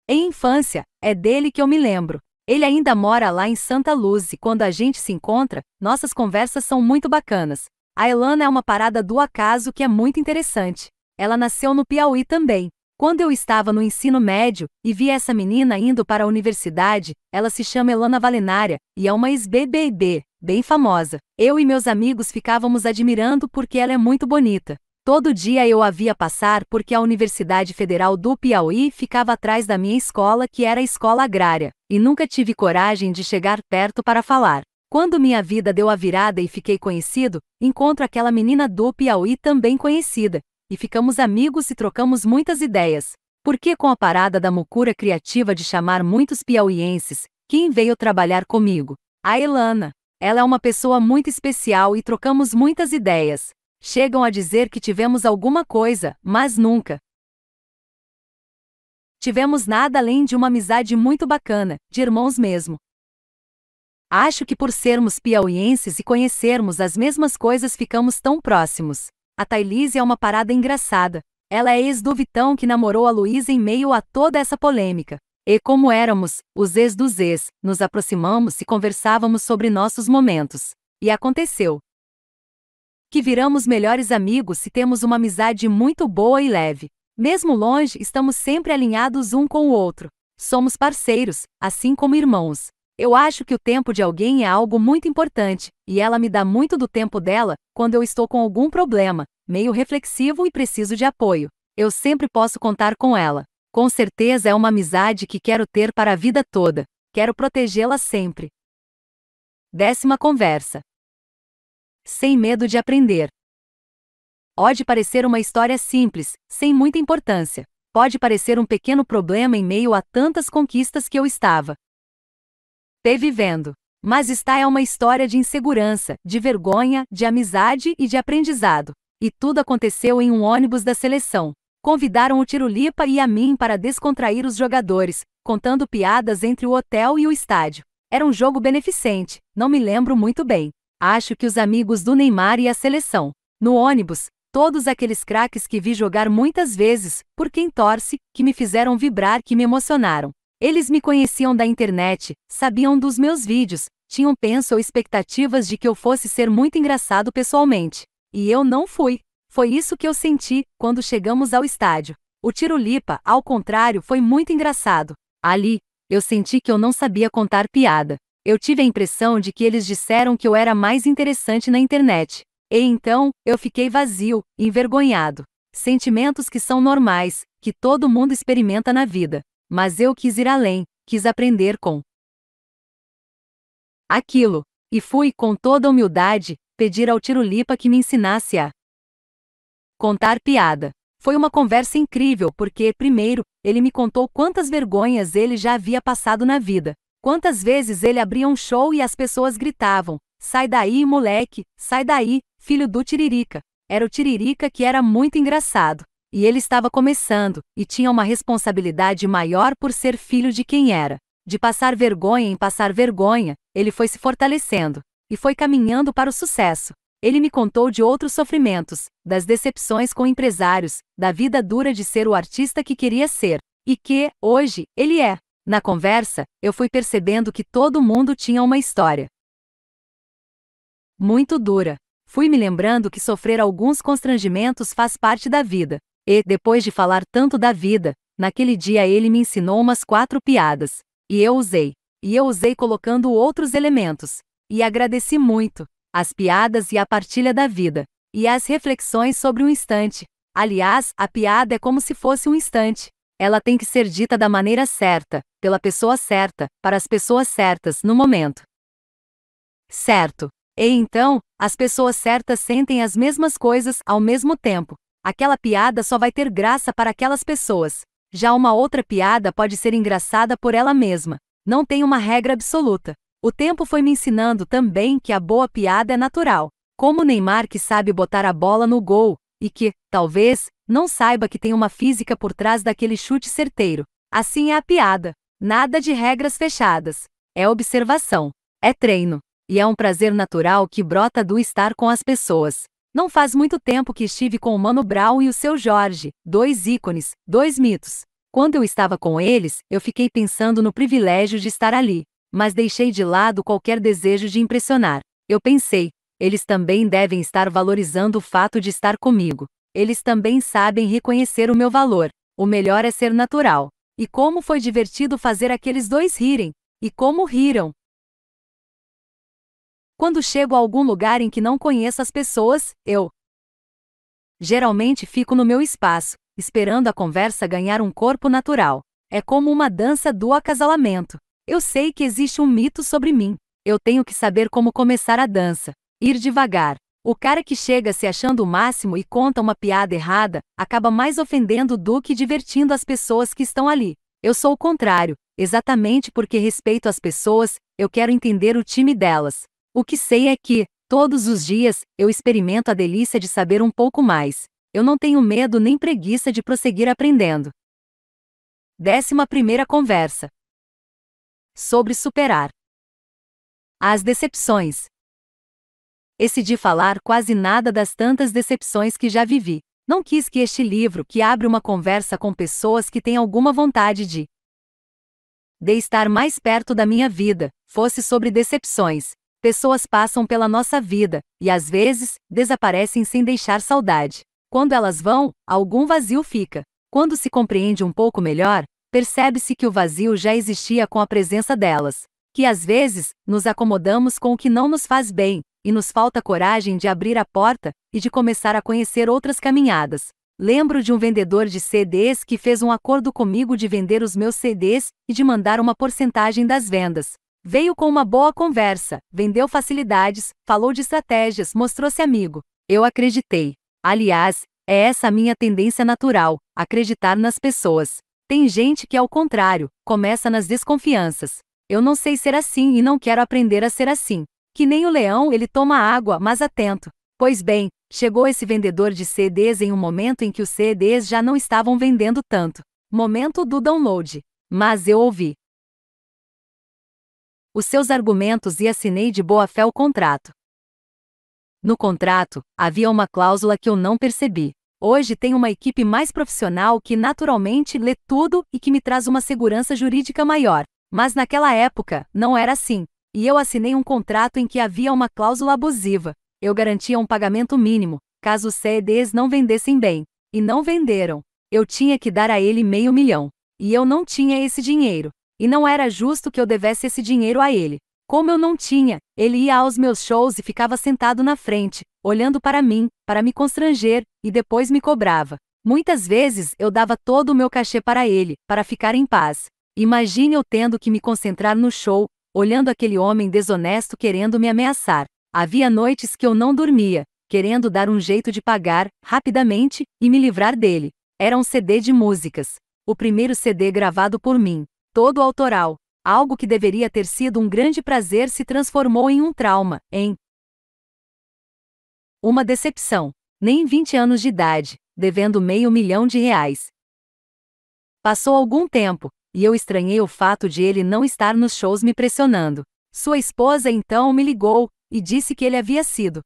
em infância, é dele que eu me lembro. Ele ainda mora lá em Santa Luz e quando a gente se encontra, nossas conversas são muito bacanas. A Elana é uma parada do acaso que é muito interessante. Ela nasceu no Piauí também. Quando eu estava no ensino médio e vi essa menina indo para a universidade, ela se chama Elana Valenária e é uma ex-BBB, bem famosa. Eu e meus amigos ficávamos admirando porque ela é muito bonita. Todo dia eu a via passar porque a Universidade Federal do Piauí ficava atrás da minha escola, que era a escola agrária, e nunca tive coragem de chegar perto para falar. Quando minha vida deu a virada e fiquei conhecido, encontro aquela menina do Piauí também conhecida. E ficamos amigos e trocamos muitas ideias. Porque com a parada da mucura criativa de chamar muitos piauienses, quem veio trabalhar comigo? A Elana. Ela é uma pessoa muito especial e trocamos muitas ideias. Chegam a dizer que tivemos alguma coisa, mas nunca tivemos nada além de uma amizade muito bacana, de irmãos mesmo. Acho que por sermos piauienses e conhecermos as mesmas coisas ficamos tão próximos. A Thailise é uma parada engraçada. Ela é ex do Vitão, que namorou a Luísa em meio a toda essa polêmica. E como éramos os ex dos ex, nos aproximamos e conversávamos sobre nossos momentos. E aconteceu que viramos melhores amigos e temos uma amizade muito boa e leve. Mesmo longe, estamos sempre alinhados um com o outro. Somos parceiros, assim como irmãos. Eu acho que o tempo de alguém é algo muito importante, e ela me dá muito do tempo dela quando eu estou com algum problema, meio reflexivo e preciso de apoio. Eu sempre posso contar com ela. Com certeza é uma amizade que quero ter para a vida toda. Quero protegê-la sempre. 10ª conversa. Sem medo de aprender. Pode parecer uma história simples, sem muita importância. Pode parecer um pequeno problema em meio a tantas conquistas que eu estava vivendo. Mas esta é uma história de insegurança, de vergonha, de amizade e de aprendizado. E tudo aconteceu em um ônibus da seleção. Convidaram o Tirulipa e a mim para descontrair os jogadores, contando piadas entre o hotel e o estádio. Era um jogo beneficente, não me lembro muito bem. Acho que os amigos do Neymar e a seleção. No ônibus, todos aqueles craques que vi jogar muitas vezes, por quem torce, que me fizeram vibrar, que me emocionaram. Eles me conheciam da internet, sabiam dos meus vídeos, tinham penso ou expectativas de que eu fosse ser muito engraçado pessoalmente. E eu não fui. Foi isso que eu senti quando chegamos ao estádio. O Tirulipa, ao contrário, foi muito engraçado. Ali, eu senti que eu não sabia contar piada. Eu tive a impressão de que eles disseram que eu era mais interessante na internet. E então, eu fiquei vazio, envergonhado. Sentimentos que são normais, que todo mundo experimenta na vida. Mas eu quis ir além, quis aprender com aquilo. E fui, com toda humildade, pedir ao Tirulipa que me ensinasse a contar piada. Foi uma conversa incrível porque, primeiro, ele me contou quantas vergonhas ele já havia passado na vida. Quantas vezes ele abria um show e as pessoas gritavam: "Sai daí, moleque, sai daí, filho do Tiririca". Era o Tiririca que era muito engraçado. E ele estava começando, e tinha uma responsabilidade maior por ser filho de quem era. De passar vergonha em passar vergonha, ele foi se fortalecendo. E foi caminhando para o sucesso. Ele me contou de outros sofrimentos, das decepções com empresários, da vida dura de ser o artista que queria ser. E que, hoje, ele é. Na conversa, eu fui percebendo que todo mundo tinha uma história muito dura. Fui me lembrando que sofrer alguns constrangimentos faz parte da vida. E, depois de falar tanto da vida, naquele dia ele me ensinou umas 4 piadas. E eu usei. Colocando outros elementos. E agradeci muito. As piadas e a partilha da vida. E as reflexões sobre o instante. Aliás, a piada é como se fosse um instante. Ela tem que ser dita da maneira certa, pela pessoa certa, para as pessoas certas, no momento certo. E então, as pessoas certas sentem as mesmas coisas ao mesmo tempo. Aquela piada só vai ter graça para aquelas pessoas. Já uma outra piada pode ser engraçada por ela mesma. Não tem uma regra absoluta. O tempo foi me ensinando também que a boa piada é natural. Como o Neymar, que sabe botar a bola no gol, e que, talvez, não saiba que tem uma física por trás daquele chute certeiro. Assim é a piada. Nada de regras fechadas. É observação. É treino. E é um prazer natural que brota do estar com as pessoas. Não faz muito tempo que estive com o Mano Brown e o Seu Jorge, 2 ícones, 2 mitos. Quando eu estava com eles, eu fiquei pensando no privilégio de estar ali, mas deixei de lado qualquer desejo de impressionar. Eu pensei, Eles também devem estar valorizando o fato de estar comigo. Eles também sabem reconhecer o meu valor. O melhor é ser natural. E como foi divertido fazer aqueles dois rirem. E como riram. Quando chego a algum lugar em que não conheço as pessoas, eu geralmente fico no meu espaço, esperando a conversa ganhar um corpo natural. É como uma dança do acasalamento. Eu sei que existe um mito sobre mim. Eu tenho que saber como começar a dança. Ir devagar. O cara que chega se achando o máximo e conta uma piada errada, acaba mais ofendendo do que divertindo as pessoas que estão ali. Eu sou o contrário. Exatamente porque respeito as pessoas, eu quero entender o time delas. O que sei é que, todos os dias, eu experimento a delícia de saber um pouco mais. Eu não tenho medo nem preguiça de prosseguir aprendendo. 11ª conversa. Sobre superar as decepções. Decidi falar quase nada das tantas decepções que já vivi. Não quis que este livro, que abre uma conversa com pessoas que têm alguma vontade de estar mais perto da minha vida, fosse sobre decepções. Pessoas passam pela nossa vida, e às vezes, desaparecem sem deixar saudade. Quando elas vão, algum vazio fica. Quando se compreende um pouco melhor, percebe-se que o vazio já existia com a presença delas. Que às vezes, nos acomodamos com o que não nos faz bem, e nos falta coragem de abrir a porta, e de começar a conhecer outras caminhadas. Lembro de um vendedor de CDs que fez um acordo comigo de vender os meus CDs, e de mandar uma porcentagem das vendas. Veio com uma boa conversa, vendeu facilidades, falou de estratégias, mostrou-se amigo. Eu acreditei. Aliás, é essa a minha tendência natural, acreditar nas pessoas. Tem gente que, ao contrário, começa nas desconfianças. Eu não sei ser assim e não quero aprender a ser assim. Que nem o leão, ele toma água, mas atento. Pois bem, chegou esse vendedor de CDs em um momento em que os CDs já não estavam vendendo tanto. Momento do download. Mas eu ouvi os seus argumentos e assinei de boa fé o contrato. No contrato, havia uma cláusula que eu não percebi. Hoje tem uma equipe mais profissional que naturalmente lê tudo e que me traz uma segurança jurídica maior. Mas naquela época, não era assim. E eu assinei um contrato em que havia uma cláusula abusiva. Eu garantia um pagamento mínimo, caso os CDs não vendessem bem. E não venderam. Eu tinha que dar a ele $500 mil. E eu não tinha esse dinheiro. E não era justo que eu devesse esse dinheiro a ele. Como eu não tinha, ele ia aos meus shows e ficava sentado na frente, olhando para mim, para me constranger, e depois me cobrava. Muitas vezes eu dava todo o meu cachê para ele, para ficar em paz. Imagine eu tendo que me concentrar no show, olhando aquele homem desonesto querendo me ameaçar. Havia noites que eu não dormia, querendo dar um jeito de pagar, rapidamente, e me livrar dele. Era um CD de músicas. O primeiro CD gravado por mim. Todo autoral. Algo que deveria ter sido um grande prazer se transformou em um trauma, em uma decepção. Nem 20 anos de idade, devendo $500 mil. Passou algum tempo, e eu estranhei o fato de ele não estar nos shows me pressionando. Sua esposa então me ligou, e disse que ele havia sido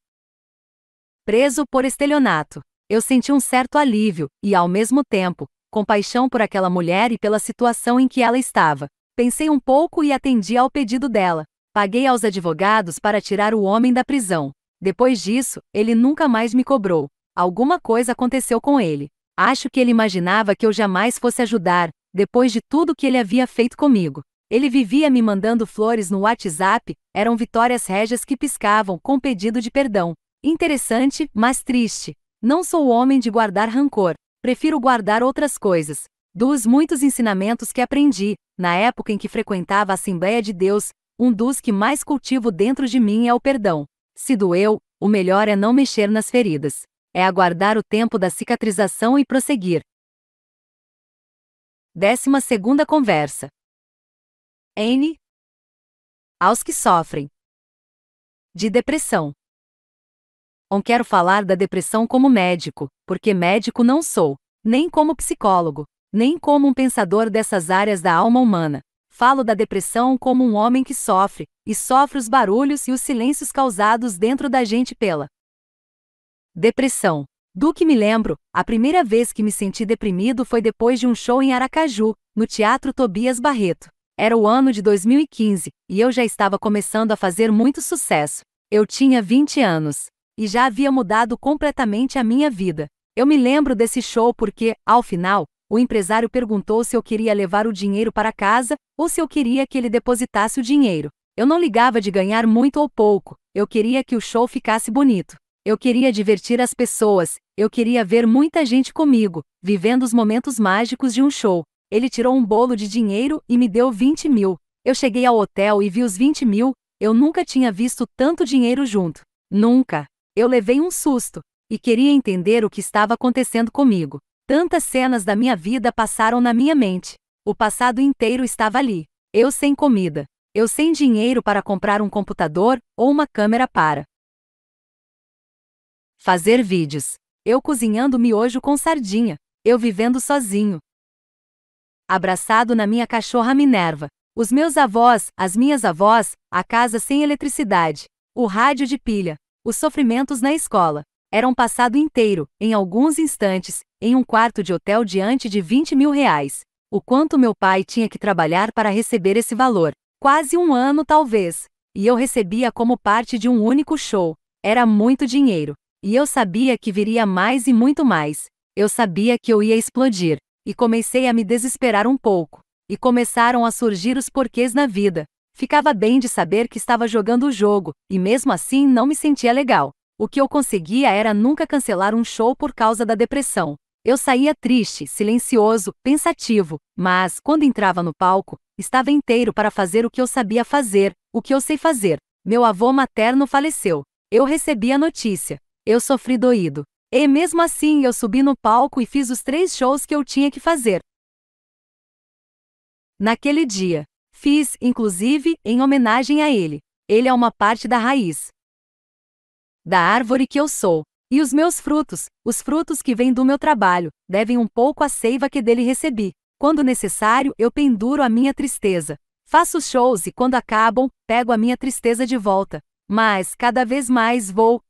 preso por estelionato. Eu senti um certo alívio, e ao mesmo tempo, compaixão por aquela mulher e pela situação em que ela estava. Pensei um pouco e atendi ao pedido dela. Paguei aos advogados para tirar o homem da prisão. Depois disso, ele nunca mais me cobrou. Alguma coisa aconteceu com ele. Acho que ele imaginava que eu jamais fosse ajudar, depois de tudo que ele havia feito comigo. Ele vivia me mandando flores no WhatsApp, eram vitórias régias que piscavam com pedido de perdão. Interessante, mas triste. Não sou homem de guardar rancor. Prefiro guardar outras coisas. Dos muitos ensinamentos que aprendi, na época em que frequentava a Assembleia de Deus, um dos que mais cultivo dentro de mim é o perdão. Se doeu, o melhor é não mexer nas feridas. É aguardar o tempo da cicatrização e prosseguir. 12ª conversa. N. Aos que sofrem de depressão. Não quero falar da depressão como médico, porque médico não sou, nem como psicólogo, nem como um pensador dessas áreas da alma humana. Falo da depressão como um homem que sofre, e sofre os barulhos e os silêncios causados dentro da gente pela depressão. Do que me lembro, a primeira vez que me senti deprimido foi depois de um show em Aracaju, no Teatro Tobias Barreto. Era o ano de 2015, e eu já estava começando a fazer muito sucesso. Eu tinha 20 anos. E já havia mudado completamente a minha vida. Eu me lembro desse show porque, ao final, o empresário perguntou se eu queria levar o dinheiro para casa ou se eu queria que ele depositasse o dinheiro. Eu não ligava de ganhar muito ou pouco. Eu queria que o show ficasse bonito. Eu queria divertir as pessoas. Eu queria ver muita gente comigo, vivendo os momentos mágicos de um show. Ele tirou um bolo de dinheiro e me deu 20 mil. Eu cheguei ao hotel e vi os 20 mil. Eu nunca tinha visto tanto dinheiro junto. Nunca. Eu levei um susto e queria entender o que estava acontecendo comigo. Tantas cenas da minha vida passaram na minha mente. O passado inteiro estava ali. Eu sem comida. Eu sem dinheiro para comprar um computador ou uma câmera para fazer vídeos. Eu cozinhando miojo com sardinha. Eu vivendo sozinho. Abraçado na minha cachorra Minerva. Os meus avós, as minhas avós, a casa sem eletricidade. O rádio de pilha. Os sofrimentos na escola. Era um passado inteiro, em alguns instantes, em um quarto de hotel diante de 20 mil reais. O quanto meu pai tinha que trabalhar para receber esse valor. Quase um ano talvez. E eu recebia como parte de um único show. Era muito dinheiro. E eu sabia que viria mais e muito mais. Eu sabia que eu ia explodir. E comecei a me desesperar um pouco. E começaram a surgir os porquês na vida. Ficava bem de saber que estava jogando o jogo, e mesmo assim não me sentia legal. O que eu conseguia era nunca cancelar um show por causa da depressão. Eu saía triste, silencioso, pensativo, mas, quando entrava no palco, estava inteiro para fazer o que eu sabia fazer, o que eu sei fazer. Meu avô materno faleceu. Eu recebi a notícia. Eu sofri doído. E mesmo assim eu subi no palco e fiz os 3 shows que eu tinha que fazer. Naquele dia. Fiz, inclusive, em homenagem a ele. Ele é uma parte da raiz. Da árvore que eu sou. E os meus frutos, os frutos que vêm do meu trabalho, devem um pouco à seiva que dele recebi. Quando necessário, eu penduro a minha tristeza. Faço shows e quando acabam, pego a minha tristeza de volta. Mas, cada vez mais vou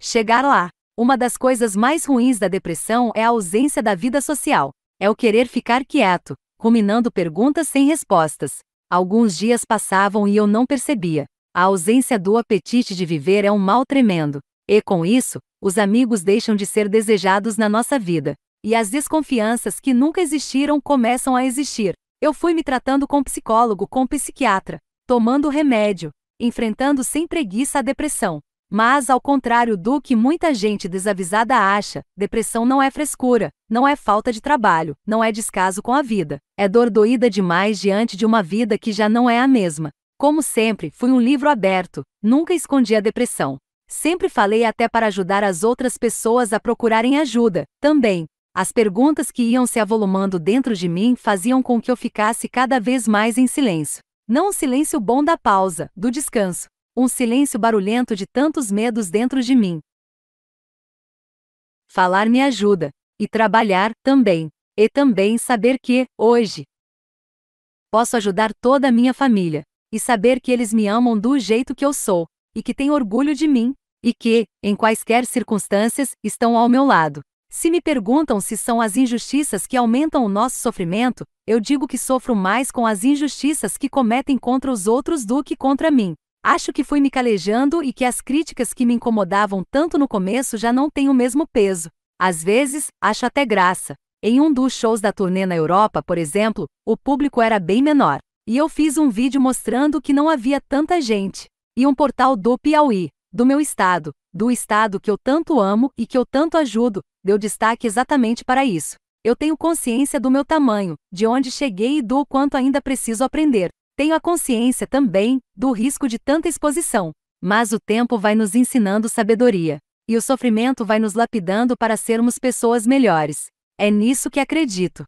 chegar lá. Uma das coisas mais ruins da depressão é a ausência da vida social. É o querer ficar quieto, ruminando perguntas sem respostas. Alguns dias passavam e eu não percebia. A ausência do apetite de viver é um mal tremendo. E com isso, os amigos deixam de ser desejados na nossa vida. E as desconfianças que nunca existiram começam a existir. Eu fui me tratando com psicólogo, com psiquiatra, tomando remédio, enfrentando sem preguiça a depressão. Mas ao contrário do que muita gente desavisada acha, depressão não é frescura, não é falta de trabalho, não é descaso com a vida. É dor doída demais diante de uma vida que já não é a mesma. Como sempre, fui um livro aberto, nunca escondi a depressão. Sempre falei até para ajudar as outras pessoas a procurarem ajuda, também. As perguntas que iam se avolumando dentro de mim faziam com que eu ficasse cada vez mais em silêncio. Não um silêncio bom da pausa, do descanso. Um silêncio barulhento de tantos medos dentro de mim. Falar me ajuda. E trabalhar, também. E também saber que, hoje, posso ajudar toda a minha família. E saber que eles me amam do jeito que eu sou, e que têm orgulho de mim, e que, em quaisquer circunstâncias, estão ao meu lado. Se me perguntam se são as injustiças que aumentam o nosso sofrimento, eu digo que sofro mais com as injustiças que cometem contra os outros do que contra mim. Acho que fui me calejando e que as críticas que me incomodavam tanto no começo já não têm o mesmo peso. Às vezes, acho até graça. Em um dos shows da turnê na Europa, por exemplo, o público era bem menor. E eu fiz um vídeo mostrando que não havia tanta gente. E um portal do Piauí, do meu estado, do estado que eu tanto amo e que eu tanto ajudo, deu destaque exatamente para isso. Eu tenho consciência do meu tamanho, de onde cheguei e do quanto ainda preciso aprender. Tenho a consciência também do risco de tanta exposição. Mas o tempo vai nos ensinando sabedoria. E o sofrimento vai nos lapidando para sermos pessoas melhores. É nisso que acredito.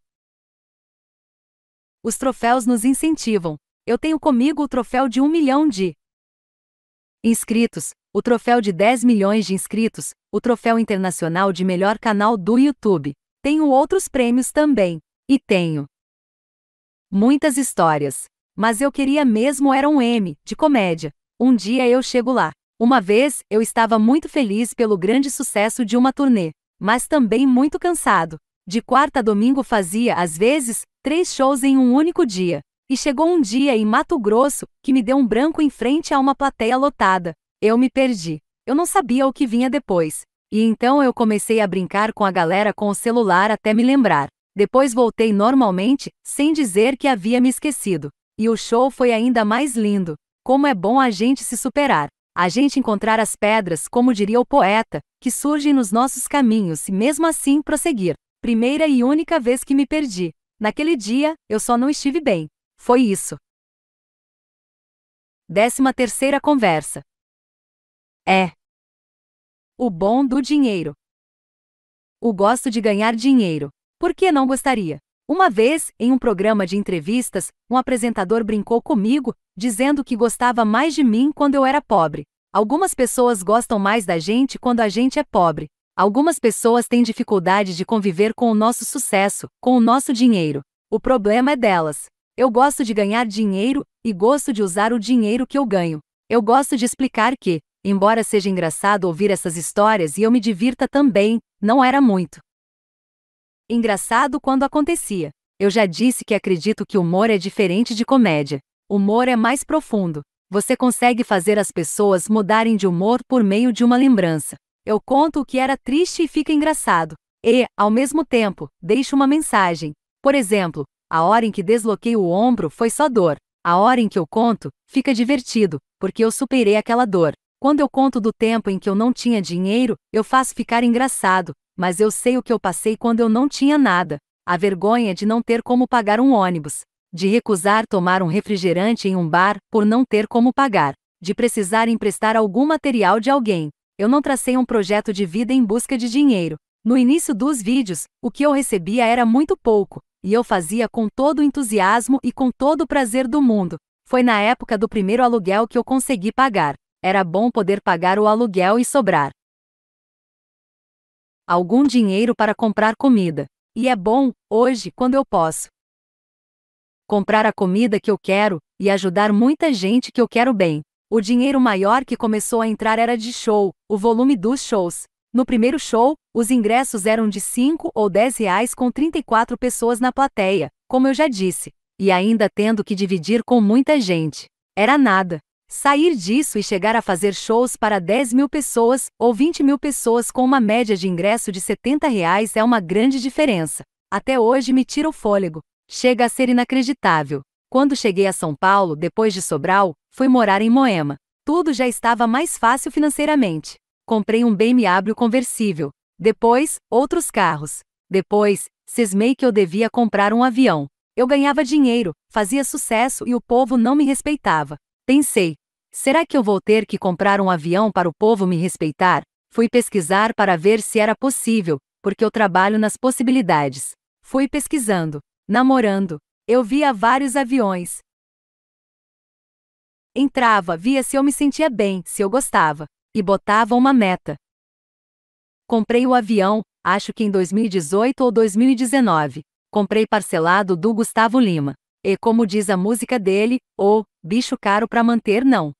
Os troféus nos incentivam. Eu tenho comigo o troféu de 1 milhão de inscritos, o troféu de 10 milhões de inscritos, o troféu internacional de melhor canal do YouTube. Tenho outros prêmios também. E tenho muitas histórias. Mas eu queria mesmo era um Emmy, de comédia. Um dia eu chego lá. Uma vez, eu estava muito feliz pelo grande sucesso de uma turnê. Mas também muito cansado. De quarta a domingo fazia, às vezes, 3 shows em um único dia. E chegou um dia em Mato Grosso, que me deu um branco em frente a uma plateia lotada. Eu me perdi. Eu não sabia o que vinha depois. E então eu comecei a brincar com a galera com o celular até me lembrar. Depois voltei normalmente, sem dizer que havia me esquecido. E o show foi ainda mais lindo. Como é bom a gente se superar. A gente encontrar as pedras, como diria o poeta, que surgem nos nossos caminhos e mesmo assim prosseguir. Primeira e única vez que me perdi. Naquele dia, eu só não estive bem. Foi isso. 13ª conversa. É. O bom do dinheiro. Eu gosto de ganhar dinheiro. Por que não gostaria? Uma vez, em um programa de entrevistas, um apresentador brincou comigo, dizendo que gostava mais de mim quando eu era pobre. Algumas pessoas gostam mais da gente quando a gente é pobre. Algumas pessoas têm dificuldade de conviver com o nosso sucesso, com o nosso dinheiro. O problema é delas. Eu gosto de ganhar dinheiro e gosto de usar o dinheiro que eu ganho. Eu gosto de explicar que, embora seja engraçado ouvir essas histórias e eu me divirta também, não era muito engraçado quando acontecia. Eu já disse que acredito que humor é diferente de comédia. Humor é mais profundo. Você consegue fazer as pessoas mudarem de humor por meio de uma lembrança. Eu conto o que era triste e fica engraçado. E, ao mesmo tempo, deixo uma mensagem. Por exemplo, a hora em que desloquei o ombro foi só dor. A hora em que eu conto, fica divertido, porque eu superei aquela dor. Quando eu conto do tempo em que eu não tinha dinheiro, eu faço ficar engraçado. Mas eu sei o que eu passei quando eu não tinha nada. A vergonha de não ter como pagar um ônibus. De recusar tomar um refrigerante em um bar por não ter como pagar. De precisar emprestar algum material de alguém. Eu não tracei um projeto de vida em busca de dinheiro. No início dos vídeos, o que eu recebia era muito pouco. E eu fazia com todo o entusiasmo e com todo o prazer do mundo. Foi na época do primeiro aluguel que eu consegui pagar. Era bom poder pagar o aluguel e sobrar algum dinheiro para comprar comida. E é bom, hoje, quando eu posso comprar a comida que eu quero e ajudar muita gente que eu quero bem. O dinheiro maior que começou a entrar era de show, o volume dos shows. No primeiro show, os ingressos eram de 5 ou 10 reais com 34 pessoas na plateia, como eu já disse. E ainda tendo que dividir com muita gente. Era nada. Sair disso e chegar a fazer shows para 10.000 pessoas ou 20.000 pessoas com uma média de ingresso de 70 reais é uma grande diferença. Até hoje me tira o fôlego. Chega a ser inacreditável. Quando cheguei a São Paulo, depois de Sobral, fui morar em Moema. Tudo já estava mais fácil financeiramente. Comprei um BMW conversível. Depois, outros carros. Depois, cismei que eu devia comprar um avião. Eu ganhava dinheiro, fazia sucesso e o povo não me respeitava. Pensei. Será que eu vou ter que comprar um avião para o povo me respeitar? Fui pesquisar para ver se era possível, porque eu trabalho nas possibilidades. Fui pesquisando, namorando. Eu via vários aviões. Entrava, via se eu me sentia bem, se eu gostava. E botava uma meta. Comprei o avião, acho que em 2018 ou 2019. Comprei parcelado do Gustavo Lima. E como diz a música dele, bicho caro pra manter não.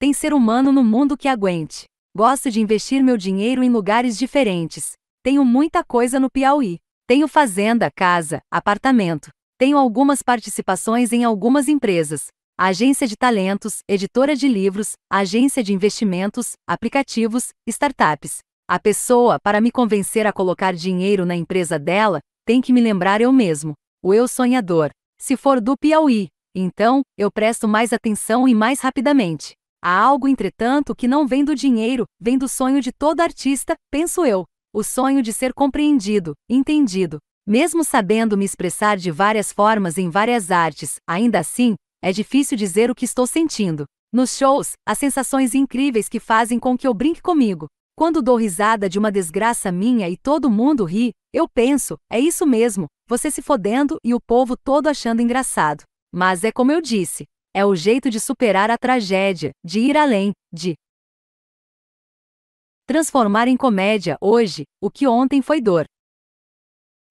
Tem ser humano no mundo que aguente. Gosto de investir meu dinheiro em lugares diferentes. Tenho muita coisa no Piauí. Tenho fazenda, casa, apartamento. Tenho algumas participações em algumas empresas. Agência de talentos, editora de livros, agência de investimentos, aplicativos, startups. A pessoa, para me convencer a colocar dinheiro na empresa dela, tem que me lembrar eu mesmo. O eu sonhador. Se for do Piauí, então, eu presto mais atenção e mais rapidamente. Há algo, entretanto, que não vem do dinheiro, vem do sonho de todo artista, penso eu. O sonho de ser compreendido, entendido. Mesmo sabendo me expressar de várias formas em várias artes, ainda assim, é difícil dizer o que estou sentindo. Nos shows, há sensações incríveis que fazem com que eu brinque comigo. Quando dou risada de uma desgraça minha e todo mundo ri, eu penso, é isso mesmo, você se fodendo e o povo todo achando engraçado. Mas é como eu disse, é o jeito de superar a tragédia, de ir além, de transformar em comédia hoje o que ontem foi dor.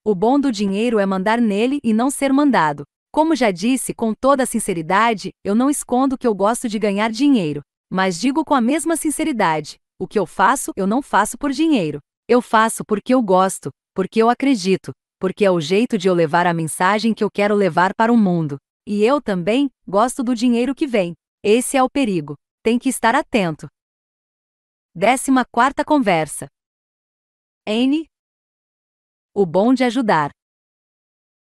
O bom do dinheiro é mandar nele e não ser mandado. Como já disse com toda a sinceridade, eu não escondo que eu gosto de ganhar dinheiro. Mas digo com a mesma sinceridade, o que eu faço, eu não faço por dinheiro. Eu faço porque eu gosto, porque eu acredito, porque é o jeito de eu levar a mensagem que eu quero levar para o mundo. E eu também gosto do dinheiro que vem. Esse é o perigo. Tem que estar atento. 14ª conversa. N. O bom de ajudar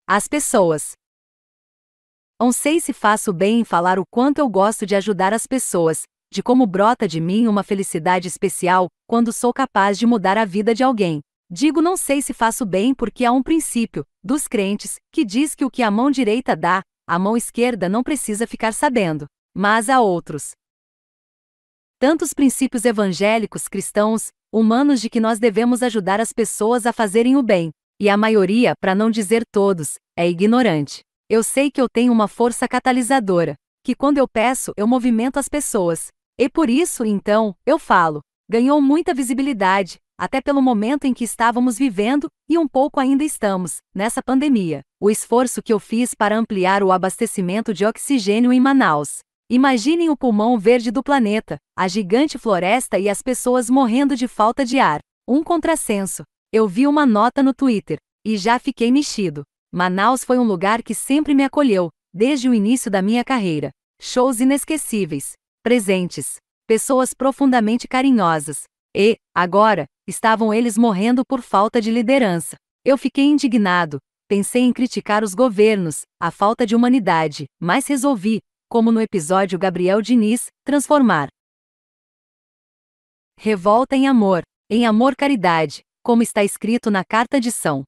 as pessoas. Não sei se faço bem em falar o quanto eu gosto de ajudar as pessoas, de como brota de mim uma felicidade especial quando sou capaz de mudar a vida de alguém. Digo não sei se faço bem porque há um princípio, dos crentes, que diz que o que a mão direita dá, a mão esquerda não precisa ficar sabendo. Mas há outros. Tantos princípios evangélicos cristãos, humanos, de que nós devemos ajudar as pessoas a fazerem o bem. E a maioria, para não dizer todos, é ignorante. Eu sei que eu tenho uma força catalisadora, que quando eu peço, eu movimento as pessoas. E por isso, então, eu falo. Ganhou muita visibilidade, até pelo momento em que estávamos vivendo, e um pouco ainda estamos, nessa pandemia. O esforço que eu fiz para ampliar o abastecimento de oxigênio em Manaus. Imaginem o pulmão verde do planeta, a gigante floresta e as pessoas morrendo de falta de ar. Um contrassenso. Eu vi uma nota no Twitter, e já fiquei mexido. Manaus foi um lugar que sempre me acolheu, desde o início da minha carreira. Shows inesquecíveis, presentes, pessoas profundamente carinhosas. E, agora, estavam eles morrendo por falta de liderança. Eu fiquei indignado, pensei em criticar os governos, a falta de humanidade, mas resolvi, como no episódio Gabriel Diniz, transformar revolta em amor caridade, como está escrito na carta de São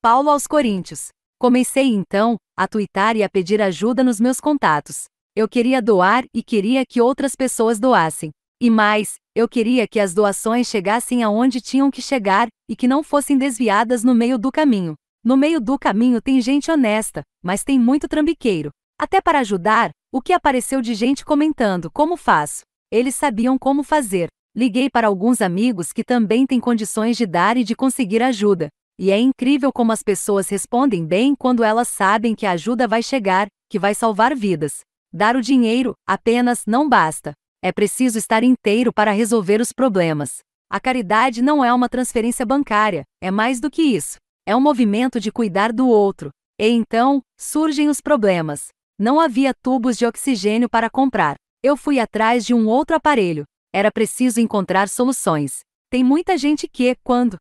Paulo aos Coríntios. Comecei então a tuitar e a pedir ajuda nos meus contatos. Eu queria doar e queria que outras pessoas doassem. E mais, eu queria que as doações chegassem aonde tinham que chegar e que não fossem desviadas no meio do caminho. No meio do caminho tem gente honesta, mas tem muito trambiqueiro. Até para ajudar, o que apareceu de gente comentando como faço. Eles sabiam como fazer. Liguei para alguns amigos que também têm condições de dar e de conseguir ajuda. E é incrível como as pessoas respondem bem quando elas sabem que a ajuda vai chegar, que vai salvar vidas. Dar o dinheiro apenas não basta. É preciso estar inteiro para resolver os problemas. A caridade não é uma transferência bancária, é mais do que isso. É um movimento de cuidar do outro. E então, surgem os problemas. Não havia tubos de oxigênio para comprar. Eu fui atrás de um outro aparelho. Era preciso encontrar soluções. Tem muita gente que, quando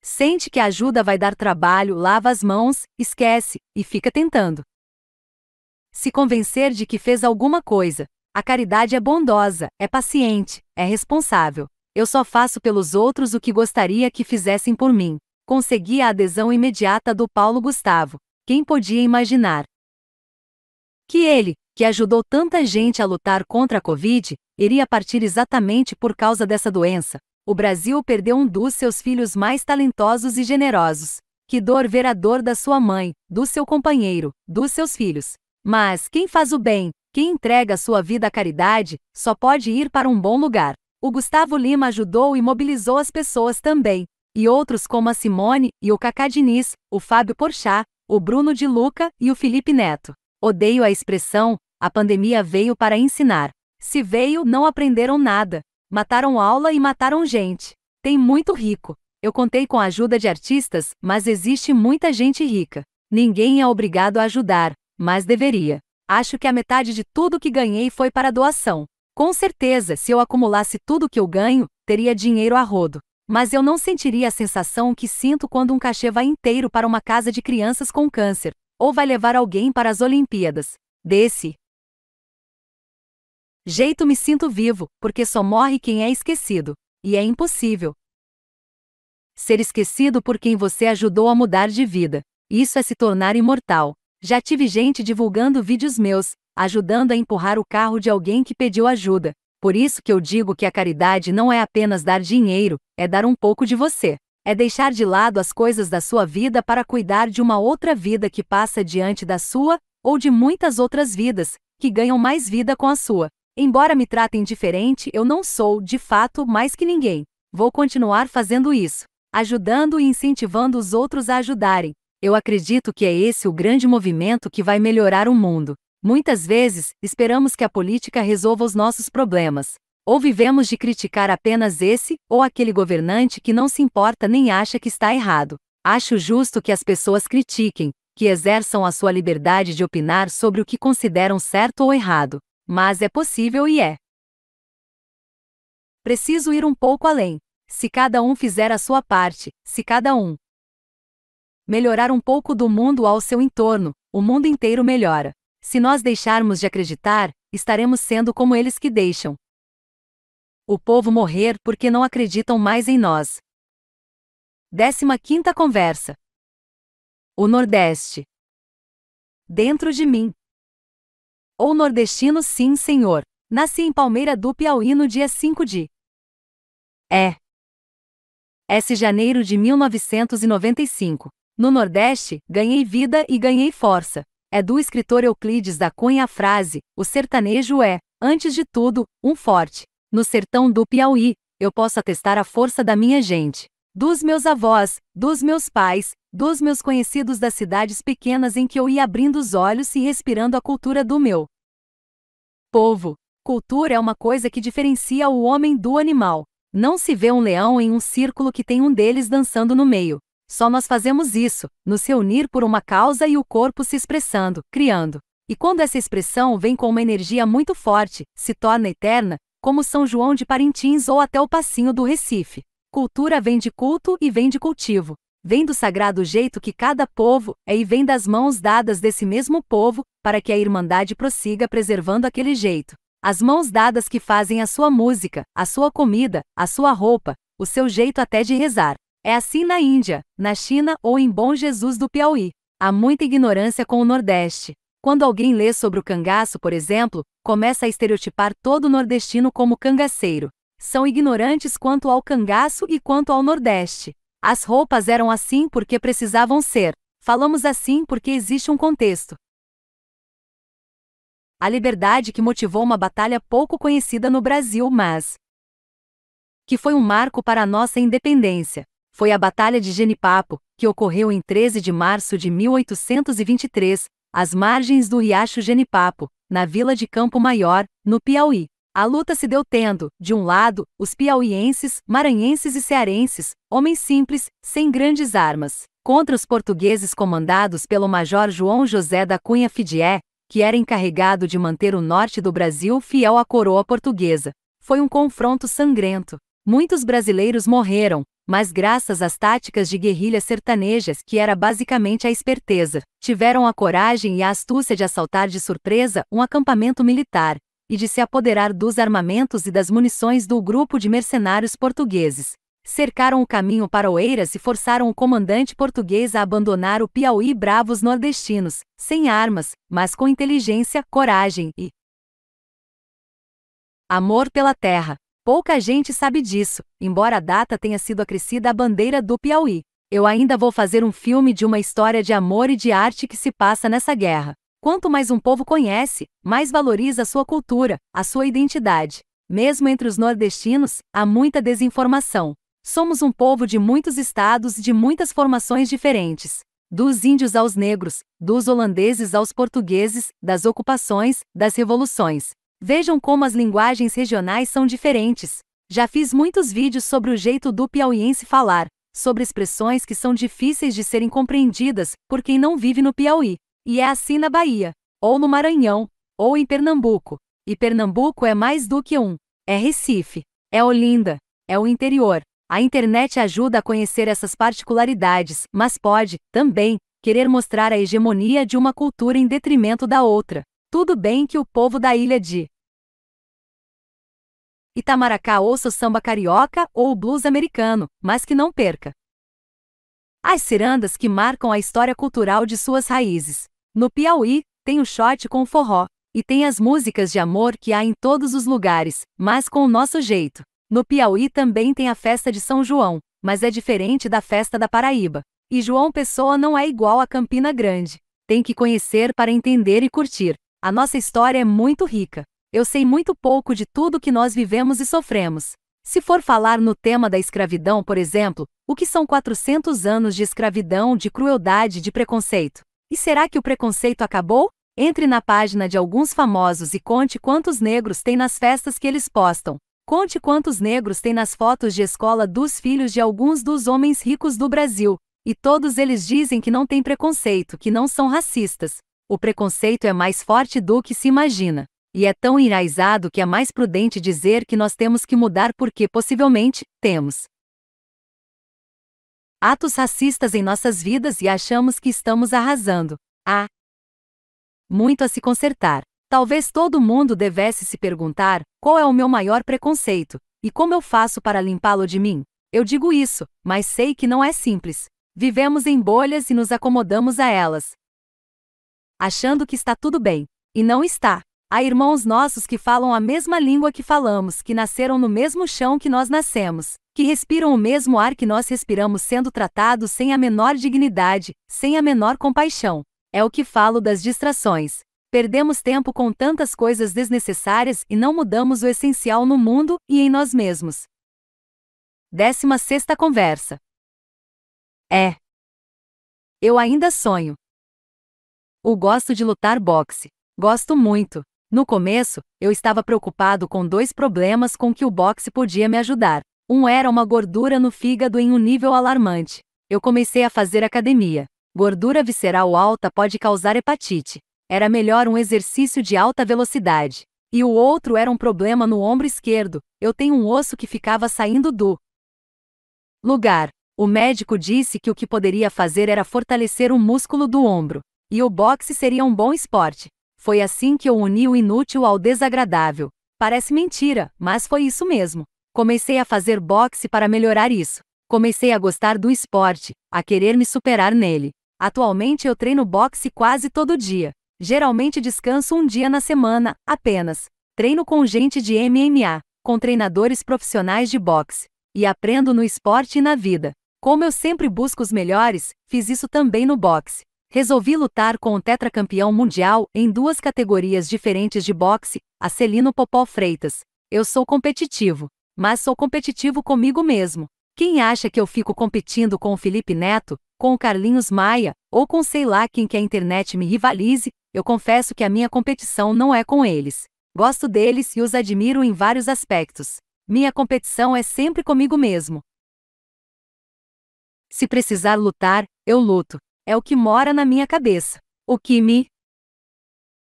sente que a ajuda vai dar trabalho, lava as mãos, esquece, e fica tentando se convencer de que fez alguma coisa. A caridade é bondosa, é paciente, é responsável. Eu só faço pelos outros o que gostaria que fizessem por mim. Consegui a adesão imediata do Paulo Gustavo. Quem podia imaginar que ele, que ajudou tanta gente a lutar contra a Covid, iria partir exatamente por causa dessa doença? O Brasil perdeu um dos seus filhos mais talentosos e generosos. Que dor ver a dor da sua mãe, do seu companheiro, dos seus filhos. Mas quem faz o bem, quem entrega sua vida à caridade, só pode ir para um bom lugar. O Gustavo Lima ajudou e mobilizou as pessoas também. E outros como a Simone e o Cacá Diniz, o Fábio Porchat, o Bruno de Luca e o Felipe Neto. Odeio a expressão, a pandemia veio para ensinar. Se veio, não aprenderam nada. Mataram aula e mataram gente. Tem muito rico. Eu contei com a ajuda de artistas, mas existe muita gente rica. Ninguém é obrigado a ajudar, mas deveria. Acho que a metade de tudo que ganhei foi para doação. Com certeza, se eu acumulasse tudo que eu ganho, teria dinheiro a rodo. Mas eu não sentiria a sensação que sinto quando um cachê vai inteiro para uma casa de crianças com câncer, ou vai levar alguém para as Olimpíadas. Desse jeito me sinto vivo, porque só morre quem é esquecido. E é impossível ser esquecido por quem você ajudou a mudar de vida. Isso é se tornar imortal. Já tive gente divulgando vídeos meus, ajudando a empurrar o carro de alguém que pediu ajuda. Por isso que eu digo que a caridade não é apenas dar dinheiro, é dar um pouco de você. É deixar de lado as coisas da sua vida para cuidar de uma outra vida que passa diante da sua, ou de muitas outras vidas, que ganham mais vida com a sua. Embora me tratem diferente, eu não sou, de fato, mais que ninguém. Vou continuar fazendo isso, ajudando e incentivando os outros a ajudarem. Eu acredito que é esse o grande movimento que vai melhorar o mundo. Muitas vezes, esperamos que a política resolva os nossos problemas. Ou vivemos de criticar apenas esse ou aquele governante que não se importa nem acha que está errado. Acho justo que as pessoas critiquem, que exerçam a sua liberdade de opinar sobre o que consideram certo ou errado. mas é possível e é. Preciso ir um pouco além. Se cada um fizer a sua parte, se cada um melhorar um pouco do mundo ao seu entorno, o mundo inteiro melhora. Se nós deixarmos de acreditar, estaremos sendo como eles que deixam o povo morrer porque não acreditam mais em nós. 15ª conversa. O Nordeste. Dentro de mim. Ou nordestino, sim, senhor. Nasci em Palmeira do Piauí no dia 5 de janeiro de 1995. No Nordeste, ganhei vida e ganhei força. É do escritor Euclides da Cunha a frase: o sertanejo é, antes de tudo, um forte. No sertão do Piauí, eu posso atestar a força da minha gente, dos meus avós, dos meus pais, dos meus conhecidos das cidades pequenas em que eu ia abrindo os olhos e respirando a cultura do meu povo. Cultura é uma coisa que diferencia o homem do animal. Não se vê um leão em um círculo que tem um deles dançando no meio. Só nós fazemos isso, nos reunir por uma causa e o corpo se expressando, criando. E quando essa expressão vem com uma energia muito forte, se torna eterna, como São João de Parintins ou até o Passinho do Recife. Cultura vem de culto e vem de cultivo. Vem do sagrado jeito que cada povo é e vem das mãos dadas desse mesmo povo, para que a irmandade prossiga preservando aquele jeito. As mãos dadas que fazem a sua música, a sua comida, a sua roupa, o seu jeito até de rezar. É assim na Índia, na China ou em Bom Jesus do Piauí. Há muita ignorância com o Nordeste. Quando alguém lê sobre o cangaço, por exemplo, começa a estereotipar todo nordestino como cangaceiro. São ignorantes quanto ao cangaço e quanto ao Nordeste. As roupas eram assim porque precisavam ser. Falamos assim porque existe um contexto. A liberdade que motivou uma batalha pouco conhecida no Brasil, mas que foi um marco para a nossa independência. Foi a Batalha de Genipapo, que ocorreu em 13 de março de 1823, às margens do riacho Genipapo, na vila de Campo Maior, no Piauí. A luta se deu tendo, de um lado, os piauienses, maranhenses e cearenses, homens simples, sem grandes armas, contra os portugueses comandados pelo major João José da Cunha Fidié, que era encarregado de manter o norte do Brasil fiel à coroa portuguesa. Foi um confronto sangrento. Muitos brasileiros morreram, mas graças às táticas de guerrilhas sertanejas, que era basicamente a esperteza, tiveram a coragem e a astúcia de assaltar de surpresa um acampamento militar, e de se apoderar dos armamentos e das munições do grupo de mercenários portugueses. Cercaram o caminho para Oeiras e forçaram o comandante português a abandonar o Piauí. Bravos nordestinos, sem armas, mas com inteligência, coragem e amor pela terra. Pouca gente sabe disso, embora a data tenha sido acrescida à bandeira do Piauí. Eu ainda vou fazer um filme de uma história de amor e de arte que se passa nessa guerra. Quanto mais um povo conhece, mais valoriza a sua cultura, a sua identidade. Mesmo entre os nordestinos, há muita desinformação. Somos um povo de muitos estados e de muitas formações diferentes. Dos índios aos negros, dos holandeses aos portugueses, das ocupações, das revoluções. Vejam como as linguagens regionais são diferentes. Já fiz muitos vídeos sobre o jeito do piauiense falar, sobre expressões que são difíceis de serem compreendidas por quem não vive no Piauí. E é assim na Bahia, ou no Maranhão, ou em Pernambuco. E Pernambuco é mais do que um. É Recife, é Olinda, é o interior. A internet ajuda a conhecer essas particularidades, mas pode, também, querer mostrar a hegemonia de uma cultura em detrimento da outra. Tudo bem que o povo da ilha de Itamaracá ouça o samba carioca ou o blues americano, mas que não perca as cirandas que marcam a história cultural de suas raízes. No Piauí, tem o shot com o forró, e tem as músicas de amor que há em todos os lugares, mas com o nosso jeito. No Piauí também tem a festa de São João, mas é diferente da festa da Paraíba. E João Pessoa não é igual a Campina Grande. Tem que conhecer para entender e curtir. A nossa história é muito rica. Eu sei muito pouco de tudo que nós vivemos e sofremos. Se for falar no tema da escravidão, por exemplo, o que são 400 anos de escravidão, de crueldade, de preconceito? E será que o preconceito acabou? Entre na página de alguns famosos e conte quantos negros tem nas festas que eles postam. Conte quantos negros tem nas fotos de escola dos filhos de alguns dos homens ricos do Brasil. E todos eles dizem que não tem preconceito, que não são racistas. O preconceito é mais forte do que se imagina. E é tão enraizado que é mais prudente dizer que nós temos que mudar porque possivelmente temos atos racistas em nossas vidas e achamos que estamos arrasando. Há muito a se consertar. Talvez todo mundo devesse se perguntar qual é o meu maior preconceito e como eu faço para limpá-lo de mim. Eu digo isso, mas sei que não é simples. Vivemos em bolhas e nos acomodamos a elas, achando que está tudo bem. E não está. Há irmãos nossos que falam a mesma língua que falamos, que nasceram no mesmo chão que nós nascemos, que respiram o mesmo ar que nós respiramos, sendo tratados sem a menor dignidade, sem a menor compaixão. É o que falo das distrações. Perdemos tempo com tantas coisas desnecessárias e não mudamos o essencial no mundo e em nós mesmos. 16ª conversa. Eu ainda sonho. Eu gosto de lutar boxe. Gosto muito. No começo, eu estava preocupado com dois problemas com que o boxe podia me ajudar. Um era uma gordura no fígado em um nível alarmante. Eu comecei a fazer academia. Gordura visceral alta pode causar hepatite. Era melhor um exercício de alta velocidade. E o outro era um problema no ombro esquerdo. Eu tenho um osso que ficava saindo do lugar. O médico disse que o que poderia fazer era fortalecer o músculo do ombro. E o boxe seria um bom esporte. Foi assim que eu uni o inútil ao desagradável. Parece mentira, mas foi isso mesmo. Comecei a fazer boxe para melhorar isso. Comecei a gostar do esporte, a querer me superar nele. Atualmente eu treino boxe quase todo dia. Geralmente descanso um dia na semana, apenas. Treino com gente de MMA, com treinadores profissionais de boxe. E aprendo no esporte e na vida. Como eu sempre busco os melhores, fiz isso também no boxe. Resolvi lutar com o tetracampeão mundial em duas categorias diferentes de boxe, Acelino Popó Freitas. Eu sou competitivo, mas sou competitivo comigo mesmo. Quem acha que eu fico competindo com o Felipe Neto, com o Carlinhos Maia, ou com sei lá quem que a internet me rivalize, eu confesso que a minha competição não é com eles. Gosto deles e os admiro em vários aspectos. Minha competição é sempre comigo mesmo. Se precisar lutar, eu luto. É o que mora na minha cabeça. O que me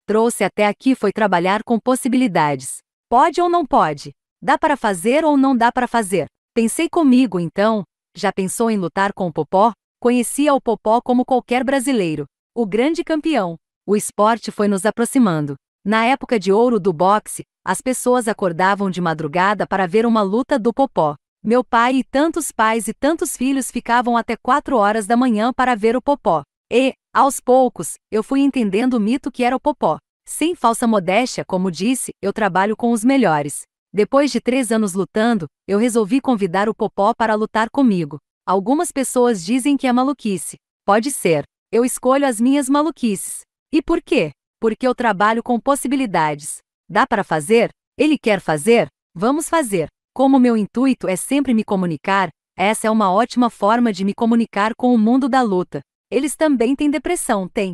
trouxe até aqui foi trabalhar com possibilidades. Pode ou não pode? Dá para fazer ou não dá para fazer? Pensei comigo então, já pensou em lutar com o Popó? Conhecia o Popó como qualquer brasileiro, o grande campeão. O esporte foi nos aproximando. Na época de ouro do boxe, as pessoas acordavam de madrugada para ver uma luta do Popó. Meu pai e tantos pais e tantos filhos ficavam até 4 horas da manhã para ver o Popó. E, aos poucos, eu fui entendendo o mito que era o Popó. Sem falsa modéstia, como disse, eu trabalho com os melhores. Depois de 3 anos lutando, eu resolvi convidar o Popó para lutar comigo. Algumas pessoas dizem que é maluquice. Pode ser. Eu escolho as minhas maluquices. E por quê? Porque eu trabalho com possibilidades. Dá para fazer? Ele quer fazer? Vamos fazer. Como meu intuito é sempre me comunicar, essa é uma ótima forma de me comunicar com o mundo da luta. Eles também têm depressão, têm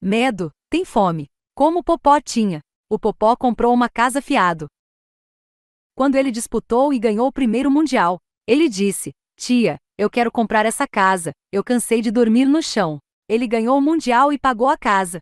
medo, têm fome. Como o Popó tinha. O Popó comprou uma casa fiado. Quando ele disputou e ganhou o primeiro mundial, ele disse, tia, eu quero comprar essa casa, eu cansei de dormir no chão. Ele ganhou o mundial e pagou a casa.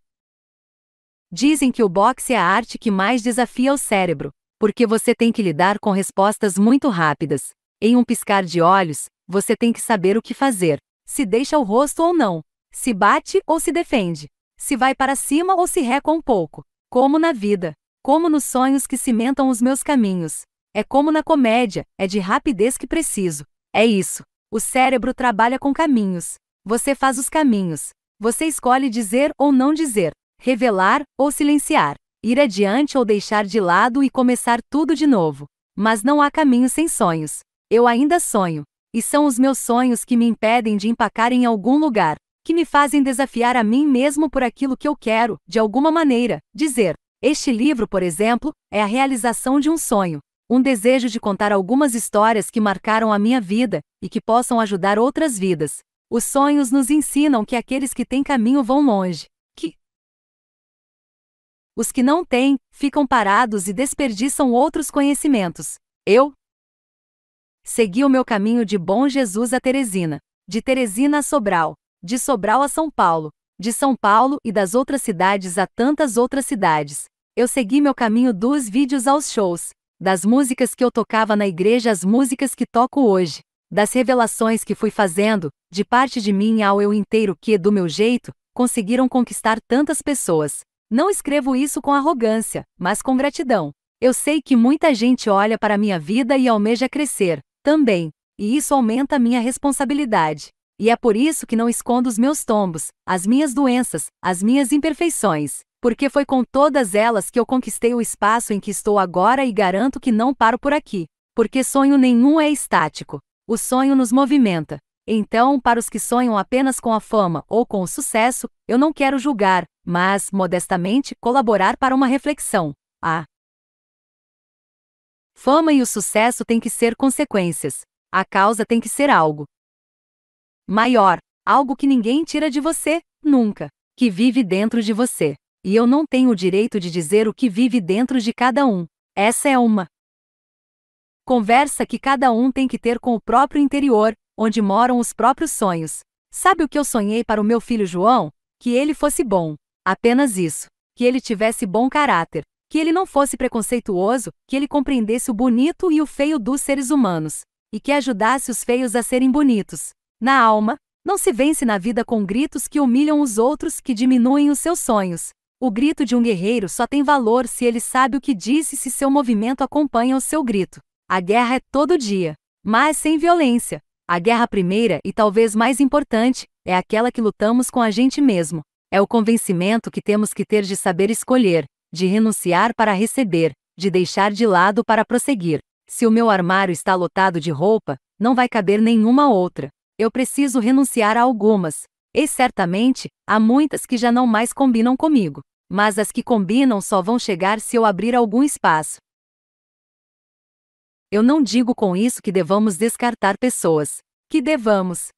Dizem que o boxe é a arte que mais desafia o cérebro, porque você tem que lidar com respostas muito rápidas. Em um piscar de olhos, você tem que saber o que fazer, se deixa o rosto ou não, se bate ou se defende, se vai para cima ou se recua um pouco. Como na vida, como nos sonhos que cimentam os meus caminhos. É como na comédia, é de rapidez que preciso. É isso. O cérebro trabalha com caminhos. Você faz os caminhos. Você escolhe dizer ou não dizer, revelar ou silenciar, ir adiante ou deixar de lado e começar tudo de novo. Mas não há caminho sem sonhos. Eu ainda sonho. E são os meus sonhos que me impedem de empacar em algum lugar, que me fazem desafiar a mim mesmo por aquilo que eu quero, de alguma maneira, dizer. Este livro, por exemplo, é a realização de um sonho, um desejo de contar algumas histórias que marcaram a minha vida e que possam ajudar outras vidas. Os sonhos nos ensinam que aqueles que têm caminho vão longe, que os que não têm, ficam parados e desperdiçam outros conhecimentos. Eu segui o meu caminho de Bom Jesus a Teresina, de Teresina a Sobral, de Sobral a São Paulo, de São Paulo e das outras cidades a tantas outras cidades. Eu segui meu caminho dos vídeos aos shows, das músicas que eu tocava na igreja às músicas que toco hoje, das revelações que fui fazendo, de parte de mim ao eu inteiro que, do meu jeito, conseguiram conquistar tantas pessoas. Não escrevo isso com arrogância, mas com gratidão. Eu sei que muita gente olha para a minha vida e almeja crescer, também, e isso aumenta a minha responsabilidade. E é por isso que não escondo os meus tombos, as minhas doenças, as minhas imperfeições, porque foi com todas elas que eu conquistei o espaço em que estou agora e garanto que não paro por aqui, porque sonho nenhum é estático. O sonho nos movimenta. Então, para os que sonham apenas com a fama ou com o sucesso, eu não quero julgar, mas, modestamente, colaborar para uma reflexão. A fama e o sucesso têm que ser consequências. A causa tem que ser algo maior, algo que ninguém tira de você, nunca, que vive dentro de você. E eu não tenho o direito de dizer o que vive dentro de cada um. Essa é uma conversa que cada um tem que ter com o próprio interior, onde moram os próprios sonhos. Sabe o que eu sonhei para o meu filho João? Que ele fosse bom. Apenas isso. Que ele tivesse bom caráter. Que ele não fosse preconceituoso, que ele compreendesse o bonito e o feio dos seres humanos. E que ajudasse os feios a serem bonitos. Na alma, não se vence na vida com gritos que humilham os outros, que diminuem os seus sonhos. O grito de um guerreiro só tem valor se ele sabe o que diz e se seu movimento acompanha o seu grito. A guerra é todo dia, mas sem violência. A guerra primeira e talvez mais importante é aquela que lutamos com a gente mesmo. É o convencimento que temos que ter de saber escolher, de renunciar para receber, de deixar de lado para prosseguir. Se o meu armário está lotado de roupa, não vai caber nenhuma outra. Eu preciso renunciar a algumas, e certamente, há muitas que já não mais combinam comigo, mas as que combinam só vão chegar se eu abrir algum espaço. Eu não digo com isso que devamos descartar pessoas, que devamos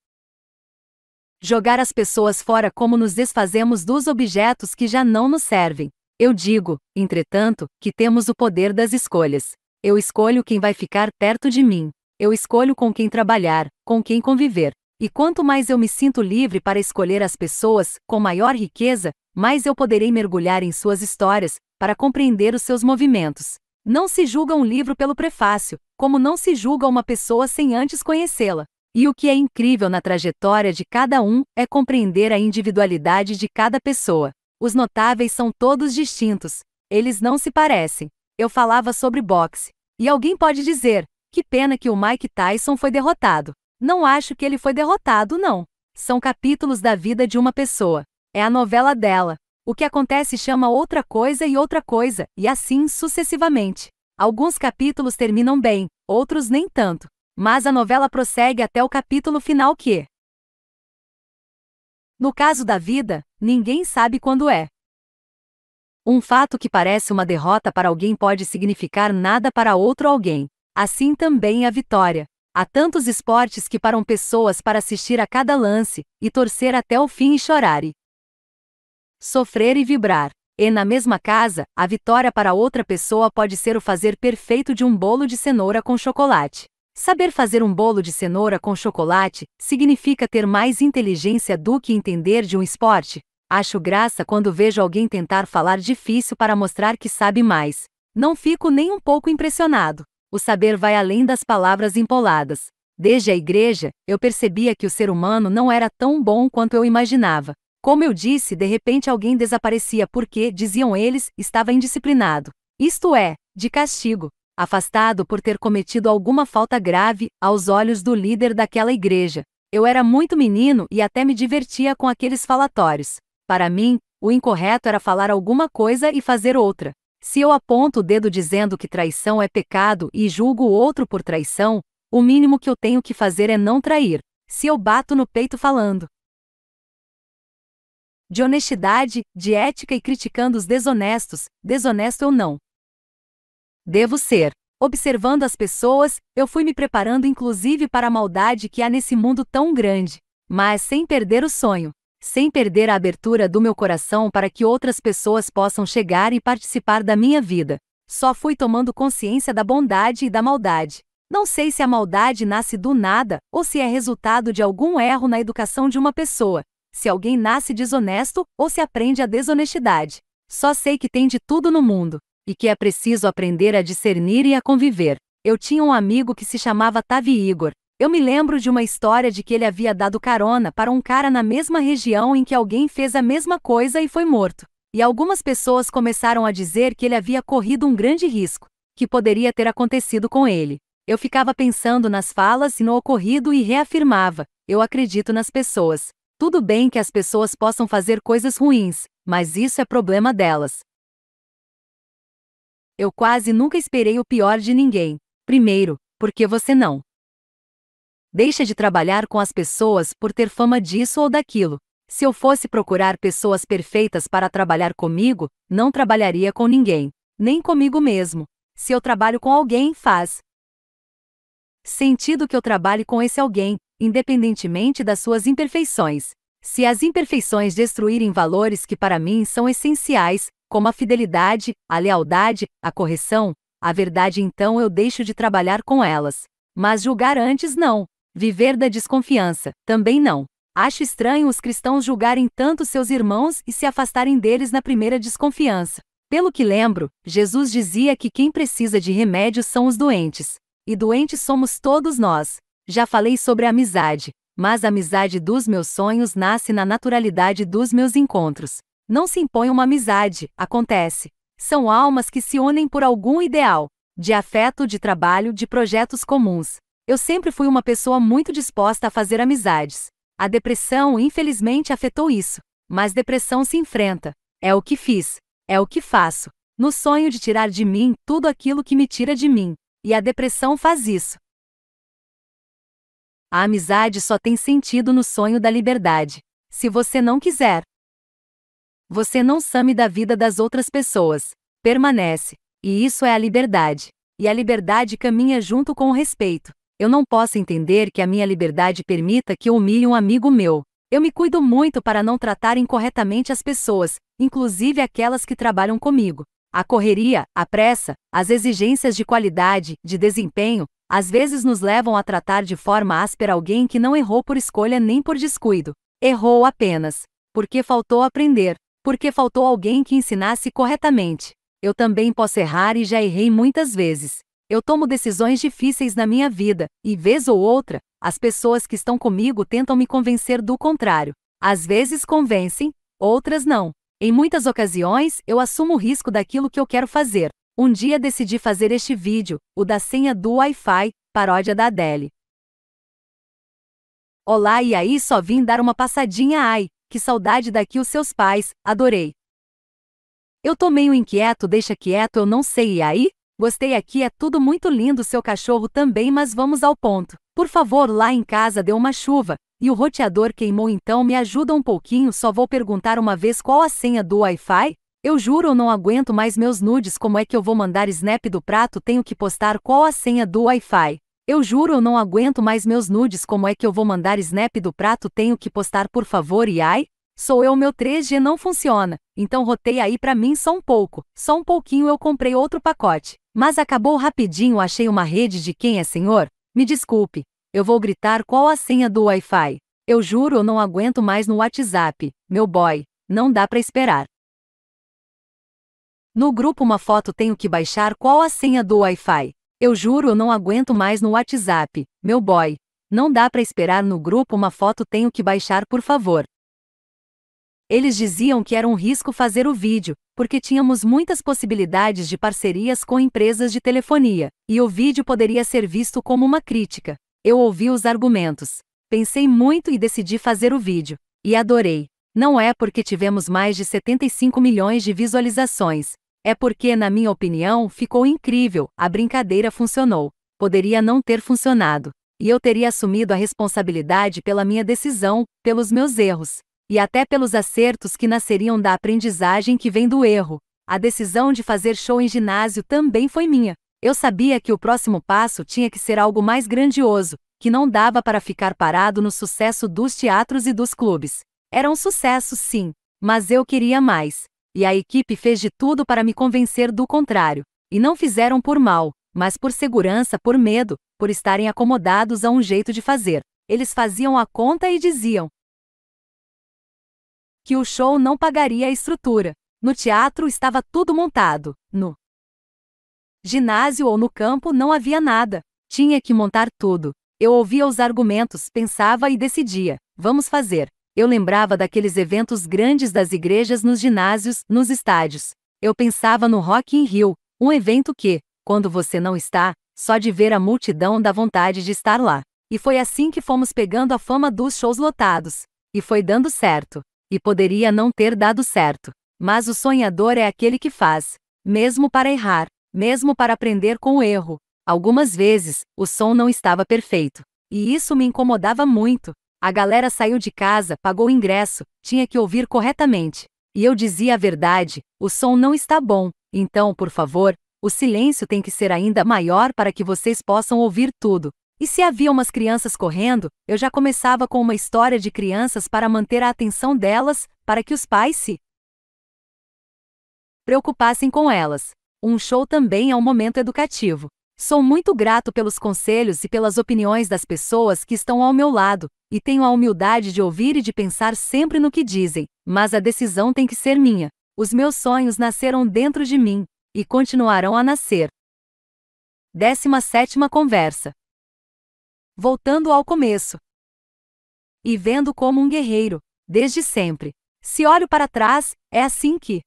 jogar as pessoas fora como nos desfazemos dos objetos que já não nos servem. Eu digo, entretanto, que temos o poder das escolhas. Eu escolho quem vai ficar perto de mim. Eu escolho com quem trabalhar, com quem conviver. E quanto mais eu me sinto livre para escolher as pessoas, com maior riqueza, mais eu poderei mergulhar em suas histórias, para compreender os seus movimentos. Não se julga um livro pelo prefácio, como não se julga uma pessoa sem antes conhecê-la. E o que é incrível na trajetória de cada um, é compreender a individualidade de cada pessoa. Os notáveis são todos distintos. Eles não se parecem. Eu falava sobre boxe. E alguém pode dizer: que pena que o Mike Tyson foi derrotado. Não acho que ele foi derrotado, não. São capítulos da vida de uma pessoa. É a novela dela. O que acontece chama outra coisa, e assim sucessivamente. Alguns capítulos terminam bem, outros nem tanto. Mas a novela prossegue até o capítulo final que, no caso da vida, ninguém sabe quando é. Um fato que parece uma derrota para alguém pode significar nada para outro alguém. Assim também a vitória. Há tantos esportes que param pessoas para assistir a cada lance, e torcer até o fim e chorar e sofrer e vibrar. E na mesma casa, a vitória para outra pessoa pode ser o fazer perfeito de um bolo de cenoura com chocolate. Saber fazer um bolo de cenoura com chocolate significa ter mais inteligência do que entender de um esporte. Acho graça quando vejo alguém tentar falar difícil para mostrar que sabe mais. Não fico nem um pouco impressionado. O saber vai além das palavras empoladas. Desde a igreja, eu percebia que o ser humano não era tão bom quanto eu imaginava. Como eu disse, de repente alguém desaparecia porque, diziam eles, estava indisciplinado. Isto é, de castigo, afastado por ter cometido alguma falta grave, aos olhos do líder daquela igreja. Eu era muito menino e até me divertia com aqueles falatórios. Para mim, o incorreto era falar alguma coisa e fazer outra. Se eu aponto o dedo dizendo que traição é pecado e julgo o outro por traição, o mínimo que eu tenho que fazer é não trair. Se eu bato no peito falando de honestidade, de ética e criticando os desonestos, desonesto eu não devo ser. Observando as pessoas, eu fui me preparando inclusive para a maldade que há nesse mundo tão grande, mas sem perder o sonho. Sem perder a abertura do meu coração para que outras pessoas possam chegar e participar da minha vida. Só fui tomando consciência da bondade e da maldade. Não sei se a maldade nasce do nada, ou se é resultado de algum erro na educação de uma pessoa, se alguém nasce desonesto ou se aprende a desonestidade. Só sei que tem de tudo no mundo, e que é preciso aprender a discernir e a conviver. Eu tinha um amigo que se chamava Tavi Igor. Eu me lembro de uma história de que ele havia dado carona para um cara na mesma região em que alguém fez a mesma coisa e foi morto. E algumas pessoas começaram a dizer que ele havia corrido um grande risco, que poderia ter acontecido com ele. Eu ficava pensando nas falas e no ocorrido e reafirmava: eu acredito nas pessoas. Tudo bem que as pessoas possam fazer coisas ruins, mas isso é problema delas. Eu quase nunca esperei o pior de ninguém. Primeiro, porque você não deixa de trabalhar com as pessoas por ter fama disso ou daquilo. Se eu fosse procurar pessoas perfeitas para trabalhar comigo, não trabalharia com ninguém, nem comigo mesmo. Se eu trabalho com alguém, faz sentido que eu trabalhe com esse alguém, independentemente das suas imperfeições. Se as imperfeições destruírem valores que para mim são essenciais, como a fidelidade, a lealdade, a correção, a verdade, então eu deixo de trabalhar com elas. Mas julgar antes não. Viver da desconfiança, também não. Acho estranho os cristãos julgarem tanto seus irmãos e se afastarem deles na primeira desconfiança. Pelo que lembro, Jesus dizia que quem precisa de remédios são os doentes. E doentes somos todos nós. Já falei sobre a amizade, mas a amizade dos meus sonhos nasce na naturalidade dos meus encontros. Não se impõe uma amizade, acontece. São almas que se unem por algum ideal, de afeto, de trabalho, de projetos comuns. Eu sempre fui uma pessoa muito disposta a fazer amizades. A depressão, infelizmente, afetou isso. Mas depressão se enfrenta. É o que fiz. É o que faço. No sonho de tirar de mim tudo aquilo que me tira de mim. E a depressão faz isso. A amizade só tem sentido no sonho da liberdade. Se você não quiser, você não some da vida das outras pessoas. Permanece. E isso é a liberdade. E a liberdade caminha junto com o respeito. Eu não posso entender que a minha liberdade permita que eu humilhe um amigo meu. Eu me cuido muito para não tratar incorretamente as pessoas, inclusive aquelas que trabalham comigo. A correria, a pressa, as exigências de qualidade, de desempenho, às vezes nos levam a tratar de forma áspera alguém que não errou por escolha nem por descuido. Errou apenas porque faltou aprender. Porque faltou alguém que ensinasse corretamente. Eu também posso errar e já errei muitas vezes. Eu tomo decisões difíceis na minha vida, e vez ou outra, as pessoas que estão comigo tentam me convencer do contrário. Às vezes convencem, outras não. Em muitas ocasiões, eu assumo o risco daquilo que eu quero fazer. Um dia decidi fazer este vídeo, o da senha do Wi-Fi, paródia da Adele. Olá, e aí, só vim dar uma passadinha, ai. Que saudade daqui os seus pais, adorei. Eu tô meio inquieto, deixa quieto, eu não sei, e aí? Gostei aqui, é tudo muito lindo, seu cachorro também, mas vamos ao ponto. Por favor, lá em casa deu uma chuva, e o roteador queimou, então me ajuda um pouquinho, só vou perguntar uma vez qual a senha do Wi-Fi? Eu juro, eu não aguento mais meus nudes, como é que eu vou mandar snap do prato, tenho que postar qual a senha do Wi-Fi? Eu juro, eu não aguento mais meus nudes, como é que eu vou mandar snap do prato, tenho que postar, por favor, e ai? Sou eu, meu 3G não funciona, então roteia aí pra mim só um pouco, só um pouquinho, eu comprei outro pacote. Mas acabou rapidinho, achei uma rede de quem é senhor? Me desculpe, eu vou gritar qual a senha do Wi-Fi. Eu juro, eu não aguento mais no WhatsApp, meu boy, não dá pra esperar. No grupo uma foto, tenho que baixar qual a senha do Wi-Fi. Eu juro, eu não aguento mais no WhatsApp, meu boy. Não dá pra esperar no grupo uma foto, tenho que baixar, por favor. Eles diziam que era um risco fazer o vídeo, porque tínhamos muitas possibilidades de parcerias com empresas de telefonia, e o vídeo poderia ser visto como uma crítica. Eu ouvi os argumentos. Pensei muito e decidi fazer o vídeo. E adorei. Não é porque tivemos mais de 75 milhões de visualizações. É porque, na minha opinião, ficou incrível, a brincadeira funcionou. Poderia não ter funcionado. E eu teria assumido a responsabilidade pela minha decisão, pelos meus erros. E até pelos acertos que nasceriam da aprendizagem que vem do erro. A decisão de fazer show em ginásio também foi minha. Eu sabia que o próximo passo tinha que ser algo mais grandioso, que não dava para ficar parado no sucesso dos teatros e dos clubes. Era um sucesso, sim, mas eu queria mais. E a equipe fez de tudo para me convencer do contrário. E não fizeram por mal, mas por segurança, por medo, por estarem acomodados a um jeito de fazer. Eles faziam a conta e diziam: que o show não pagaria a estrutura. No teatro estava tudo montado. No ginásio ou no campo não havia nada. Tinha que montar tudo. Eu ouvia os argumentos, pensava e decidia. Vamos fazer. Eu lembrava daqueles eventos grandes das igrejas nos ginásios, nos estádios. Eu pensava no Rock in Rio, um evento que, quando você não está, só de ver a multidão dá vontade de estar lá. E foi assim que fomos pegando a fama dos shows lotados. E foi dando certo. E poderia não ter dado certo. Mas o sonhador é aquele que faz. Mesmo para errar. Mesmo para aprender com o erro. Algumas vezes, o som não estava perfeito. E isso me incomodava muito. A galera saiu de casa, pagou o ingresso, tinha que ouvir corretamente. E eu dizia a verdade, o som não está bom, então, por favor, o silêncio tem que ser ainda maior para que vocês possam ouvir tudo. E se havia umas crianças correndo, eu já começava com uma história de crianças para manter a atenção delas, para que os pais se preocupassem com elas. Um show também é um momento educativo. Sou muito grato pelos conselhos e pelas opiniões das pessoas que estão ao meu lado, e tenho a humildade de ouvir e de pensar sempre no que dizem, mas a decisão tem que ser minha. Os meus sonhos nasceram dentro de mim, e continuarão a nascer. 17ª conversa. Voltando ao começo. E vendo como um guerreiro, desde sempre. Se olho para trás, é assim que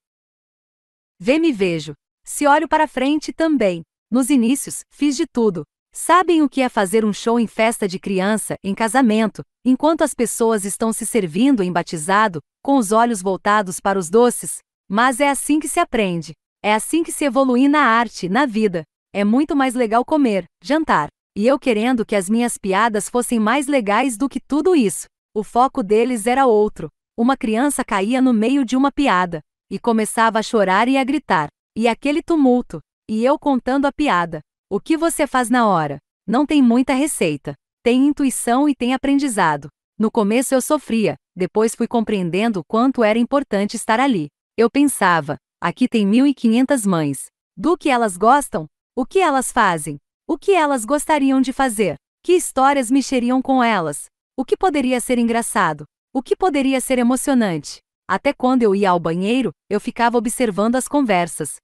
me vejo. Se olho para frente também. Nos inícios, fiz de tudo. Sabem o que é fazer um show em festa de criança, em casamento, enquanto as pessoas estão se servindo em batizado, com os olhos voltados para os doces? Mas é assim que se aprende. É assim que se evolui na arte, na vida. É muito mais legal comer, jantar. E eu querendo que as minhas piadas fossem mais legais do que tudo isso. O foco deles era outro. Uma criança caía no meio de uma piada. E começava a chorar e a gritar. E aquele tumulto. E eu contando a piada. O que você faz na hora? Não tem muita receita. Tem intuição e tem aprendizado. No começo eu sofria, depois fui compreendendo o quanto era importante estar ali. Eu pensava, aqui tem 1.500 mães. Do que elas gostam? O que elas fazem? O que elas gostariam de fazer? Que histórias mexeriam com elas? O que poderia ser engraçado? O que poderia ser emocionante? Até quando eu ia ao banheiro, eu ficava observando as conversas.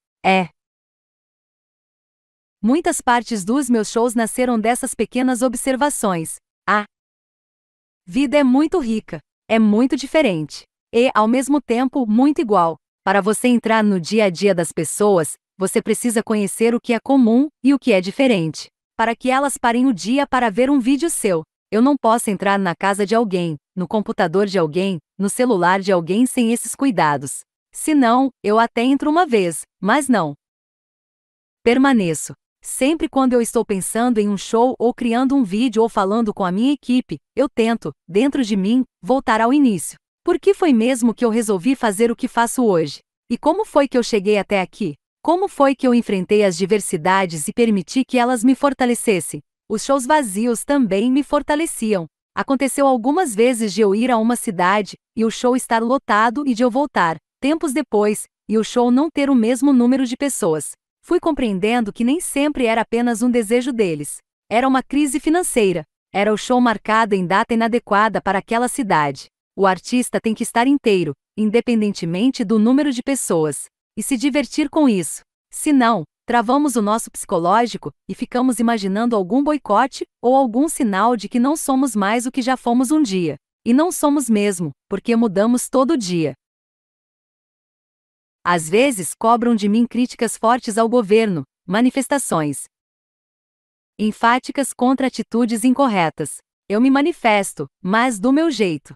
Muitas partes dos meus shows nasceram dessas pequenas observações. A vida é muito rica, é muito diferente e, ao mesmo tempo, muito igual. Para você entrar no dia a dia das pessoas, você precisa conhecer o que é comum e o que é diferente, para que elas parem o dia para ver um vídeo seu. Eu não posso entrar na casa de alguém, no computador de alguém, no celular de alguém sem esses cuidados. Se não, eu até entro uma vez, mas não permaneço. Sempre quando eu estou pensando em um show ou criando um vídeo ou falando com a minha equipe, eu tento, dentro de mim, voltar ao início. Por que foi mesmo que eu resolvi fazer o que faço hoje? E como foi que eu cheguei até aqui? Como foi que eu enfrentei as diversidades e permiti que elas me fortalecessem? Os shows vazios também me fortaleciam. Aconteceu algumas vezes de eu ir a uma cidade e o show estar lotado e de eu voltar, tempos depois, e o show não ter o mesmo número de pessoas. Fui compreendendo que nem sempre era apenas um desejo deles. Era uma crise financeira. Era o show marcado em data inadequada para aquela cidade. O artista tem que estar inteiro, independentemente do número de pessoas. E se divertir com isso. Se não, travamos o nosso psicológico e ficamos imaginando algum boicote ou algum sinal de que não somos mais o que já fomos um dia. E não somos mesmo, porque mudamos todo dia. Às vezes cobram de mim críticas fortes ao governo, manifestações enfáticas contra atitudes incorretas. Eu me manifesto, mas do meu jeito.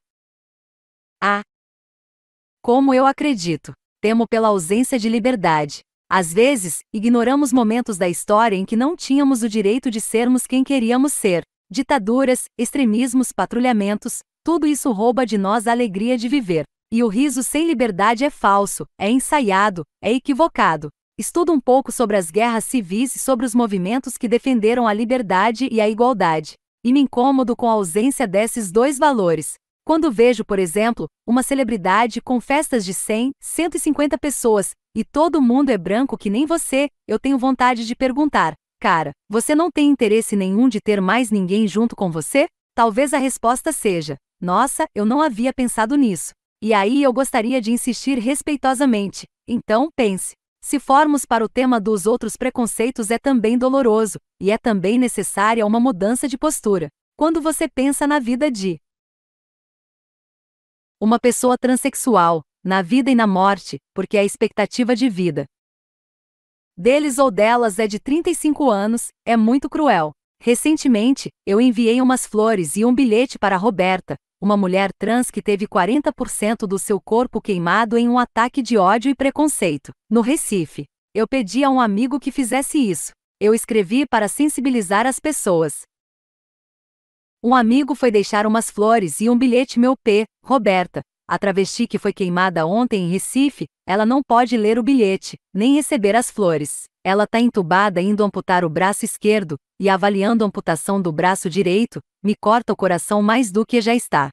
Como eu acredito. Temo pela ausência de liberdade. Às vezes, ignoramos momentos da história em que não tínhamos o direito de sermos quem queríamos ser. Ditaduras, extremismos, patrulhamentos, tudo isso rouba de nós a alegria de viver. E o riso sem liberdade é falso, é ensaiado, é equivocado. Estudo um pouco sobre as guerras civis e sobre os movimentos que defenderam a liberdade e a igualdade. E me incomodo com a ausência desses dois valores. Quando vejo, por exemplo, uma celebridade com festas de 100, 150 pessoas, e todo mundo é branco que nem você, eu tenho vontade de perguntar: cara, você não tem interesse nenhum de ter mais ninguém junto com você? Talvez a resposta seja: nossa, eu não havia pensado nisso. E aí eu gostaria de insistir respeitosamente. Então, pense. Se formos para o tema dos outros preconceitos, é também doloroso, e é também necessária uma mudança de postura. Quando você pensa na vida de uma pessoa transexual, na vida e na morte, porque a expectativa de vida deles ou delas é de 35 anos, é muito cruel. Recentemente, eu enviei umas flores e um bilhete para Roberta, uma mulher trans que teve 40% do seu corpo queimado em um ataque de ódio e preconceito, no Recife. Eu pedi a um amigo que fizesse isso. Eu escrevi para sensibilizar as pessoas. Um amigo foi deixar umas flores e um bilhete meu p. Roberta, a travesti que foi queimada ontem em Recife, ela não pode ler o bilhete, nem receber as flores. Ela tá entubada indo amputar o braço esquerdo, e avaliando a amputação do braço direito, me corta o coração mais do que já está.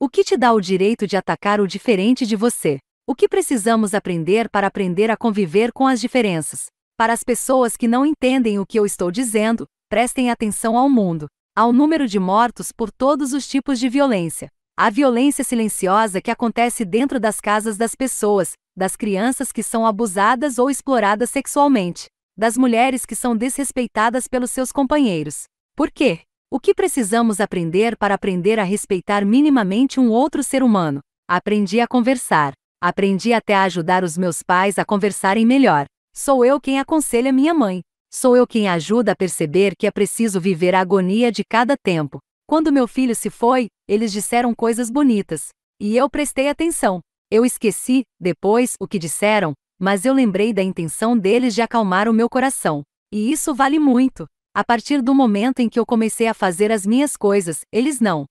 O que te dá o direito de atacar o diferente de você? O que precisamos aprender para aprender a conviver com as diferenças? Para as pessoas que não entendem o que eu estou dizendo, prestem atenção ao mundo, ao número de mortos por todos os tipos de violência. A violência silenciosa que acontece dentro das casas das pessoas, das crianças que são abusadas ou exploradas sexualmente, das mulheres que são desrespeitadas pelos seus companheiros. Por quê? O que precisamos aprender para aprender a respeitar minimamente um outro ser humano? Aprendi a conversar. Aprendi até a ajudar os meus pais a conversarem melhor. Sou eu quem aconselha minha mãe. Sou eu quem ajuda a perceber que é preciso viver a agonia de cada tempo. Quando meu filho se foi, eles disseram coisas bonitas. E eu prestei atenção. Eu esqueci, depois, o que disseram, mas eu lembrei da intenção deles de acalmar o meu coração. E isso vale muito. A partir do momento em que eu comecei a fazer as minhas coisas, eles não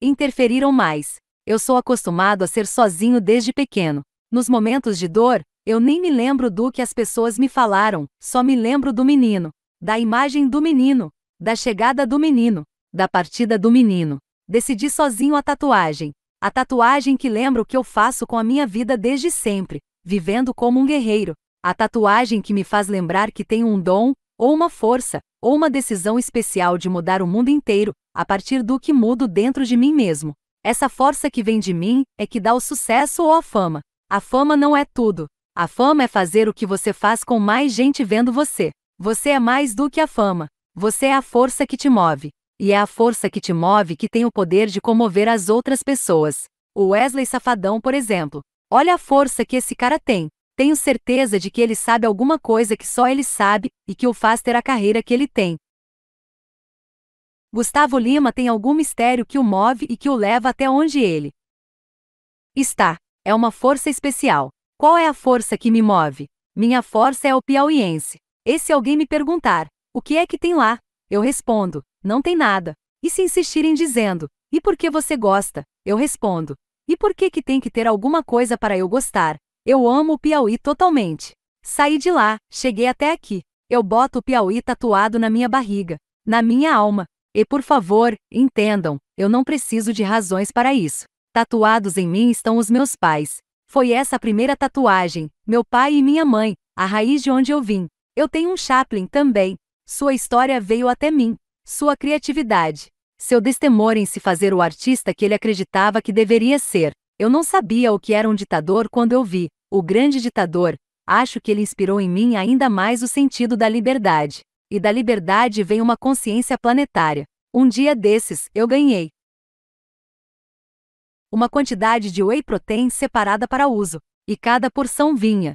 interferiram mais. Eu sou acostumado a ser sozinho desde pequeno. Nos momentos de dor, eu nem me lembro do que as pessoas me falaram, só me lembro do menino, da imagem do menino, da chegada do menino, da partida do menino. Decidi sozinho a tatuagem. A tatuagem que lembra o que eu faço com a minha vida desde sempre, vivendo como um guerreiro. A tatuagem que me faz lembrar que tenho um dom, ou uma força, ou uma decisão especial de mudar o mundo inteiro, a partir do que mudo dentro de mim mesmo. Essa força que vem de mim é que dá o sucesso ou a fama. A fama não é tudo. A fama é fazer o que você faz com mais gente vendo você. Você é mais do que a fama. Você é a força que te move. E é a força que te move que tem o poder de comover as outras pessoas. O Wesley Safadão, por exemplo. Olha a força que esse cara tem. Tenho certeza de que ele sabe alguma coisa que só ele sabe, e que o faz ter a carreira que ele tem. Gustavo Lima tem algum mistério que o move e que o leva até onde ele está. É uma força especial. Qual é a força que me move? Minha força é o piauiense. E se alguém me perguntar, o que é que tem lá? Eu respondo, não tem nada. E se insistirem dizendo, e por que você gosta? Eu respondo, e por que que tem que ter alguma coisa para eu gostar? Eu amo o Piauí totalmente. Saí de lá, cheguei até aqui. Eu boto o Piauí tatuado na minha barriga, na minha alma. E por favor, entendam, eu não preciso de razões para isso. Tatuados em mim estão os meus pais. Foi essa a primeira tatuagem, meu pai e minha mãe, a raiz de onde eu vim. Eu tenho um Chaplin também. Sua história veio até mim. Sua criatividade. Seu destemor em se fazer o artista que ele acreditava que deveria ser. Eu não sabia o que era um ditador quando eu vi O Grande Ditador. Acho que ele inspirou em mim ainda mais o sentido da liberdade. E da liberdade vem uma consciência planetária. Um dia desses, eu ganhei uma quantidade de whey protein separada para uso. E cada porção vinha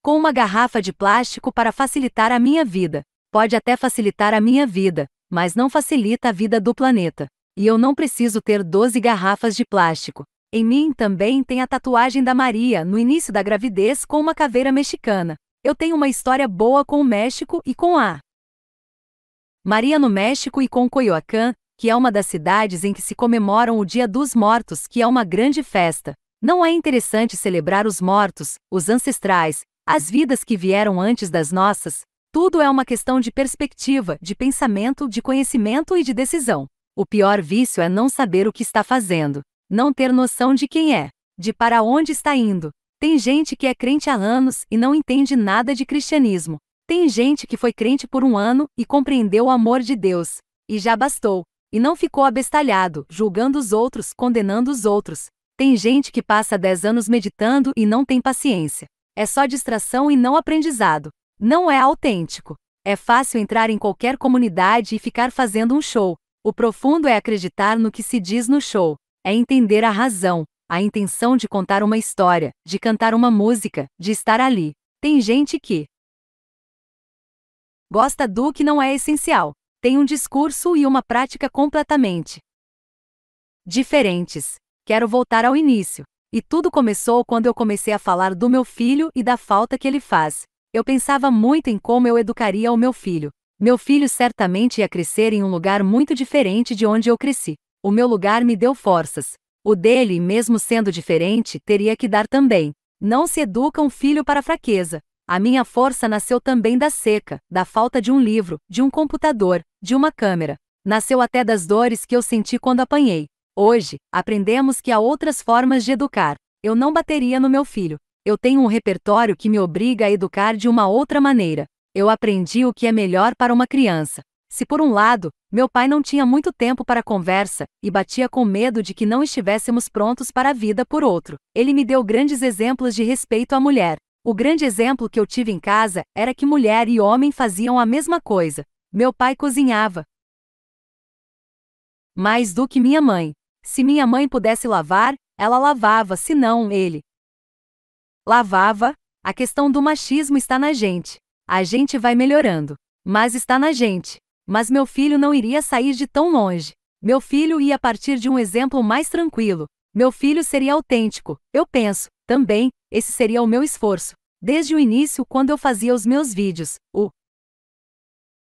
com uma garrafa de plástico para facilitar a minha vida. Pode até facilitar a minha vida, mas não facilita a vida do planeta. E eu não preciso ter 12 garrafas de plástico. Em mim também tem a tatuagem da Maria no início da gravidez com uma caveira mexicana. Eu tenho uma história boa com o México e com a Maria no México e com Coyoacán, que é uma das cidades em que se comemoram o Dia dos Mortos, que é uma grande festa. Não é interessante celebrar os mortos, os ancestrais, as vidas que vieram antes das nossas? Tudo é uma questão de perspectiva, de pensamento, de conhecimento e de decisão. O pior vício é não saber o que está fazendo, não ter noção de quem é, de para onde está indo. Tem gente que é crente há anos e não entende nada de cristianismo. Tem gente que foi crente por um ano e compreendeu o amor de Deus. E já bastou. E não ficou abestalhado, julgando os outros, condenando os outros. Tem gente que passa 10 anos meditando e não tem paciência. É só distração e não aprendizado. Não é autêntico. É fácil entrar em qualquer comunidade e ficar fazendo um show. O profundo é acreditar no que se diz no show. É entender a razão, a intenção de contar uma história, de cantar uma música, de estar ali. Tem gente que gosta do que não é essencial. Tem um discurso e uma prática completamente diferentes. Quero voltar ao início. E tudo começou quando eu comecei a falar do meu filho e da falta que ele faz. Eu pensava muito em como eu educaria o meu filho. Meu filho certamente ia crescer em um lugar muito diferente de onde eu cresci. O meu lugar me deu forças. O dele, mesmo sendo diferente, teria que dar também. Não se educa um filho para a fraqueza. A minha força nasceu também da seca, da falta de um livro, de um computador, de uma câmera. Nasceu até das dores que eu senti quando apanhei. Hoje, aprendemos que há outras formas de educar. Eu não bateria no meu filho. Eu tenho um repertório que me obriga a educar de uma outra maneira. Eu aprendi o que é melhor para uma criança. Se por um lado, meu pai não tinha muito tempo para conversa, e batia com medo de que não estivéssemos prontos para a vida, por outro, ele me deu grandes exemplos de respeito à mulher. O grande exemplo que eu tive em casa era que mulher e homem faziam a mesma coisa. Meu pai cozinhava mais do que minha mãe. Se minha mãe pudesse lavar, ela lavava, se não, ele lavava. A questão do machismo está na gente. A gente vai melhorando, mas está na gente. Mas meu filho não iria sair de tão longe. Meu filho ia partir de um exemplo mais tranquilo. Meu filho seria autêntico, eu penso, também. Esse seria o meu esforço. Desde o início, quando eu fazia os meus vídeos, o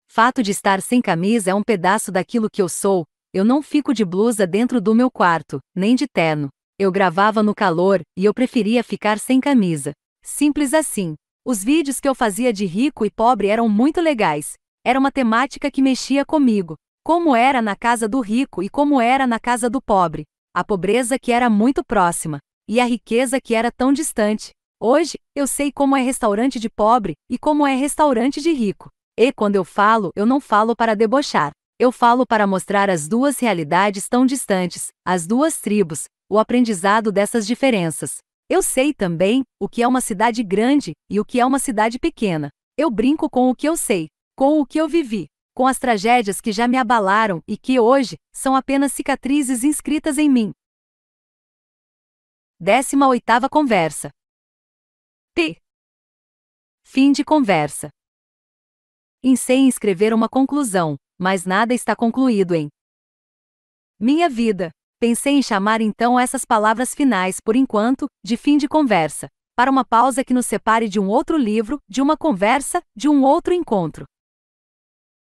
fato de estar sem camisa é um pedaço daquilo que eu sou. Eu não fico de blusa dentro do meu quarto, nem de terno. Eu gravava no calor, e eu preferia ficar sem camisa. Simples assim. Os vídeos que eu fazia de rico e pobre eram muito legais. Era uma temática que mexia comigo. Como era na casa do rico e como era na casa do pobre. A pobreza que era muito próxima. E a riqueza que era tão distante. Hoje, eu sei como é restaurante de pobre e como é restaurante de rico. E quando eu não falo para debochar. Eu falo para mostrar as duas realidades tão distantes, as duas tribos, o aprendizado dessas diferenças. Eu sei também o que é uma cidade grande e o que é uma cidade pequena. Eu brinco com o que eu sei, com o que eu vivi, com as tragédias que já me abalaram e que hoje são apenas cicatrizes inscritas em mim. 18ª conversa. T. Fim de conversa. Pensei em escrever uma conclusão, mas nada está concluído em minha vida. Pensei em chamar então essas palavras finais, por enquanto, de fim de conversa, para uma pausa que nos separe de um outro livro, de uma conversa, de um outro encontro.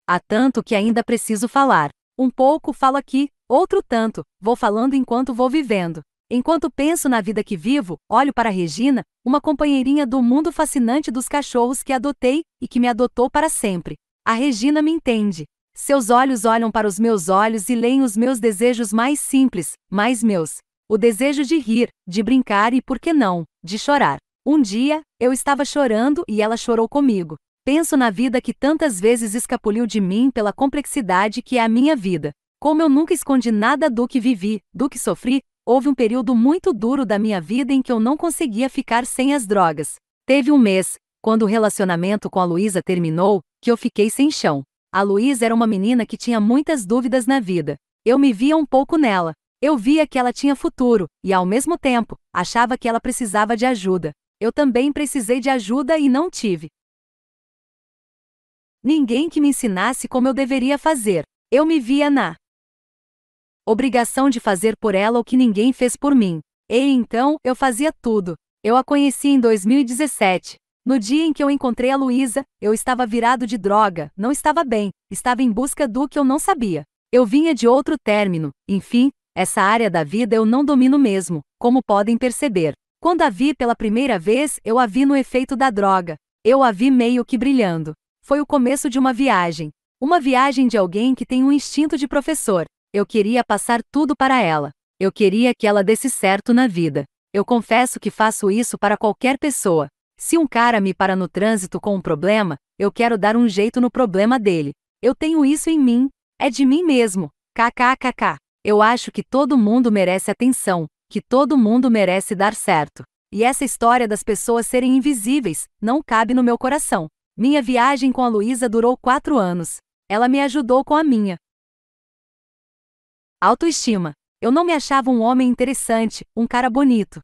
Há tanto que ainda preciso falar. Um pouco falo aqui, outro tanto vou falando enquanto vou vivendo. Enquanto penso na vida que vivo, olho para Regina, uma companheirinha do mundo fascinante dos cachorros que adotei e que me adotou para sempre. A Regina me entende. Seus olhos olham para os meus olhos e leem os meus desejos mais simples, mais meus. O desejo de rir, de brincar e, por que não, de chorar. Um dia, eu estava chorando e ela chorou comigo. Penso na vida que tantas vezes escapuliu de mim pela complexidade que é a minha vida. Como eu nunca escondi nada do que vivi, do que sofri, houve um período muito duro da minha vida em que eu não conseguia ficar sem as drogas. Teve um mês, quando o relacionamento com a Luísa terminou, que eu fiquei sem chão. A Luísa era uma menina que tinha muitas dúvidas na vida. Eu me via um pouco nela. Eu via que ela tinha futuro, e ao mesmo tempo, achava que ela precisava de ajuda. Eu também precisei de ajuda e não tive ninguém que me ensinasse como eu deveria fazer. Eu me via na obrigação de fazer por ela o que ninguém fez por mim. E então, eu fazia tudo. Eu a conheci em 2017. No dia em que eu encontrei a Luísa, eu estava virado de droga, não estava bem, estava em busca do que eu não sabia. Eu vinha de outro término, enfim, essa área da vida eu não domino mesmo, como podem perceber. Quando a vi pela primeira vez, eu a vi no efeito da droga. Eu a vi meio que brilhando. Foi o começo de uma viagem. Uma viagem de alguém que tem um instinto de professor. Eu queria passar tudo para ela. Eu queria que ela desse certo na vida. Eu confesso que faço isso para qualquer pessoa. Se um cara me para no trânsito com um problema, eu quero dar um jeito no problema dele. Eu tenho isso em mim. É de mim mesmo. KKKK. Eu acho que todo mundo merece atenção, que todo mundo merece dar certo. E essa história das pessoas serem invisíveis não cabe no meu coração. Minha viagem com a Luísa durou 4 anos. Ela me ajudou com a minha autoestima. Eu não me achava um homem interessante, um cara bonito.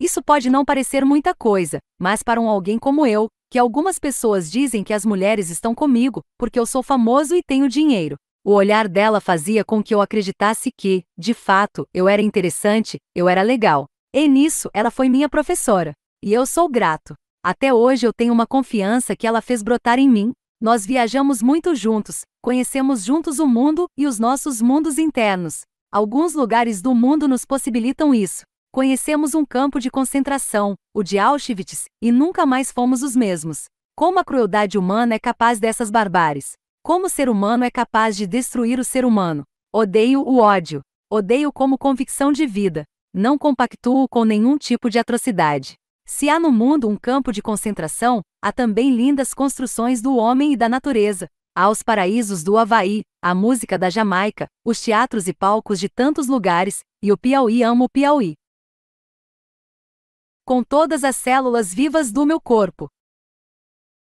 Isso pode não parecer muita coisa, mas para um alguém como eu, que algumas pessoas dizem que as mulheres estão comigo, porque eu sou famoso e tenho dinheiro. O olhar dela fazia com que eu acreditasse que, de fato, eu era interessante, eu era legal. E nisso, ela foi minha professora. E eu sou grato. Até hoje eu tenho uma confiança que ela fez brotar em mim. Nós viajamos muito juntos, conhecemos juntos o mundo e os nossos mundos internos. Alguns lugares do mundo nos possibilitam isso. Conhecemos um campo de concentração, o de Auschwitz, e nunca mais fomos os mesmos. Como a crueldade humana é capaz dessas barbáries? Como o ser humano é capaz de destruir o ser humano? Odeio o ódio. Odeio como convicção de vida. Não compactuo com nenhum tipo de atrocidade. Se há no mundo um campo de concentração, há também lindas construções do homem e da natureza. Há os paraísos do Havaí, a música da Jamaica, os teatros e palcos de tantos lugares, e o Piauí ama o Piauí. Com todas as células vivas do meu corpo.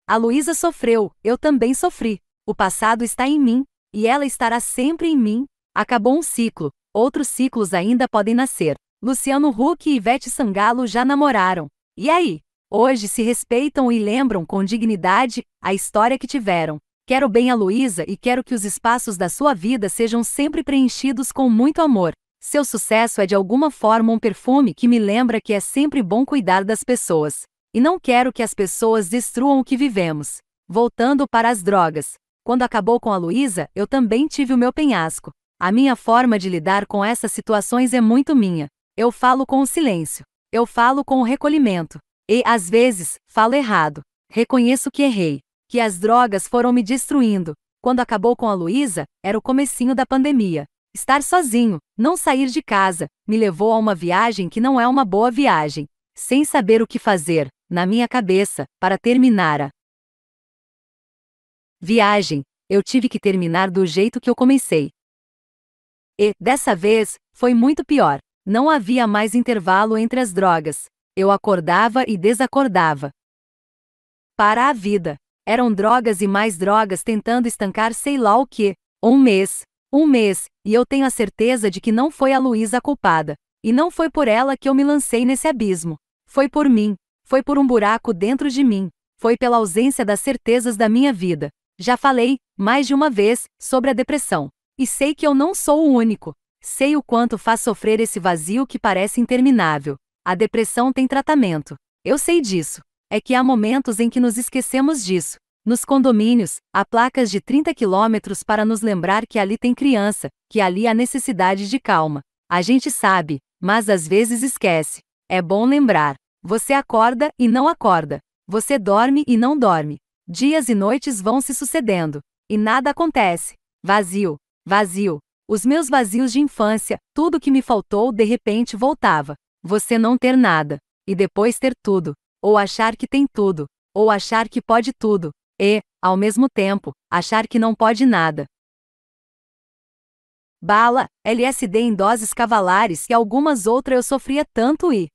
A Luísa sofreu, eu também sofri. O passado está em mim, e ela estará sempre em mim. Acabou um ciclo, outros ciclos ainda podem nascer. Luciano Huck e Ivete Sangalo já namoraram. E aí? Hoje se respeitam e lembram com dignidade a história que tiveram. Quero bem a Luísa e quero que os espaços da sua vida sejam sempre preenchidos com muito amor. Seu sucesso é de alguma forma um perfume que me lembra que é sempre bom cuidar das pessoas. E não quero que as pessoas destruam o que vivemos. Voltando para as drogas. Quando acabou com a Luísa, eu também tive o meu penhasco. A minha forma de lidar com essas situações é muito minha. Eu falo com o silêncio. Eu falo com o recolhimento. E, às vezes, falo errado. Reconheço que errei. Que as drogas foram me destruindo. Quando acabou com a Luísa, era o comecinho da pandemia. Estar sozinho, não sair de casa, me levou a uma viagem que não é uma boa viagem. Sem saber o que fazer, na minha cabeça, para terminar a viagem, eu tive que terminar do jeito que eu comecei. E, dessa vez, foi muito pior. Não havia mais intervalo entre as drogas. Eu acordava e desacordava. Para a vida. Eram drogas e mais drogas tentando estancar sei lá o quê. Um mês, e eu tenho a certeza de que não foi a Luísa a culpada. E não foi por ela que eu me lancei nesse abismo. Foi por mim. Foi por um buraco dentro de mim. Foi pela ausência das certezas da minha vida. Já falei, mais de uma vez, sobre a depressão. E sei que eu não sou o único. Sei o quanto faz sofrer esse vazio que parece interminável. A depressão tem tratamento. Eu sei disso. É que há momentos em que nos esquecemos disso. Nos condomínios, há placas de 30 quilômetros para nos lembrar que ali tem criança, que ali há necessidade de calma. A gente sabe, mas às vezes esquece. É bom lembrar. Você acorda e não acorda. Você dorme e não dorme. Dias e noites vão se sucedendo. E nada acontece. Vazio. Vazio. Os meus vazios de infância, tudo que me faltou de repente voltava. Você não ter nada. E depois ter tudo. Ou achar que tem tudo. Ou achar que pode tudo. E, ao mesmo tempo, achar que não pode nada. Bala, LSD em doses cavalares e algumas outras eu sofria tanto e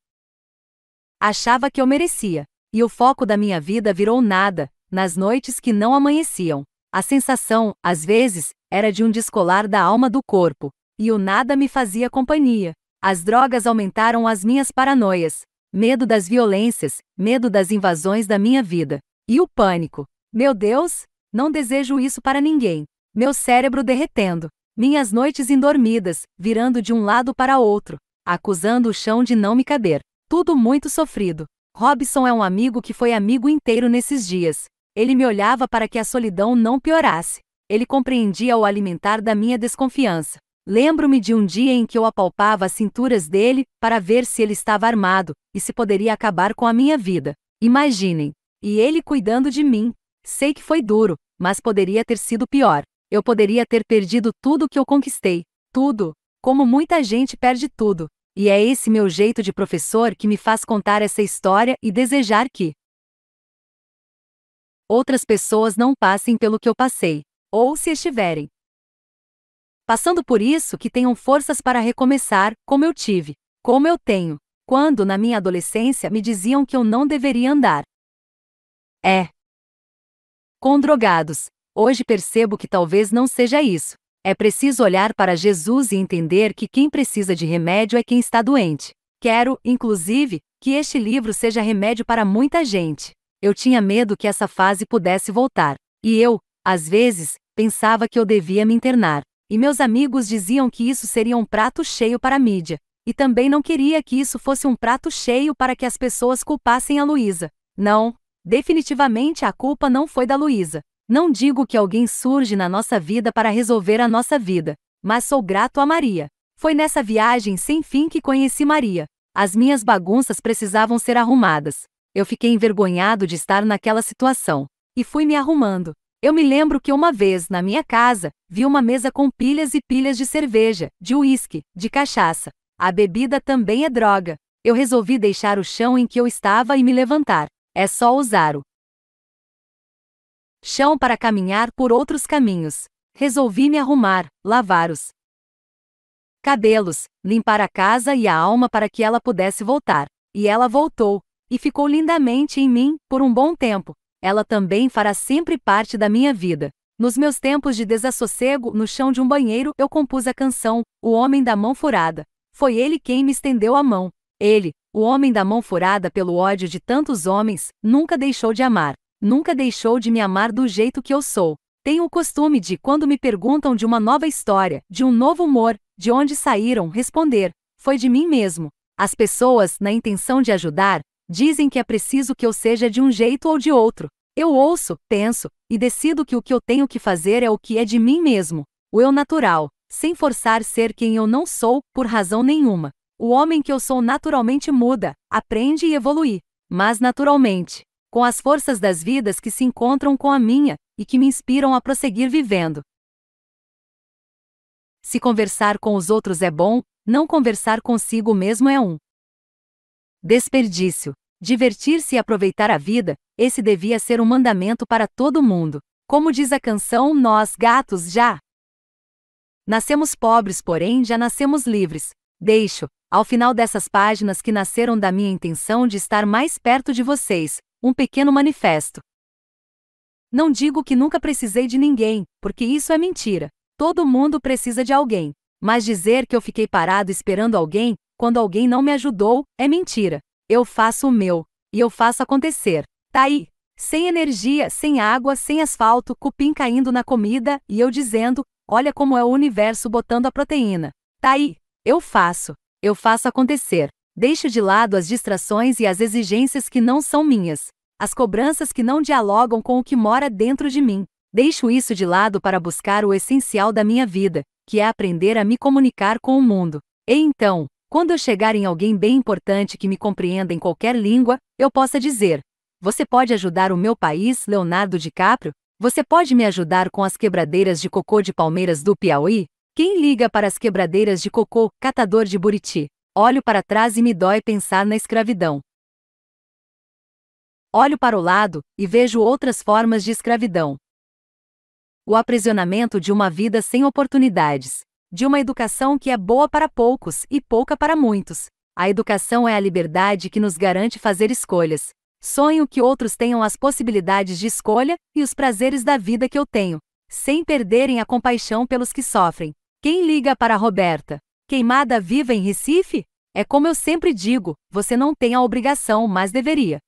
achava que eu merecia. E o foco da minha vida virou nada, nas noites que não amanheciam. A sensação, às vezes, era de um descolar da alma do corpo. E o nada me fazia companhia. As drogas aumentaram as minhas paranoias. Medo das violências, medo das invasões da minha vida. E o pânico. Meu Deus, não desejo isso para ninguém. Meu cérebro derretendo. Minhas noites indormidas, virando de um lado para outro. Acusando o chão de não me caber. Tudo muito sofrido. Robson é um amigo que foi amigo inteiro nesses dias. Ele me olhava para que a solidão não piorasse. Ele compreendia o alimentar da minha desconfiança. Lembro-me de um dia em que eu apalpava as cinturas dele, para ver se ele estava armado, e se poderia acabar com a minha vida. Imaginem. E ele cuidando de mim. Sei que foi duro, mas poderia ter sido pior. Eu poderia ter perdido tudo que eu conquistei. Tudo. Como muita gente perde tudo. E é esse meu jeito de professor que me faz contar essa história e desejar que outras pessoas não passem pelo que eu passei. Ou se estiverem passando por isso, que tenham forças para recomeçar, como eu tive, como eu tenho, quando na minha adolescência me diziam que eu não deveria andar. Com drogados, hoje percebo que talvez não seja isso. É preciso olhar para Jesus e entender que quem precisa de remédio é quem está doente. Quero, inclusive, que este livro seja remédio para muita gente. Eu tinha medo que essa fase pudesse voltar. E eu, às vezes, pensava que eu devia me internar. E meus amigos diziam que isso seria um prato cheio para a mídia. E também não queria que isso fosse um prato cheio para que as pessoas culpassem a Luísa. Não, definitivamente a culpa não foi da Luísa. Não digo que alguém surge na nossa vida para resolver a nossa vida, mas sou grato a Maria. Foi nessa viagem sem fim que conheci Maria. As minhas bagunças precisavam ser arrumadas. Eu fiquei envergonhado de estar naquela situação. E fui me arrumando. Eu me lembro que uma vez, na minha casa, vi uma mesa com pilhas e pilhas de cerveja, de uísque, de cachaça. A bebida também é droga. Eu resolvi deixar o chão em que eu estava e me levantar. É só usar o chão para caminhar por outros caminhos. Resolvi me arrumar, lavar os cabelos, limpar a casa e a alma para que ela pudesse voltar. E ela voltou, e ficou lindamente em mim, por um bom tempo. Ela também fará sempre parte da minha vida. Nos meus tempos de desassossego, no chão de um banheiro, eu compus a canção, O Homem da Mão Furada. Foi ele quem me estendeu a mão. Ele, o homem da mão furada pelo ódio de tantos homens, nunca deixou de amar. Nunca deixou de me amar do jeito que eu sou. Tenho o costume de, quando me perguntam de uma nova história, de um novo humor, de onde saíram, responder: foi de mim mesmo. As pessoas, na intenção de ajudar, dizem que é preciso que eu seja de um jeito ou de outro. Eu ouço, penso, e decido que o que eu tenho que fazer é o que é de mim mesmo. O eu natural, sem forçar ser quem eu não sou, por razão nenhuma. O homem que eu sou naturalmente muda, aprende e evolui. Mas naturalmente, com as forças das vidas que se encontram com a minha, e que me inspiram a prosseguir vivendo. Se conversar com os outros é bom, não conversar consigo mesmo é um desperdício. Divertir-se e aproveitar a vida, esse devia ser um mandamento para todo mundo. Como diz a canção, nós, gatos, já nascemos pobres, porém já nascemos livres. Deixo, ao final dessas páginas que nasceram da minha intenção de estar mais perto de vocês, um pequeno manifesto. Não digo que nunca precisei de ninguém, porque isso é mentira. Todo mundo precisa de alguém. Mas dizer que eu fiquei parado esperando alguém, quando alguém não me ajudou, é mentira. Eu faço o meu. E eu faço acontecer. Tá aí. Sem energia, sem água, sem asfalto, cupim caindo na comida, e eu dizendo, olha como é o universo botando a proteína. Tá aí. Eu faço. Eu faço acontecer. Deixo de lado as distrações e as exigências que não são minhas. As cobranças que não dialogam com o que mora dentro de mim. Deixo isso de lado para buscar o essencial da minha vida, que é aprender a me comunicar com o mundo. E então, quando eu chegar em alguém bem importante que me compreenda em qualquer língua, eu possa dizer: você pode ajudar o meu país, Leonardo DiCaprio? Você pode me ajudar com as quebradeiras de cocô de palmeiras do Piauí? Quem liga para as quebradeiras de cocô, catador de Buriti? Olho para trás e me dói pensar na escravidão. Olho para o lado e vejo outras formas de escravidão. O aprisionamento de uma vida sem oportunidades. De uma educação que é boa para poucos e pouca para muitos. A educação é a liberdade que nos garante fazer escolhas. Sonho que outros tenham as possibilidades de escolha e os prazeres da vida que eu tenho, sem perderem a compaixão pelos que sofrem. Quem liga para a Roberta? Queimada viva em Recife? É como eu sempre digo, você não tem a obrigação, mas deveria.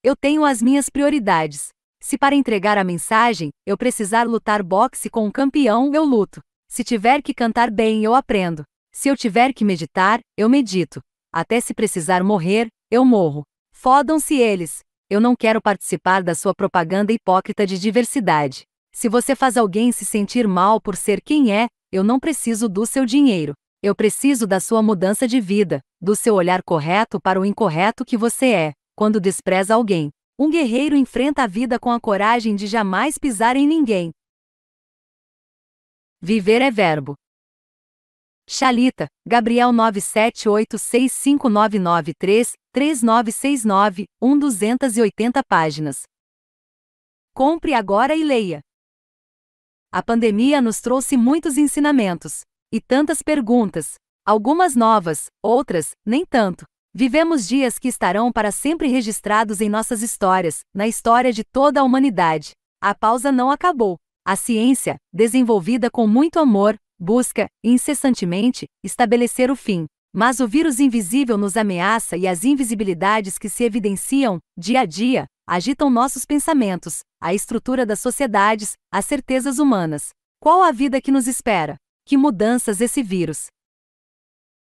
Eu tenho as minhas prioridades. Se para entregar a mensagem, eu precisar lutar boxe com um campeão, eu luto. Se tiver que cantar bem, eu aprendo. Se eu tiver que meditar, eu medito. Até se precisar morrer, eu morro. Fodam-se eles. Eu não quero participar da sua propaganda hipócrita de diversidade. Se você faz alguém se sentir mal por ser quem é, eu não preciso do seu dinheiro. Eu preciso da sua mudança de vida, do seu olhar correto para o incorreto que você é, quando despreza alguém. Um guerreiro enfrenta a vida com a coragem de jamais pisar em ninguém. Viver é verbo. Xalita, Gabriel 9786599339691, 280 páginas. Compre agora e leia. A pandemia nos trouxe muitos ensinamentos. E tantas perguntas. Algumas novas, outras, nem tanto. Vivemos dias que estarão para sempre registrados em nossas histórias, na história de toda a humanidade. A pausa não acabou. A ciência, desenvolvida com muito amor, busca, incessantemente, estabelecer o fim. Mas o vírus invisível nos ameaça e as invisibilidades que se evidenciam, dia a dia, agitam nossos pensamentos, a estrutura das sociedades, as certezas humanas. Qual a vida que nos espera? Que mudanças esse vírus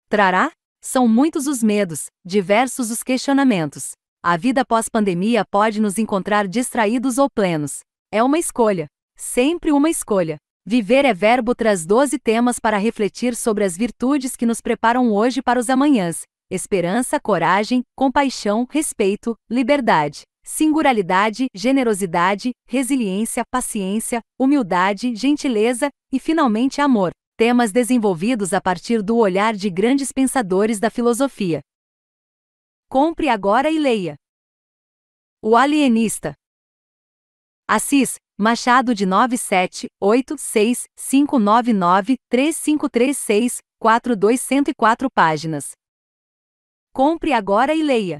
trará? São muitos os medos, diversos os questionamentos. A vida pós-pandemia pode nos encontrar distraídos ou plenos. É uma escolha. Sempre uma escolha. Viver é Verbo traz 12 temas para refletir sobre as virtudes que nos preparam hoje para os amanhãs. Esperança, coragem, compaixão, respeito, liberdade, singularidade, generosidade, resiliência, paciência, humildade, gentileza e, finalmente, amor. Temas desenvolvidos a partir do olhar de grandes pensadores da filosofia. Compre agora e leia. O Alienista. Assis, Machado de 978659935364204 páginas. Compre agora e leia.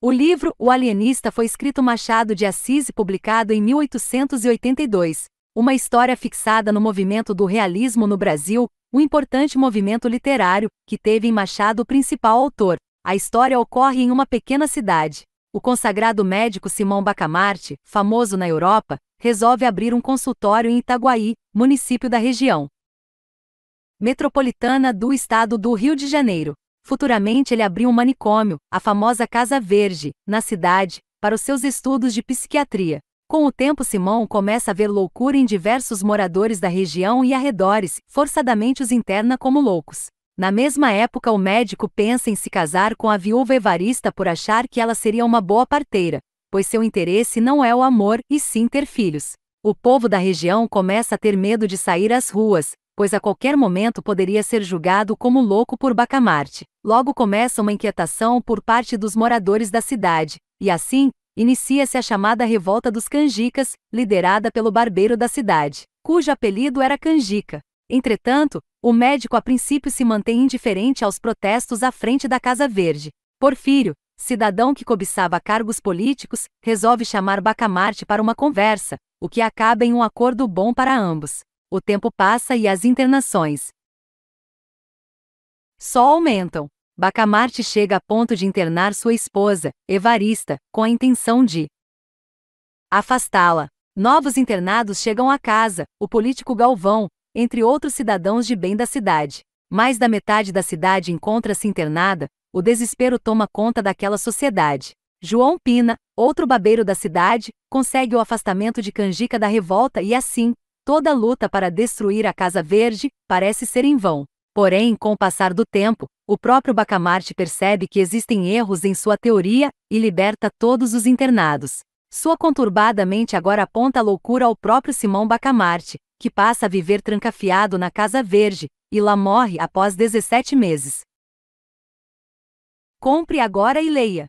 O livro O Alienista foi escrito Machado de Assis e publicado em 1882. Uma história fixada no movimento do realismo no Brasil, um importante movimento literário, que teve em Machado o principal autor. A história ocorre em uma pequena cidade. O consagrado médico Simão Bacamarte, famoso na Europa, resolve abrir um consultório em Itaguaí, município da região metropolitana do estado do Rio de Janeiro. Futuramente ele abriu um manicômio, a famosa Casa Verde, na cidade, para os seus estudos de psiquiatria. Com o tempo Simão começa a ver loucura em diversos moradores da região e arredores, forçadamente os interna como loucos. Na mesma época o médico pensa em se casar com a viúva Evarista por achar que ela seria uma boa parteira, pois seu interesse não é o amor, e sim ter filhos. O povo da região começa a ter medo de sair às ruas, pois a qualquer momento poderia ser julgado como louco por Bacamarte. Logo começa uma inquietação por parte dos moradores da cidade, e assim, inicia-se a chamada Revolta dos Canjicas, liderada pelo barbeiro da cidade, cujo apelido era Canjica. Entretanto, o médico a princípio se mantém indiferente aos protestos à frente da Casa Verde. Porfírio, cidadão que cobiçava cargos políticos, resolve chamar Bacamarte para uma conversa, o que acaba em um acordo bom para ambos. O tempo passa e as internações só aumentam. Bacamarte chega a ponto de internar sua esposa, Evarista, com a intenção de afastá-la. Novos internados chegam à casa, o político Galvão, entre outros cidadãos de bem da cidade. Mais da metade da cidade encontra-se internada, o desespero toma conta daquela sociedade. João Pina, outro babeiro da cidade, consegue o afastamento de Canjica da revolta e assim, toda a luta para destruir a Casa Verde parece ser em vão. Porém, com o passar do tempo, o próprio Bacamarte percebe que existem erros em sua teoria e liberta todos os internados. Sua conturbada mente agora aponta a loucura ao próprio Simão Bacamarte, que passa a viver trancafiado na Casa Verde, e lá morre após 17 meses. Compre agora e leia.